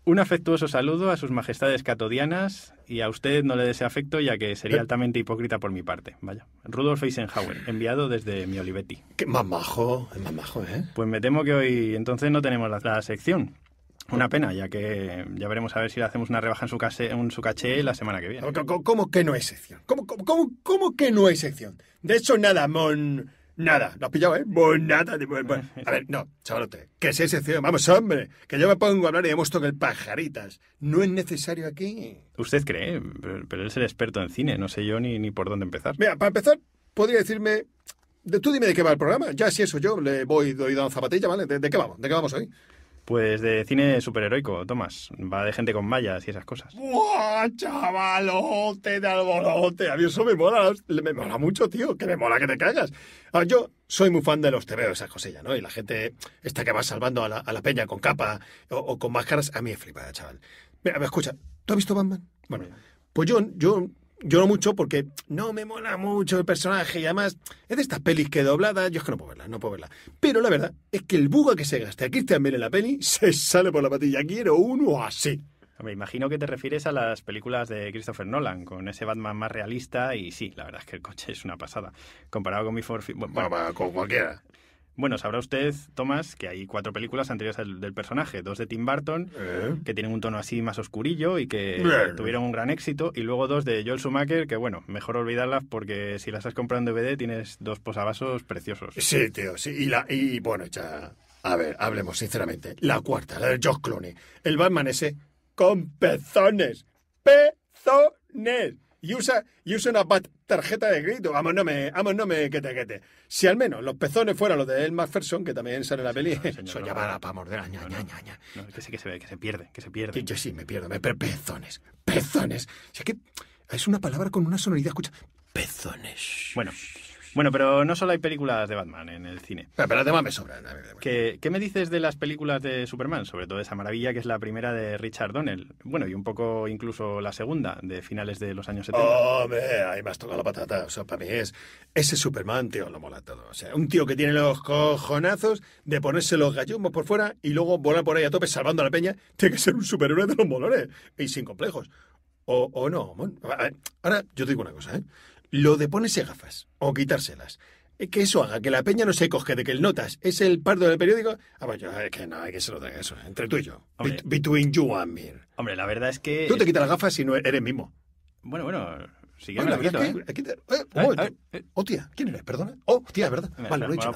Un afectuoso saludo a sus majestades catodianas y a usted no le deseo afecto ya que sería altamente hipócrita por mi parte. Vaya. Rudolf Eisenhower, enviado desde mi Olivetti. ¡Qué mamajo! Pues me temo que hoy entonces no tenemos la sección. Una pena, ya que ya veremos a ver si le hacemos una rebaja en su caché la semana que viene. ¿Cómo que no es sección? ¿Cómo que no es sección? De hecho, nada, nada. ¿Lo has pillado, eh? Monada. A ver, no, chavalote, que es sección. Vamos, hombre, que yo me pongo a hablar y demuestro que el Pajaritas no es necesario aquí. ¿Usted cree? Pero él es el experto en cine, no sé yo ni por dónde empezar. Mira, para empezar, podría decirme... Tú dime de qué va el programa. Ya si eso yo le doy dando zapatilla, ¿vale? ¿De qué vamos? ¿De qué vamos hoy? Pues de cine superheroico, Tomás. Va de gente con vallas y esas cosas. ¡Buah, chavalote de alborote! A mí eso me mola mucho, tío, que me mola que te cagas. Ahora, yo soy muy fan de los tebeos, esas cosillas, ¿no? Y la gente esta que va salvando a la peña con capa o con máscaras, a mí es flipada, chaval. Mira, me escucha, ¿tú has visto Batman? Bueno, pues yo no mucho porque no me mola mucho el personaje y además es de estas pelis que dobladas, yo es que no puedo verla. Pero la verdad es que el buga que se gasta aquí también en la peli se sale por la patilla. Quiero uno así. Me imagino que te refieres a las películas de Christopher Nolan, con ese Batman más realista y sí, la verdad es que el coche es una pasada. Comparado con mi Ford... Bueno, con cualquiera. Bueno, sabrá usted, Tomás, que hay 4 películas anteriores del personaje. 2 de Tim Burton, que tienen un tono así más oscurillo y que tuvieron un gran éxito. Y luego 2 de Joel Schumacher, que bueno, mejor olvidarlas porque si las has comprado en DVD tienes 2 posavasos preciosos. Sí, tío, sí. Y bueno, ya... A ver, hablemos sinceramente. La 4ª, la de George Clooney. El Batman ese con pezones. ¡Pezones! Y usa una tarjeta de grito. Vámonos, quete. Si al menos los pezones fueran los de Elmer Ferson, que también sale en la peli, eso ya va para morder. Ña. No, es que sí que se ve, que se pierde. Yo sí, me pierdo. Pero pezones. O sea, que es una palabra con una sonoridad, escucha. Pezones. Bueno, pero no solo hay películas de Batman en el cine. Pero las demás me sobran. ¿Qué me dices de las películas de Superman? Sobre todo esa maravilla que es la primera de Richard Donner. Bueno, y un poco incluso la segunda, de finales de los años 70. ¡Hombre! Ahí me has tocado la patata. O sea, para mí es... Ese Superman, tío, lo mola todo. O sea, un tío que tiene los cojonazos de ponerse los gallumbos por fuera y luego volar por ahí a tope salvando a la peña. Tiene que ser un superhéroe de los molones. Y sin complejos. O no. Bueno, ahora, yo te digo una cosa, ¿eh? Lo de ponerse gafas o quitárselas, que eso haga que la peña no se coge de que el notas es el pardo del periódico. Ah, bueno, es que no, hay que ser otra que eso, entre tú y yo. Hombre, between you and me. Hombre, la verdad es que... Tú te quitas las gafas si no eres mismo. Bueno, si quieres... Hombre, la verdad es que... Hostia, ¿quién eres? Perdona. Hostia, es verdad. Vale, lo he dicho.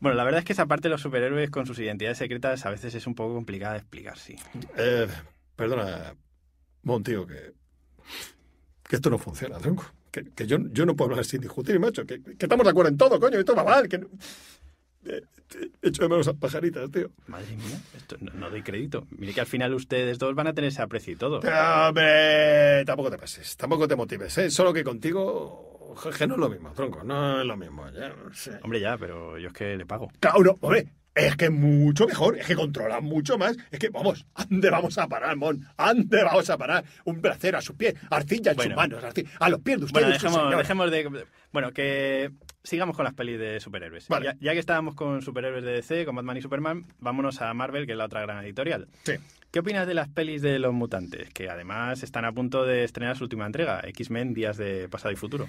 Bueno, la verdad es que esa parte de los superhéroes con sus identidades secretas a veces es un poco complicada de explicar, sí. Perdona, Montío, que esto no funciona, tronco. Que yo no puedo hablar sin discutir, macho. Que estamos de acuerdo en todo, coño. Esto va mal. Que no... Echo de menos a Pajaritas, tío. Madre mía, esto no doy crédito. Mire que al final ustedes dos van a tener ese aprecio y todo. ¡Hombre! Tampoco te pases, tampoco te motives, ¿eh? Solo que contigo... Que no es lo mismo, tronco. No es lo mismo. Ya, no sé. Hombre, ya, pero yo es que le pago. Claro, no, hombre. Es que es mucho mejor, es que controlan mucho más. Es que, vamos, ¿dónde vamos a parar, Mon? ¿Dónde vamos a parar? Un placer a sus pies, arcilla en sus manos, a los pies de ustedes. Bueno, dejemos de... Bueno, que sigamos con las pelis de superhéroes. Vale. Ya que estábamos con superhéroes de DC, con Batman y Superman, vámonos a Marvel, que es la otra gran editorial. Sí. ¿Qué opinas de las pelis de los mutantes? Que además están a punto de estrenar su última entrega, X-Men, Días de Pasado y Futuro.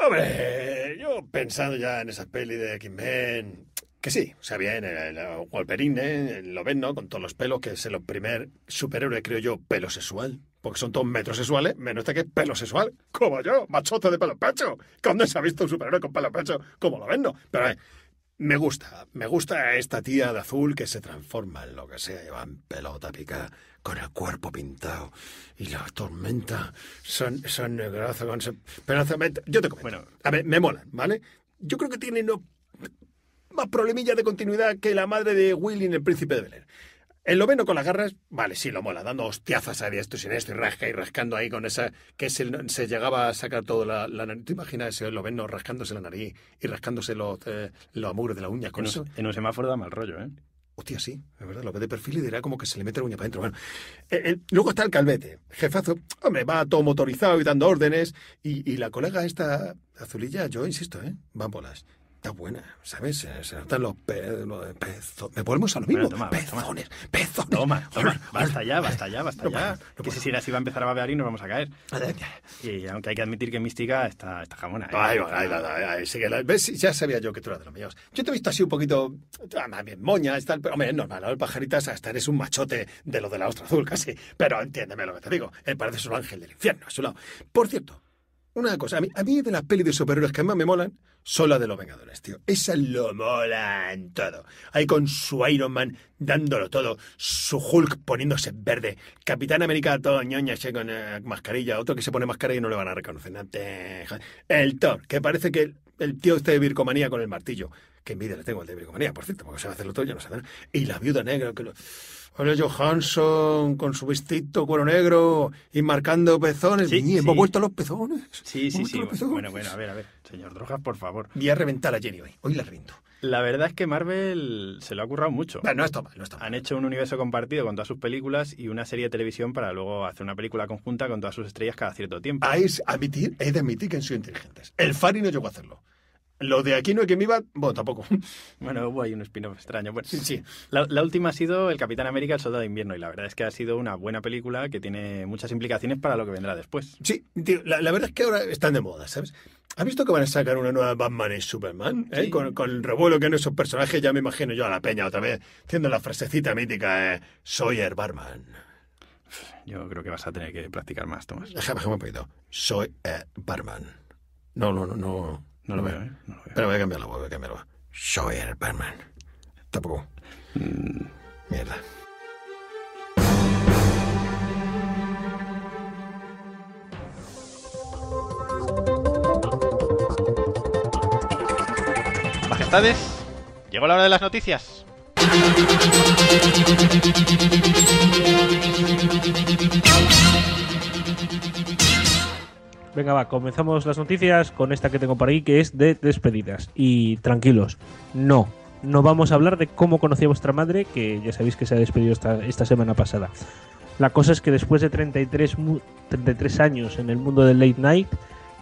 Hombre, yo pensando ya en esas pelis de X-Men... Que sí, o sea, bien, el Wolverine, lo ven, ¿no? Con todos los pelos, que es el primer superhéroe, creo yo, pelosexual. Porque son todos metrosexuales, menos este que es pelosexual, como yo, machote de pelo en pecho. ¿Cuándo se ha visto un superhéroe con pelo en pecho? Como lo ven, ¿no? Pero me gusta esta tía de azul que se transforma en lo que sea, llevan pelota picada, con el cuerpo pintado y la tormenta. Son negrazos, con... Pero yo te comento. Bueno, a ver, me molan, ¿vale? Yo creo que tienen... Más problemillas de continuidad que la madre de Willy en El Príncipe de Bel-Air. El noveno con las garras, vale, sí, lo mola, dando hostiazas a esto y sin esto, y rascando ahí con esa... Que se llegaba a sacar toda la nariz. ¿Te imaginas ese noveno rascándose la nariz y rascándose los amores de la uña con eso? En un semáforo da mal rollo, ¿eh? Hostia, sí, es verdad, lo ve de perfil y dirá como que se le mete la uña para adentro. Bueno, luego está el Calvete, jefazo, hombre, va todo motorizado y dando órdenes, y la colega esta azulilla, yo insisto, ¿eh? Va en bolas. Está buena, ¿sabes? Se notan los pezones. Me volvemos a lo mismo. Bueno, toma, pezones. Toma. Basta ya. No, que si así va a empezar a babear y nos vamos a caer. Y aunque hay que admitir que Mística está jamona. Ay, sí que ¿ves? Ya sabía yo que tú eras de los míos. Yo te he visto así un poquito... bien moña, está, pero, hombre, es normal. Ahora, pajaritas, hasta eres un machote de lo de la ostra azul, casi. Pero entiéndeme lo que te digo. Pareces un ángel del infierno a su lado. Por cierto... Una cosa, a mí de las pelis de superhéroes que más me molan son las de los Vengadores, tío. Esas lo molan todo. Ahí con su Iron Man dándolo todo, su Hulk poniéndose verde, Capitán América todo ñoña, con mascarilla, otro que se pone mascarilla y no le van a reconocer. El Thor, que parece que el tío está de Vircomanía con el martillo. Que envidia le tengo al de Vircomanía, por cierto, porque se va a hacerlo todo, yo no sé. Y la Viuda Negra, que lo... Hola, Johansson, con su vestido cuero negro y marcando pezones. Sí, hemos vuelto a los pezones. Sí. Bueno, a ver. Señor Drogas, por favor. Voy a reventar a Jenny hoy. Hoy la rindo. La verdad es que Marvel se lo ha currado mucho. No está mal, Han hecho un universo compartido con todas sus películas y una serie de televisión para luego hacer una película conjunta con todas sus estrellas cada cierto tiempo. He de admitir que han sido inteligentes. El Fari no llegó a hacerlo. Lo de Aquí no hay quien viva, bueno, tampoco. Bueno, hubo ahí un spin-off extraño. Bueno, sí. La última ha sido El Capitán América, el Soldado de Invierno, y la verdad es que ha sido una buena película que tiene muchas implicaciones para lo que vendrá después. Sí, tío, la verdad es que ahora están de moda, ¿sabes? ¿Has visto que van a sacar una nueva Batman y Superman? Sí. Con el revuelo que en esos personajes, ya me imagino yo a la peña otra vez, haciendo la frasecita mítica, soy el Batman. Yo creo que vas a tener que practicar más, Tomás. Déjame un poquito. Soy el Batman. No. No lo veo. Pero voy a cambiarlo. Soy el Batman. Tampoco. Mierda. Majestades, llegó la hora de las noticias. Venga, va, comenzamos las noticias con esta que tengo para ahí, que es de despedidas. Y tranquilos, no vamos a hablar de cómo conocí a vuestra madre, que ya sabéis que se ha despedido esta semana pasada. La cosa es que después de 33 años en el mundo del late night,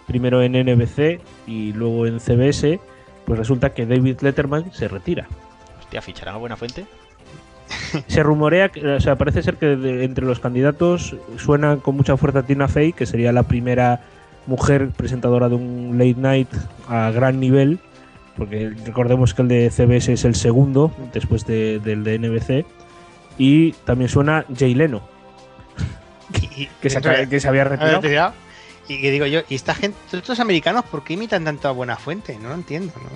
primero en NBC y luego en CBS, pues resulta que David Letterman se retira. Hostia, ¿ficharán a Buenafuente? Se rumorea, o sea, parece ser que entre los candidatos suena con mucha fuerza Tina Fey, que sería la primera mujer presentadora de un late night a gran nivel, porque recordemos que el de CBS es el segundo después del de NBC, y también suena Jay Leno, que se había retirado. Y que digo yo, ¿y esta gente, estos americanos, por qué imitan tanto a Buenafuente? No lo entiendo, ¿no?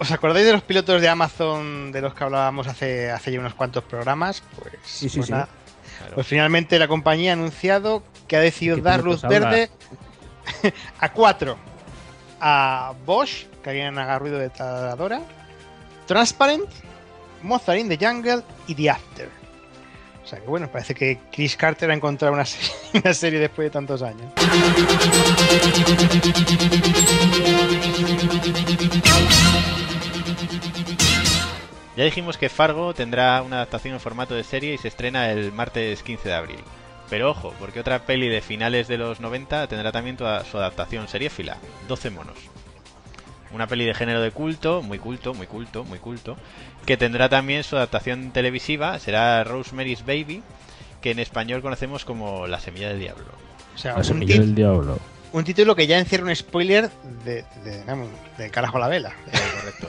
¿Os acordáis de los pilotos de Amazon de los que hablábamos hace ya unos cuantos programas? Pues sí. Claro. Pues finalmente la compañía ha anunciado que ha decidido dar luz verde a 4. A Bosch, que alguien haga ruido de taladora, Transparent, Mozart in the Jungle y The After. O sea que bueno, parece que Chris Carter ha encontrado una serie después de tantos años. Ya dijimos que Fargo tendrá una adaptación en formato de serie y se estrena el martes 15 de abril. Pero ojo, porque otra peli de finales de los 90 tendrá también su adaptación seriéfila, 12 monos. Una peli de género de culto, muy culto, que tendrá también su adaptación televisiva, será Rosemary's Baby, que en español conocemos como La Semilla del Diablo. O sea, un título que ya encierra un spoiler de carajo a la vela. Correcto.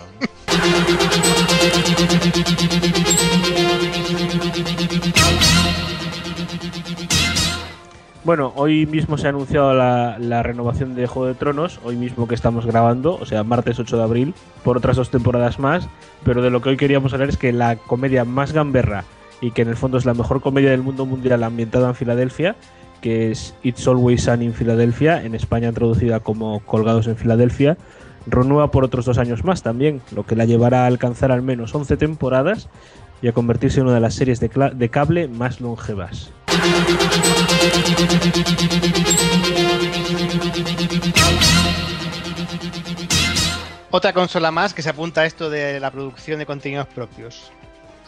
Bueno, hoy mismo se ha anunciado la renovación de Juego de Tronos, hoy mismo que estamos grabando, o sea, martes 8 de abril, por otras 2 temporadas más, pero de lo que hoy queríamos hablar es que la comedia más gamberra y que en el fondo es la mejor comedia del mundo mundial ambientada en Filadelfia, que es It's Always Sunny in Philadelphia, en España traducida como Colgados en Filadelfia, renueva por otros 2 años más también, lo que la llevará a alcanzar al menos 11 temporadas y a convertirse en una de las series de cable más longevas. Otra consola más que se apunta a esto de la producción de contenidos propios.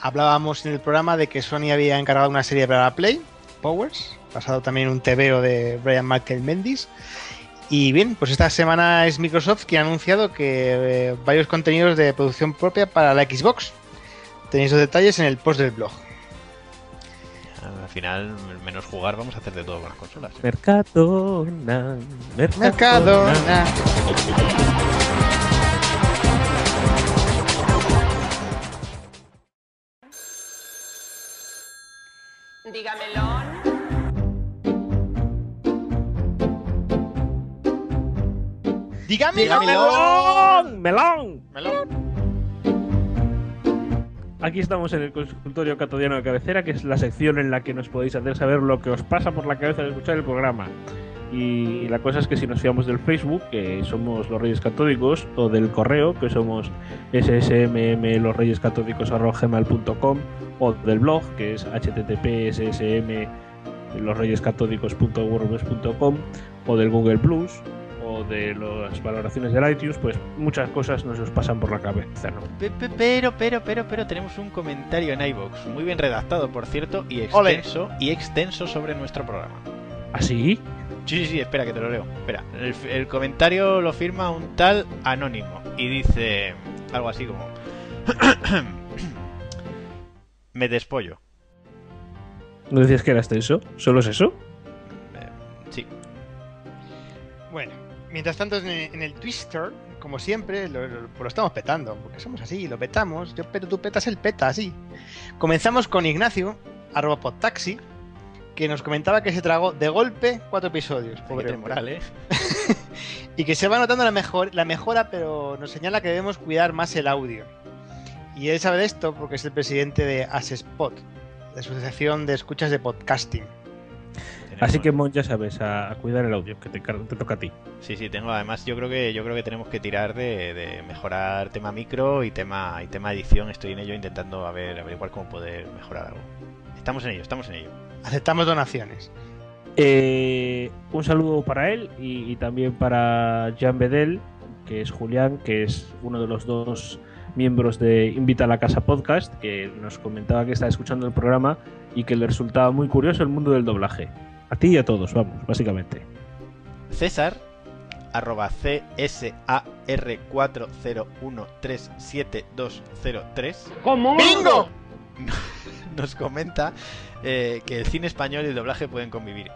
Hablábamos en el programa de que Sony había encargado una serie para la Play, Powers, pasado también un TVO de Brian Michael Bendis. Y bien, pues esta semana es Microsoft quien ha anunciado que varios contenidos de producción propia para la Xbox. Tenéis los detalles en el post del blog. Al final, menos jugar, vamos a hacer de todo con las consolas. Mercadona, Mercadona. Mercadona. Dígamelo. ¡Dígame melón! ¡Melón! ¡Melón! Aquí estamos en el consultorio catodiano de cabecera, que es la sección en la que nos podéis hacer saber lo que os pasa por la cabeza al escuchar el programa. Y la cosa es que si nos fiamos del Facebook, que somos los Reyes Catódicos, o del correo, que somos ssmmlosreyescatódicos@gmail.com, o del blog, que es http://ssmlosreyescatódicos.wordpress.com, o del Google Plus, de las valoraciones del iTunes, pues muchas cosas nos pasan por la cabeza, ¿no? Pero tenemos un comentario en iVoox, muy bien redactado, por cierto, y extenso. ¡Ole! Y extenso sobre nuestro programa. ¿Ah, sí? Sí, espera que te lo leo. Espera, el comentario lo firma un tal anónimo y dice algo así como me despollo. ¿No decías que era extenso? ¿Solo es eso? Sí. Bueno, mientras tanto en el Twitter, como siempre, lo estamos petando, porque somos así, lo petamos, yo peto, tú petas, él peta, así. Comenzamos con Ignacio, @podtaxi, que nos comentaba que se tragó de golpe 4 episodios, pobre moral, ¿eh? Y que se va notando la mejora, pero nos señala que debemos cuidar más el audio. Y él sabe de esto porque es el presidente de ASESPOD, la Asociación de Escuchas de Podcasting. Así que, Mon, ya sabes, a cuidar el audio, que te toca a ti. Sí, tengo. Además, yo creo que tenemos que tirar de mejorar tema micro y tema edición. Estoy en ello intentando averiguar cómo poder mejorar algo. Estamos en ello. Aceptamos donaciones. Un saludo para él y también para Jean Bedel, que es Julián, que es uno de los dos miembros de Invita a la Casa Podcast, que nos comentaba que estaba escuchando el programa y que le resultaba muy curioso el mundo del doblaje. A ti y a todos, vamos, básicamente. César, @csar40137203. ¡Como bingo! Nos comenta que el cine español y el doblaje pueden convivir.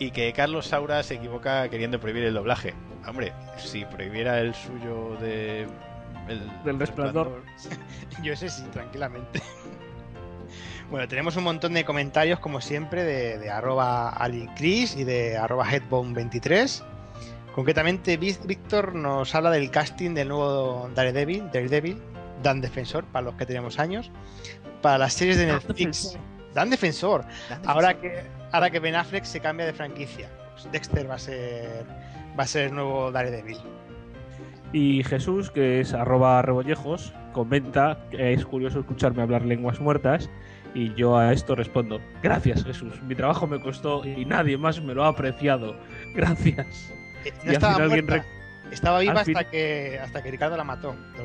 Y que Carlos Saura se equivoca queriendo prohibir el doblaje. Hombre, si prohibiera el suyo de... del Resplandor. Yo ese sí, tranquilamente. Bueno, tenemos un montón de comentarios, como siempre, de @AliCris y de @Headbone23. Concretamente, Víctor nos habla del casting del nuevo Daredevil, Dan Defensor, para los que tenemos años, para las series de Netflix. Dan Defensor. Ahora que Ben Affleck se cambia de franquicia, pues Dexter va a ser el nuevo Daredevil. Y Jesús, que es @Rebollejos, comenta que es curioso escucharme hablar lenguas muertas, y yo a esto respondo: gracias, Jesús, mi trabajo me costó y nadie más me lo ha apreciado, gracias. No estaba muerta, estaba viva hasta que Ricardo la mató. No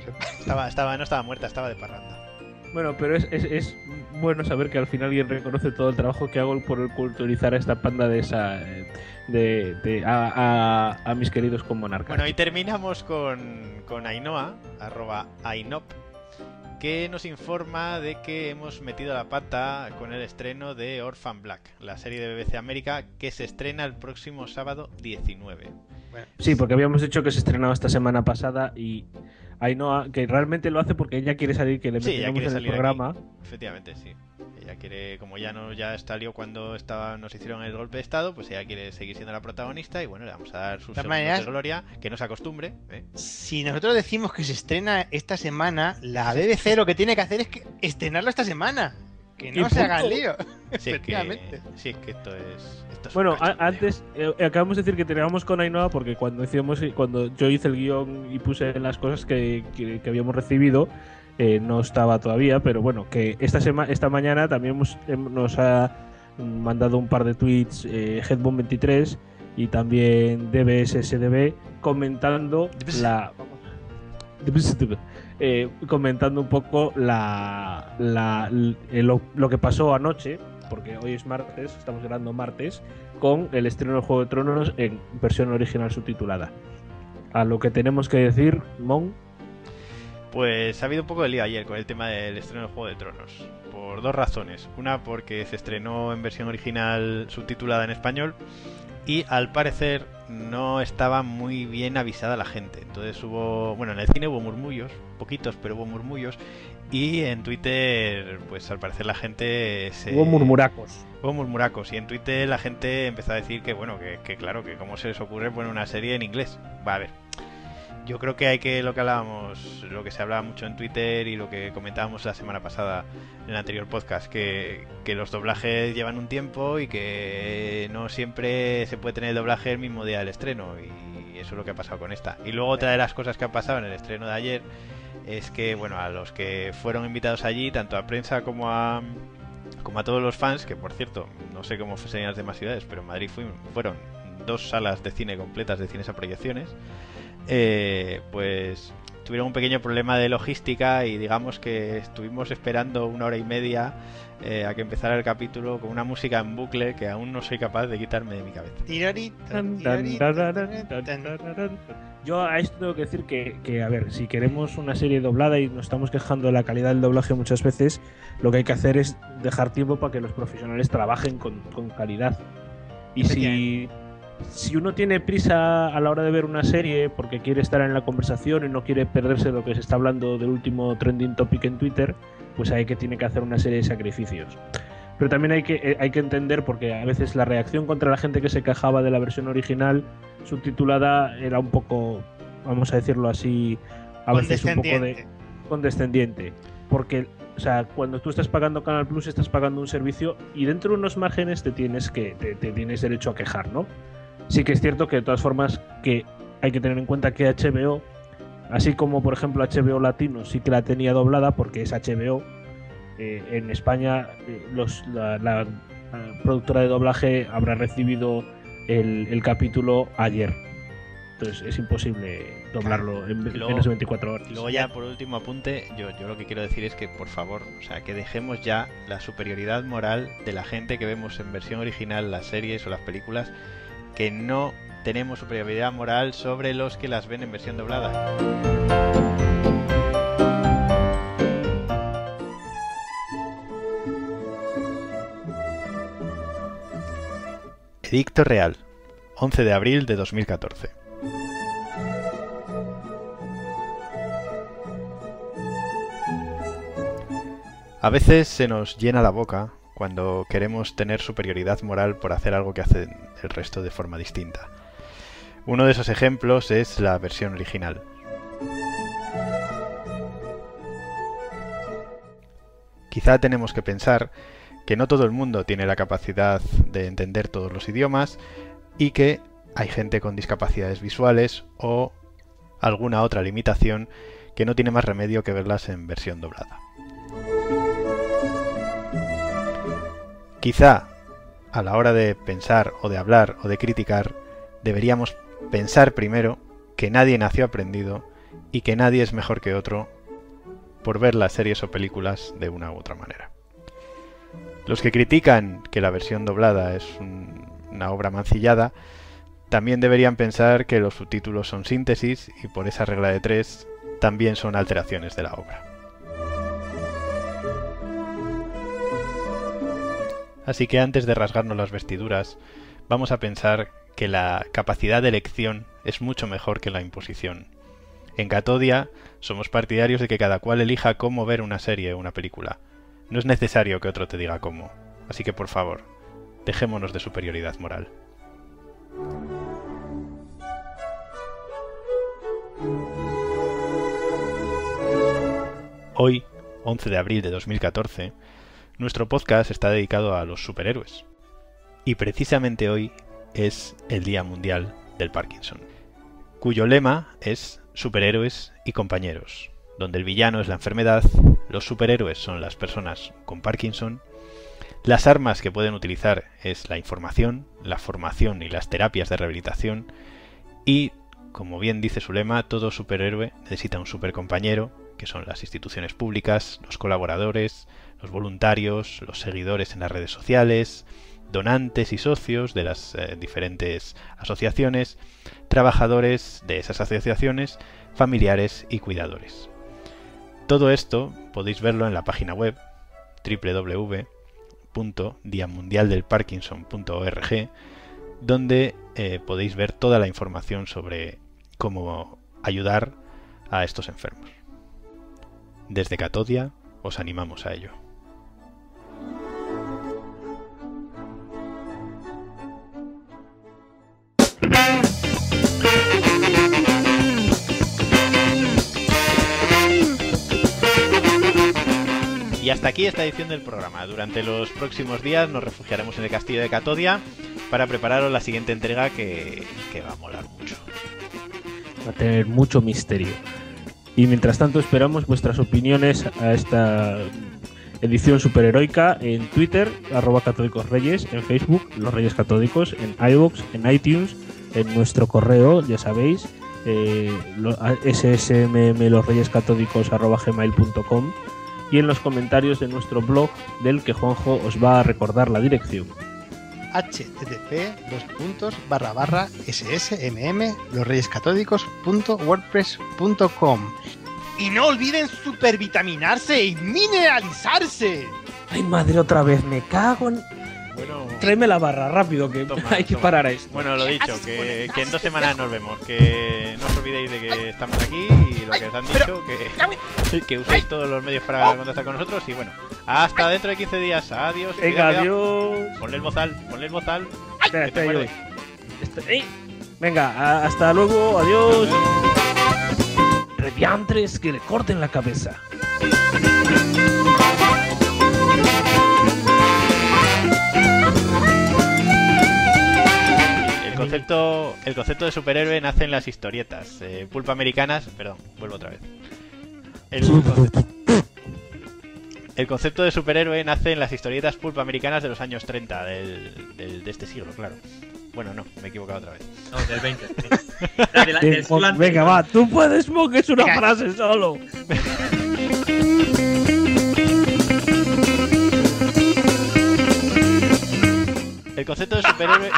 estaba muerta, estaba de parranda. Bueno, pero es bueno saber que al final alguien reconoce todo el trabajo que hago por culturizar a esta panda a mis queridos conmonarcas. Bueno, y terminamos con Ainhoa, @Ainop, que nos informa de que hemos metido la pata con el estreno de Orphan Black, la serie de BBC América, que se estrena el próximo sábado 19. Bueno. Sí, porque habíamos dicho que se estrenaba esta semana pasada y Ainhoa, que realmente lo hace porque ella quiere salir, que le metimos en el programa. Aquí. Efectivamente, sí. Ella quiere, como ya salió cuando nos hicieron el golpe de estado, pues ella quiere seguir siendo la protagonista y bueno, le vamos a dar sus segundos de gloria, que no se acostumbre, ¿eh? Si nosotros decimos que se estrena esta semana, la BBC lo que tiene que hacer es estrenarlo esta semana. Que no se hagan lío. Sí, es que esto es bueno, antes acabamos de decir que teníamos con Ainhoa porque cuando yo hice el guión y puse las cosas que habíamos recibido, no estaba todavía, pero bueno, que esta mañana también nos ha mandado un par de tweets Headbone23 y también DBSSDB comentando comentando un poco lo que pasó anoche porque hoy es martes, estamos grabando martes, con el estreno de Juego de Tronos en versión original subtitulada. A lo que tenemos que decir, Mon. Pues ha habido un poco de lío ayer con el tema del estreno de Juego de Tronos, por dos razones. Una, porque se estrenó en versión original subtitulada en español y al parecer no estaba muy bien avisada la gente. Entonces hubo, bueno, en el cine hubo murmullos, poquitos, pero hubo murmullos. Y en Twitter, pues al parecer la gente se... Hubo murmuracos. Y en Twitter la gente empezó a decir que, bueno, que claro, que cómo se les ocurre poner una serie en inglés. Va, a ver, yo creo que hay que, lo que hablábamos, lo que se hablaba mucho en Twitter y lo que comentábamos la semana pasada en el anterior podcast, que los doblajes llevan un tiempo y que no siempre se puede tener el doblaje el mismo día del estreno. Y eso es lo que ha pasado con esta. Y luego otra de las cosas que ha pasado en el estreno de ayer es que, bueno, a los que fueron invitados allí, tanto a prensa como a todos los fans, que por cierto, no sé cómo serían las demás ciudades, pero en Madrid fueron 2 salas de cine completas de cines a proyecciones, pues tuvieron un pequeño problema de logística y digamos que estuvimos esperando 1 hora y media a que empezara el capítulo con una música en bucle que aún no soy capaz de quitarme de mi cabeza. Yo a esto tengo que decir que, a ver, si queremos una serie doblada y nos estamos quejando de la calidad del doblaje muchas veces, lo que hay que hacer es dejar tiempo para que los profesionales trabajen con calidad. Y si uno tiene prisa a la hora de ver una serie porque quiere estar en la conversación y no quiere perderse lo que se está hablando del último trending topic en Twitter, pues hay que tiene que hacer una serie de sacrificios. Pero también hay que entender, porque a veces la reacción contra la gente que se quejaba de la versión original subtitulada era un poco, vamos a decirlo así, a veces un poco de condescendiente, porque, o sea, cuando tú estás pagando Canal Plus estás pagando un servicio y dentro de unos márgenes te tienes derecho a quejar, ¿no? Sí que es cierto que de todas formas que hay que tener en cuenta que HBO, así como por ejemplo HBO Latino sí que la tenía doblada porque es HBO. En España la productora de doblaje habrá recibido el capítulo ayer. Entonces es imposible doblarlo en menos de 24 horas. Y luego ya por último apunte, yo lo que quiero decir es que por favor, o sea, que dejemos ya la superioridad moral de la gente que vemos en versión original las series o las películas, que no tenemos superioridad moral sobre los que las ven en versión doblada. Edicto Real, 11 de abril de 2014. A veces se nos llena la boca cuando queremos tener superioridad moral por hacer algo que hacen el resto de forma distinta. Uno de esos ejemplos es la versión original. Quizá tenemos que pensar que no todo el mundo tiene la capacidad de entender todos los idiomas y que hay gente con discapacidades visuales o alguna otra limitación que no tiene más remedio que verlas en versión doblada. Quizá a la hora de pensar o de hablar o de criticar deberíamos pensar primero que nadie nació aprendido y que nadie es mejor que otro por ver las series o películas de una u otra manera. Los que critican que la versión doblada es una obra mancillada también deberían pensar que los subtítulos son síntesis y por esa regla de 3 también son alteraciones de la obra. Así que antes de rasgarnos las vestiduras, vamos a pensar que la capacidad de elección es mucho mejor que la imposición. En Catodia somos partidarios de que cada cual elija cómo ver una serie o una película. No es necesario que otro te diga cómo, así que por favor, dejémonos de superioridad moral. Hoy, 11 de abril de 2014, nuestro podcast está dedicado a los superhéroes. Y precisamente hoy es el Día Mundial del Parkinson, cuyo lema es Superhéroes y Compañeros, donde el villano es la enfermedad, los superhéroes son las personas con Parkinson, las armas que pueden utilizar es la información, la formación y las terapias de rehabilitación y, como bien dice su lema, todo superhéroe necesita un supercompañero, que son las instituciones públicas, los colaboradores, los voluntarios, los seguidores en las redes sociales, donantes y socios de las diferentes asociaciones, trabajadores de esas asociaciones, familiares y cuidadores. Todo esto podéis verlo en la página web www.diamundialdelparkinson.org, donde podéis ver toda la información sobre cómo ayudar a estos enfermos. Desde Catodia os animamos a ello. Y hasta aquí esta edición del programa. Durante los próximos días nos refugiaremos en el castillo de Catodia para prepararos la siguiente entrega que va a molar mucho. Va a tener mucho misterio. Y mientras tanto esperamos vuestras opiniones a esta edición superheroica en Twitter, @catódicosreyes, en Facebook, Los Reyes Catódicos, en iVoox, en iTunes, en nuestro correo, ya sabéis, ssmlosreyescatódicos@gmail.com, y en los comentarios de nuestro blog, del que Juanjo os va a recordar la dirección. http://ssmm.losreyescatódicos.wordpress.com. Y no olviden supervitaminarse y mineralizarse. Ay, madre, otra vez, me cago en... Bueno, tráeme la barra, rápido, que hay que parar a esto. Bueno, lo dicho, que en 2 semanas nos vemos. Que no os olvidéis de que estamos aquí y lo que os han dicho, que uséis todos los medios para contactar con nosotros. Y bueno, hasta dentro de 15 días. Adiós. Venga, adiós. Ponle el bozal, ponle el bozal. Espera, venga, hasta luego, adiós. Reviantres, que le corten la cabeza. El concepto de superhéroe nace en las historietas pulp-americanas. Perdón, vuelvo otra vez. El concepto de superhéroe nace en las historietas pulp-americanas de los años 30 de este siglo, claro. Bueno, no, me he equivocado otra vez. No, del 20. Venga, va, tú puedes, Mock, es una frase solo. El concepto de superhéroe...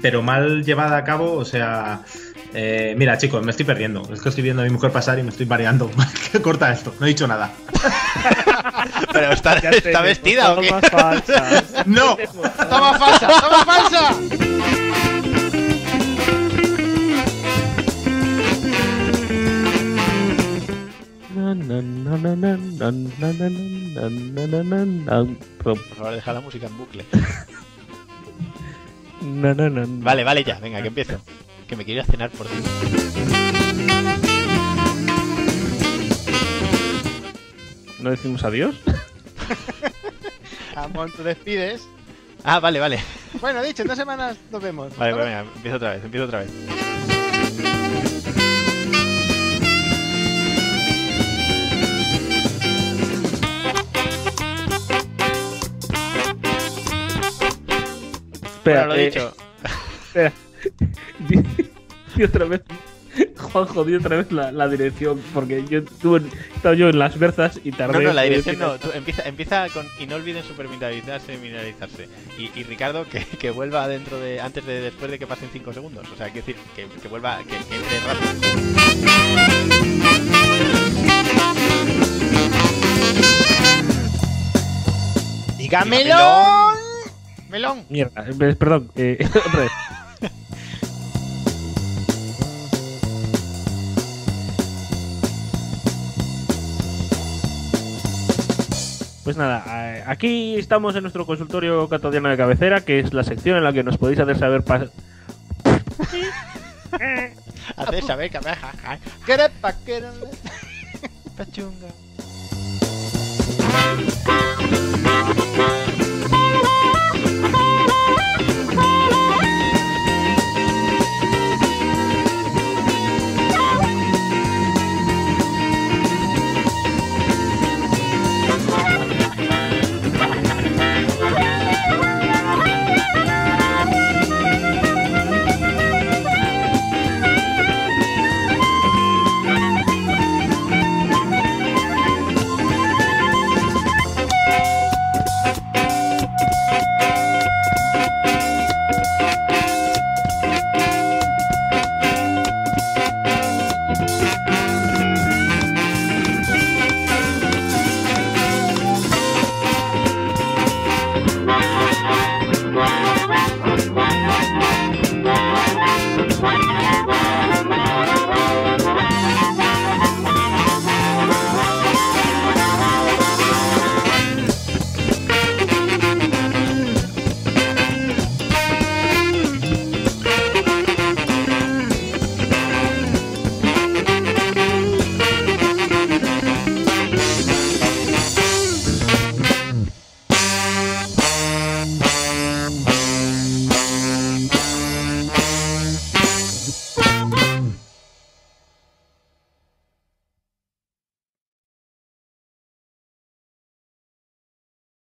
Pero mal llevada a cabo, o sea... mira, chicos, me estoy perdiendo. Es que estoy viendo a mi mujer pasar y me estoy mareando. Corta esto, no he dicho nada. Pero está vestida, ¿o qué? ¡No! ¡Toma falsa! ¡Toma falsa! Por favor, deja la música en bucle. No. Vale, ya, venga, que empiezo. Que me quiero ir a cenar por ti. ¿No decimos adiós? Amón, tú despides. Ah, vale. Bueno, dicho, en 2 semanas nos vemos. Vale, pues venga, empiezo otra vez. Espera, bueno, lo dicho. Espera. Juanjo, di otra vez la dirección, porque estaba yo en las Berzas y tardé. No, la dirección no. Tú empieza con y no olviden supervitalizarse y mineralizarse. Y Ricardo, que vuelva adentro de después de que pasen 5 segundos. O sea, quiero decir, que vuelva, que entre rápido. ¡Dígamelo! Melón. Mierda, perdón, otra vez. Pues nada, aquí estamos en nuestro consultorio catodiano de cabecera, que es la sección en la que nos podéis hacer saber hacer saber que me